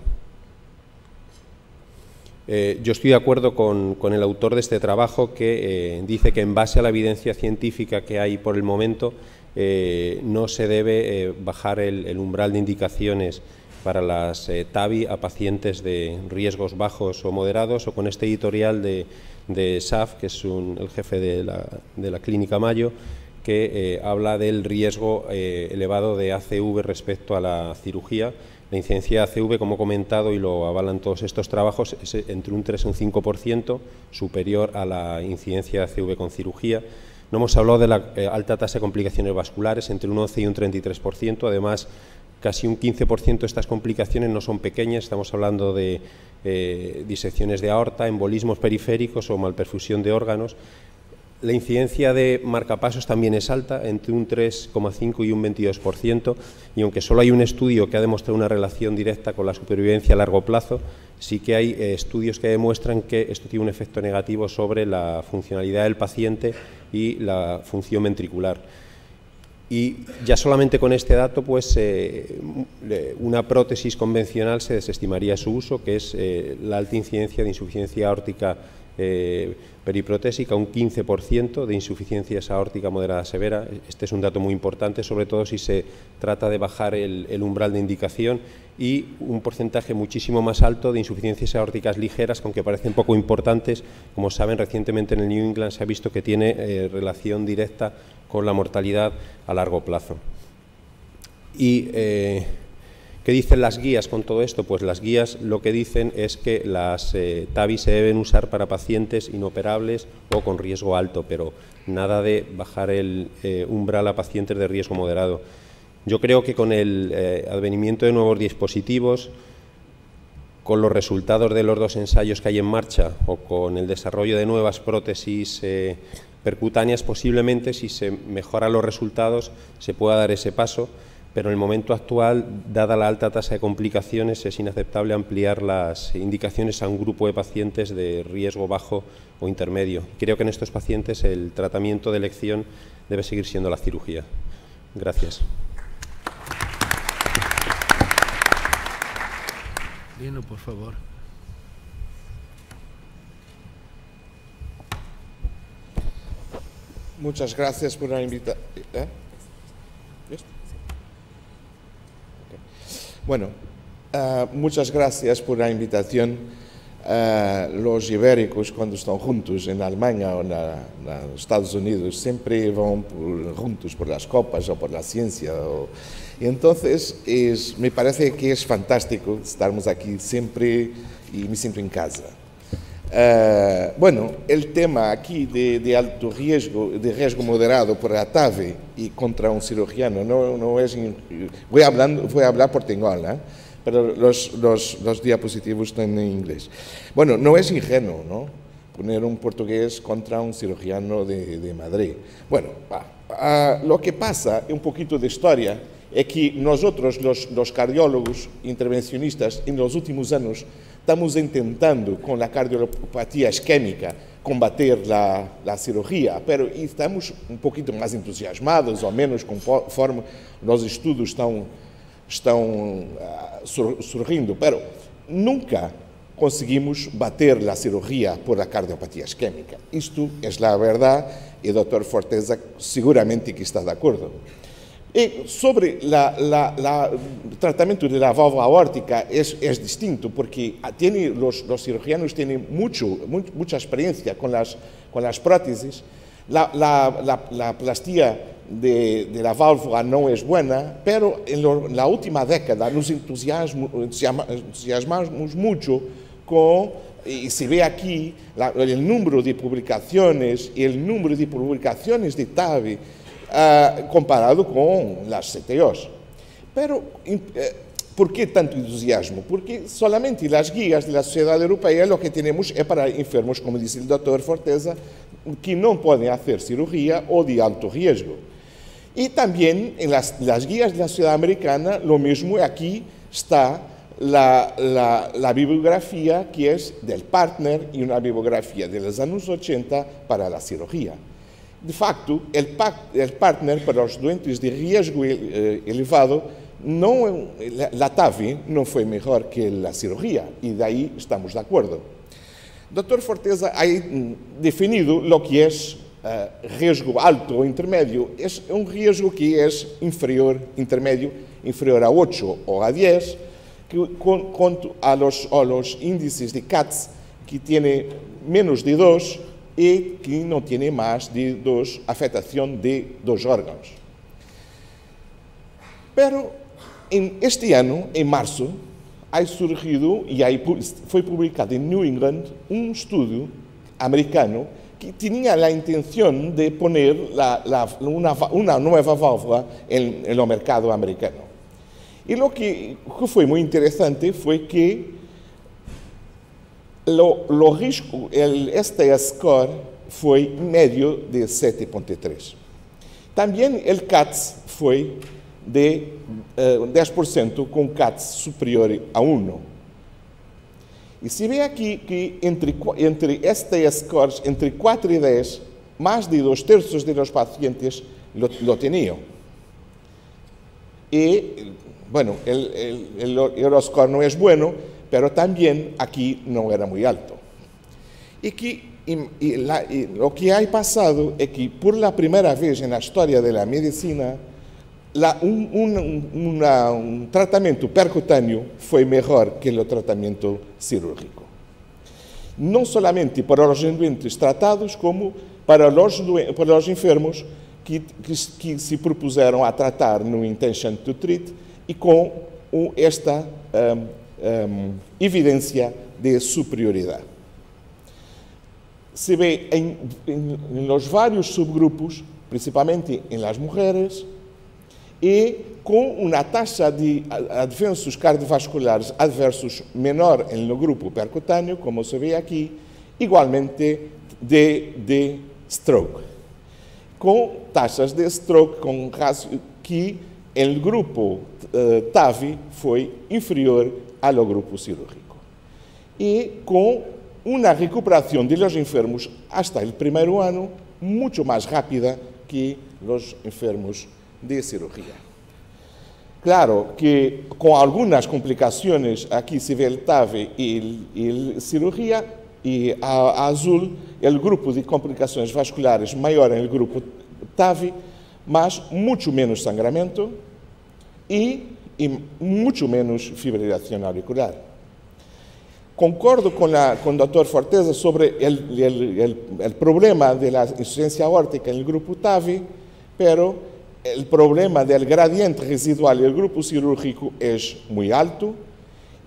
Eh, yo estoy de acuerdo con, con el autor de este trabajo, que eh, dice que en base a la evidencia científica que hay por el momento, Eh, no se debe eh, bajar el, el umbral de indicaciones para las eh, TAVI a pacientes de riesgos bajos o moderados, o con este editorial de, de S A F, que es un, el jefe de la, de la Clínica Mayo, que eh, habla del riesgo eh, elevado de A C V respecto a la cirugía. La incidencia de A C V, como he comentado, y lo avalan todos estos trabajos, es entre un tres y un cinco por ciento, superior a la incidencia de A C V con cirugía. No hemos hablado de la eh, alta tasa de complicaciones vasculares, entre un once y un treinta y tres por ciento. Además, casi un quince por ciento de estas complicaciones no son pequeñas. Estamos hablando de eh, disecciones de aorta, embolismos periféricos o malperfusión de órganos. La incidencia de marcapasos también es alta, entre un tres coma cinco y un veintidós por ciento, y aunque solo hay un estudio que ha demostrado una relación directa con la supervivencia a largo plazo, sí que hay eh, estudios que demuestran que esto tiene un efecto negativo sobre la funcionalidad del paciente y la función ventricular. Y ya solamente con este dato, pues eh, una prótesis convencional se desestimaría su uso, que es eh, la alta incidencia de insuficiencia aórtica eh, periprotésica, un quince por ciento de insuficiencia aórtica moderada severa. Este es un dato muy importante, sobre todo si se trata de bajar el, el umbral de indicación, y un porcentaje muchísimo más alto de insuficiencias aórticas ligeras, aunque parecen poco importantes. Como saben, recientemente en el New England se ha visto que tiene eh, relación directa con la mortalidad a largo plazo. ¿Y eh, qué dicen las guías con todo esto? Pues las guías lo que dicen es que las eh, TAVI se deben usar para pacientes inoperables o con riesgo alto, pero nada de bajar el eh, umbral a pacientes de riesgo moderado. Yo creo que con el eh, advenimiento de nuevos dispositivos, con los resultados de los dos ensayos que hay en marcha o con el desarrollo de nuevas prótesis eh, percutáneas, posiblemente, si se mejoran los resultados, se pueda dar ese paso, pero en el momento actual, dada la alta tasa de complicaciones, es inaceptable ampliar las indicaciones a un grupo de pacientes de riesgo bajo o intermedio. Creo que en estos pacientes el tratamiento de elección debe seguir siendo la cirugía. Gracias. Lino, por favor. Muchas gracias por la invitación. ¿Eh? ¿Sí? Okay. Bueno, uh, muchas gracias por la invitación. Uh, los ibéricos, cuando están juntos en Alemania o en los Estados Unidos, siempre van por, juntos por las copas o por la ciencia. O, Y entonces es, me parece que es fantástico estarmos aquí siempre y me siento en casa. Uh, bueno, el tema aquí de, de alto riesgo, de riesgo moderado por la TAVI y contra un cirujano, no, no es... Voy, hablando, voy a hablar porteñola, ¿eh? Pero los, los, los diapositivos están en inglés. Bueno, no es ingenuo, ¿no? Poner un portugués contra un cirujano de, de Madrid. Bueno, uh, lo que pasa, un poquito de historia, é que nós outros, os, os cardiólogos intervencionistas, nos últimos anos, estamos tentando, com a cardiopatia isquémica, combater a, a cirurgia, pero estamos um pouquinho mais entusiasmados, ou menos, conforme os estudos estão, estão uh, sur, surgindo, pero nunca conseguimos bater a cirurgia por a cardiopatia isquémica. Isto é a verdade, e o doutor Forteza seguramente que está de acordo. E sobre o tratamento da válvula aórtica é, é distinto, porque tiene, os, os cirujanos têm muita experiência com as, com as próteses. A plastia da válvula não é boa, mas na última década nos entusiasmamos muito com, e se vê aqui, o número de publicações, o número de publicações de TAVI, Uh, comparado com as C T Os. Pero, uh, por que tanto entusiasmo? Porque solamente as guias da Sociedade Europeia, o que temos é para enfermos, como disse o doutor Forteza, que não podem fazer cirurgia ou de alto risco. E também, nas guias da Sociedade Americana, o mesmo aqui está a bibliografia que é do PARTNER e uma bibliografia dos anos ochenta para a cirurgia. De facto, o partner para os doentes de risco elevado, não, a TAVI não foi melhor que a cirurgia, e daí estamos de acordo. doutor Forteza ha definido o que é uh, risco alto ou intermédio. É um risco que é inferior, intermédio, inferior a oito ou a dez, que, quanto aos, aos índices de C A T S que têm menos de dois, e que não tem mais de dois afetação de dois órgãos. Pero este ano, em março, há surgido e foi publicado em New England um estudo americano que tinha a intenção de pôr uma nova válvula no mercado americano. E o que foi muito interessante foi que o risco, o S T S score foi médio de sete vírgula três por cento. Também o C A T S foi de uh, dez por cento com C A T S superior a um. E se vê aqui que entre, entre S T S scores entre quatro e dez, mais de dois terços de los pacientes lo, lo tinham. E, bueno, o EuroScore não é bueno, mas também aqui não era muito alto. E que Y, y, la, y lo que ha pasado es que por la primera vez en la historia de la medicina, la, un, un, una, un tratamiento percutáneo fue mejor que el tratamiento cirúrgico. No solamente para los enfermos tratados, como para los, para los enfermos que, que, que se propusieron a tratar no intention to treat y con esta um, um, evidencia de superioridad. Se ve en, en, en los varios subgrupos, principalmente en las mujeres, y con una tasa de adventos cardiovasculares adversos menor en el grupo percutáneo, como se ve aquí, igualmente de, de stroke, con tasas de stroke con que el grupo eh, TAVI fue inferior al grupo cirúrgico. Y con una recuperación de los enfermos hasta el primer año mucho más rápida que los enfermos de cirugía. Claro que con algunas complicaciones, aquí se ve el TAVI y la cirugía, y a, a azul el grupo de complicaciones vasculares mayor en el grupo TAVI, mas mucho menos sangramiento y, y mucho menos fibrilación auricular. Concordo con el doctor Forteza sobre el, el, el, el problema de la insuficiencia aórtica en el grupo TAVI, pero el problema del gradiente residual en el grupo cirúrgico es muy alto.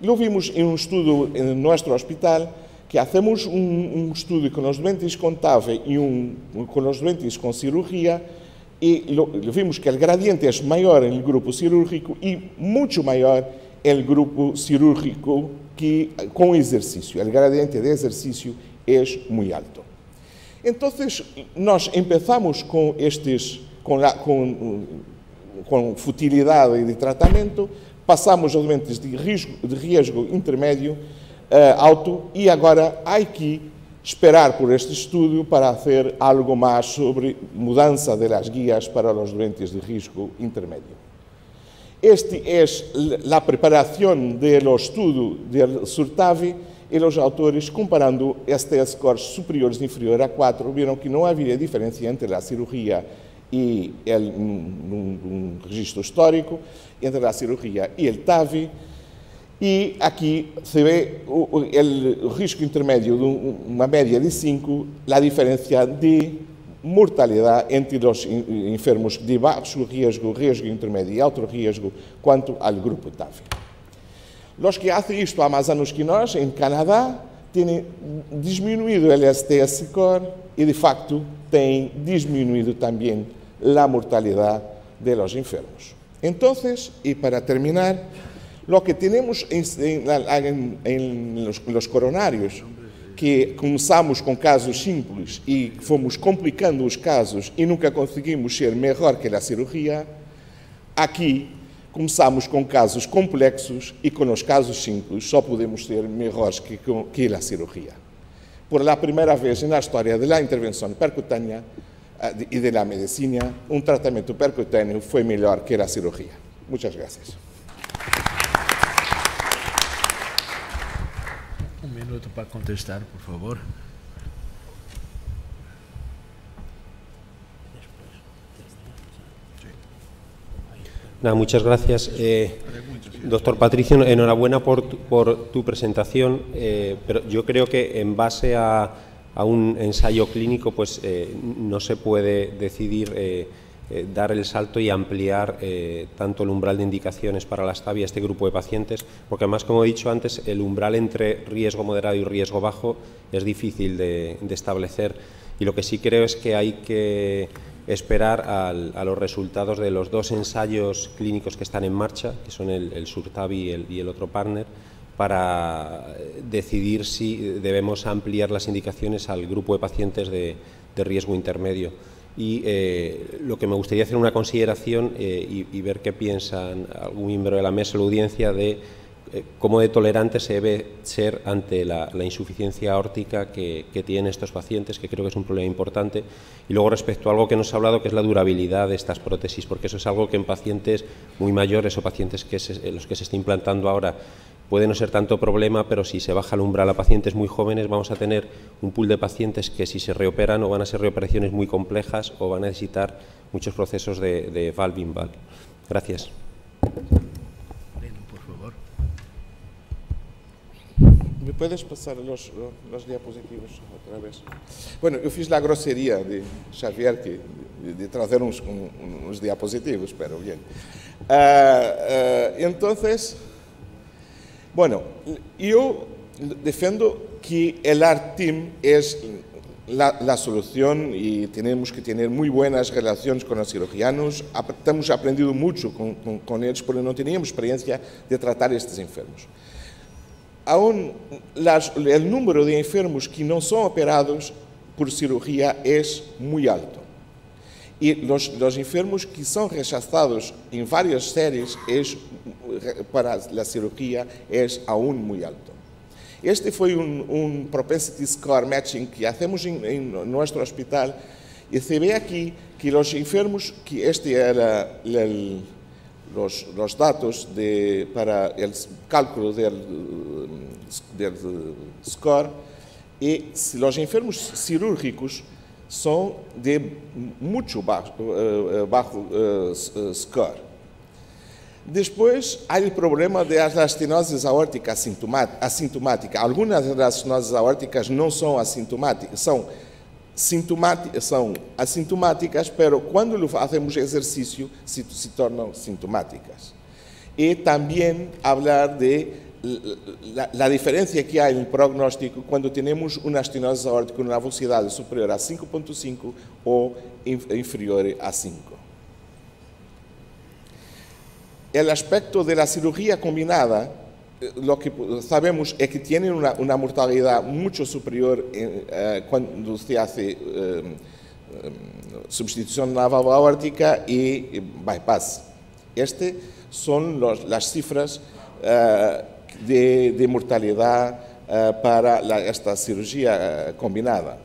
Lo vimos en un estudio en nuestro hospital, que hacemos un, un estudio con los doentes con TAVI y un, con los doentes con cirugía, y lo, lo vimos que el gradiente es mayor en el grupo cirúrgico y mucho mayor en el grupo cirúrgico que con ejercicio, el gradiente de ejercicio es muy alto. Entonces, nos empezamos con, estes, con, la, con, con futilidad de tratamiento, pasamos a doentes de riesgo, de riesgo intermedio, eh, alto, y agora hay que esperar por este estudio para hacer algo más sobre mudanza de las guías para los doentes de riesgo intermedio. Esta es la preparación del estudio del SURTAVI y los autores comparando S T S scores superiores e inferiores a cuatro vieron que no había diferencia entre la cirugía y el, un, un registro histórico, entre la cirugía y el TAVI. Y aquí se ve el riesgo intermedio de una media de cinco, la diferencia de mortalidad entre los enfermos de bajo riesgo, riesgo intermedio y alto riesgo cuanto al grupo TAVI. Los que hacen esto a más años que nosotros, en Canadá, tienen disminuido el S T S score y de facto tienen disminuido también la mortalidad de los enfermos. Entonces, y para terminar, lo que tenemos en, en, en, los, en los coronarios, que começamos com casos simples e fomos complicando os casos e nunca conseguimos ser melhor que a cirurgia, aqui começamos com casos complexos e com os casos simples só podemos ser melhores que, que a cirurgia. Por la primeira vez na história da intervenção percutânea e da medicina, um tratamento percutâneo foi melhor que a cirurgia. Muchas gracias. Para contestar, por favor. Nada, muchas gracias. Eh, doctor Patricio, enhorabuena por tu, por tu presentación, eh, pero yo creo que en base a, a un ensayo clínico pues eh, no se puede decidir eh, eh, dar el salto y ampliar eh, tanto el umbral de indicaciones para las TAVI a este grupo de pacientes, porque además, como he dicho antes, el umbral entre riesgo moderado y riesgo bajo es difícil de, de establecer, y lo que sí creo es que hay que esperar al, a los resultados de los dos ensayos clínicos que están en marcha, que son el, el SURTAVI y el, y el otro PARTNER, para decidir si debemos ampliar las indicaciones al grupo de pacientes de, de riesgo intermedio. Y eh, lo que me gustaría hacer una consideración eh, y, y ver qué piensan algún miembro de la mesa o la audiencia de eh, cómo de tolerante se debe ser ante la, la insuficiencia aórtica que, que tienen estos pacientes, que creo que es un problema importante. Y luego respecto a algo que nos ha hablado, que es la durabilidad de estas prótesis, porque eso es algo que en pacientes muy mayores o pacientes que se, los que se está implantando ahora puede no ser tanto problema, pero si se baja el umbral a pacientes muy jóvenes vamos a tener un pool de pacientes que si se reoperan o van a ser reoperaciones muy complejas o van a necesitar muchos procesos de, de valve in valve. Gracias. Por favor. ¿Me puedes pasar los, los diapositivos otra vez? Bueno, yo fiz la grosería de Xavier que, de, de traer unos, unos diapositivos, pero bien. Uh, uh, entonces... Bueno, yo defiendo que el ART-TIM es la, la solución y tenemos que tener muy buenas relaciones con los cirujanos. Hemos aprendido mucho con, con, con ellos porque no teníamos experiencia de tratar estos enfermos. Aún las, el número de enfermos que no son operados por cirugía es muy alto. Y los, los enfermos que son rechazados en varias series es, para la cirugía es aún muy alto. Este fue un, un propensity score matching que hacemos en, en nuestro hospital y se ve aquí que los enfermos, que este era el, los, los datos de, para el cálculo del, del score, y los enfermos cirúrgicos son de mucho bajo, eh, bajo eh, score. Después hay el problema de las estenoses aórticas asintomáticas. Algunas de las estenoses aórticas no son asintomáticas, son, sintomáticas, son asintomáticas, pero cuando hacemos ejercicio se, se tornan sintomáticas. Y también hablar de La, la diferencia que hay en el pronóstico cuando tenemos una estenose aórtica con una velocidad superior a cinco punto cinco o inferior a cinco. El aspecto de la cirugía combinada, lo que sabemos es que tiene una, una mortalidad mucho superior en, eh, cuando se hace eh, substitución naval aórtica y bypass. Estas son los, las cifras eh, De, de mortalidad uh, para la, esta cirugía uh, combinada.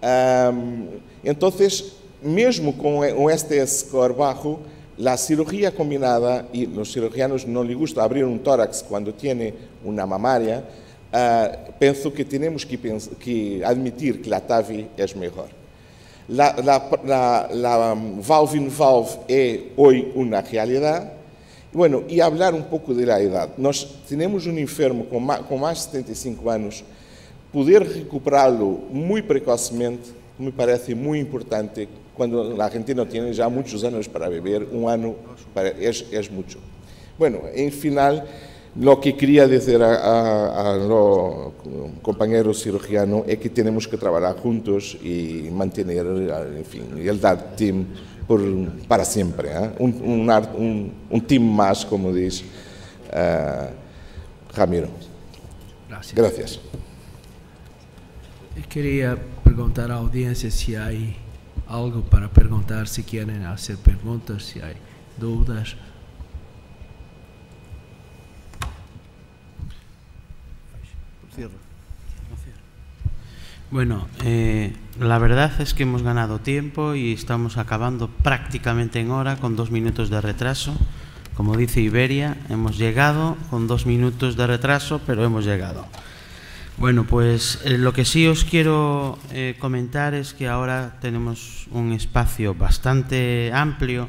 Um, entonces, mesmo con un S T S score bajo, la cirugía combinada, y los cirujanos no les gusta abrir un tórax cuando tiene una mamaria, uh, pienso que tenemos que, que admitir que la TAVI es mejor. La, la, la, la um, valve in valve es hoy una realidad. Bueno, y hablar un poco de la edad. Nós tenemos un enfermo con más, con más de setenta y cinco años, poder recuperarlo muy precocemente me parece muy importante cuando la gente no tiene ya muchos años para beber, un año para, es, es mucho. Bueno, en final, lo que quería decir a, a, a los compañeros cirujanos es que tenemos que trabajar juntos y mantener, en fin, el ART-TIM Por, para siempre, ¿eh? un, un, un, un team más, como dice uh, Ramiro. Gracias. Gracias. Quería preguntar a la audiencia si hay algo para preguntar, si quieren hacer preguntas, si hay dudas. Bueno, eh, la verdad es que hemos ganado tiempo y estamos acabando prácticamente en hora con dos minutos de retraso. Como dice Iberia, hemos llegado con dos minutos de retraso, pero hemos llegado. Bueno, pues eh, lo que sí os quiero eh, comentar es que ahora tenemos un espacio bastante amplio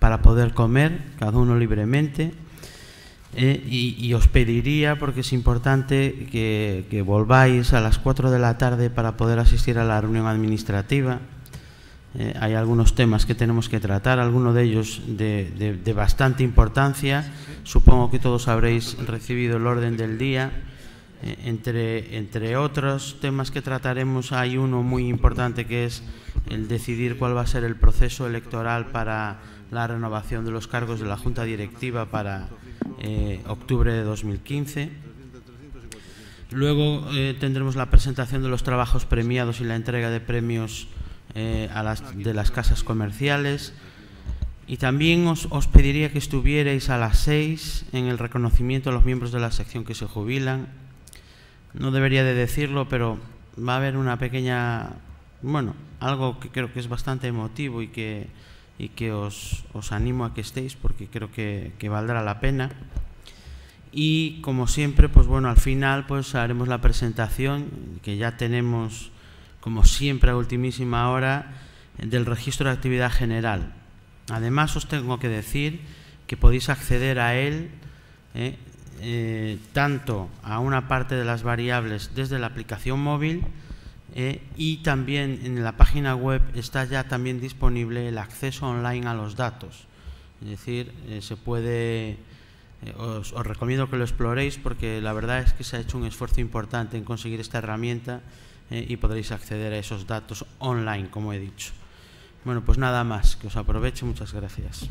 para poder comer, cada uno libremente. Eh, y, y os pediría, porque es importante, que, que volváis a las cuatro de la tarde para poder asistir a la reunión administrativa. Eh, hay algunos temas que tenemos que tratar, algunos de ellos de, de, de bastante importancia. Supongo que todos habréis recibido el orden del día. Eh, entre, entre otros temas que trataremos hay uno muy importante, que es el decidir cuál va a ser el proceso electoral para la renovación de los cargos de la Junta Directiva para eh, octubre de dos mil quince. Luego eh, tendremos la presentación de los trabajos premiados y la entrega de premios eh, a las, de las casas comerciales. Y también os, os pediría que estuvierais a las seis en el reconocimiento a los miembros de la sección que se jubilan. No debería de decirlo, pero va a haber una pequeña, bueno, algo que creo que es bastante emotivo y que, y que os, os animo a que estéis porque creo que, que valdrá la pena. Y como siempre, pues bueno, al final pues haremos la presentación que ya tenemos, como siempre, a ultimísima hora, del registro de actividad general. Además, os tengo que decir que podéis acceder a él eh, eh, tanto a una parte de las variables desde la aplicación móvil eh, y también en la página web está ya también disponible el acceso online a los datos. Es decir, eh, se puede, eh, os, os recomiendo que lo exploréis porque la verdad es que se ha hecho un esfuerzo importante en conseguir esta herramienta eh, y podréis acceder a esos datos online, como he dicho. Bueno, pues nada más, que os aproveche, muchas gracias.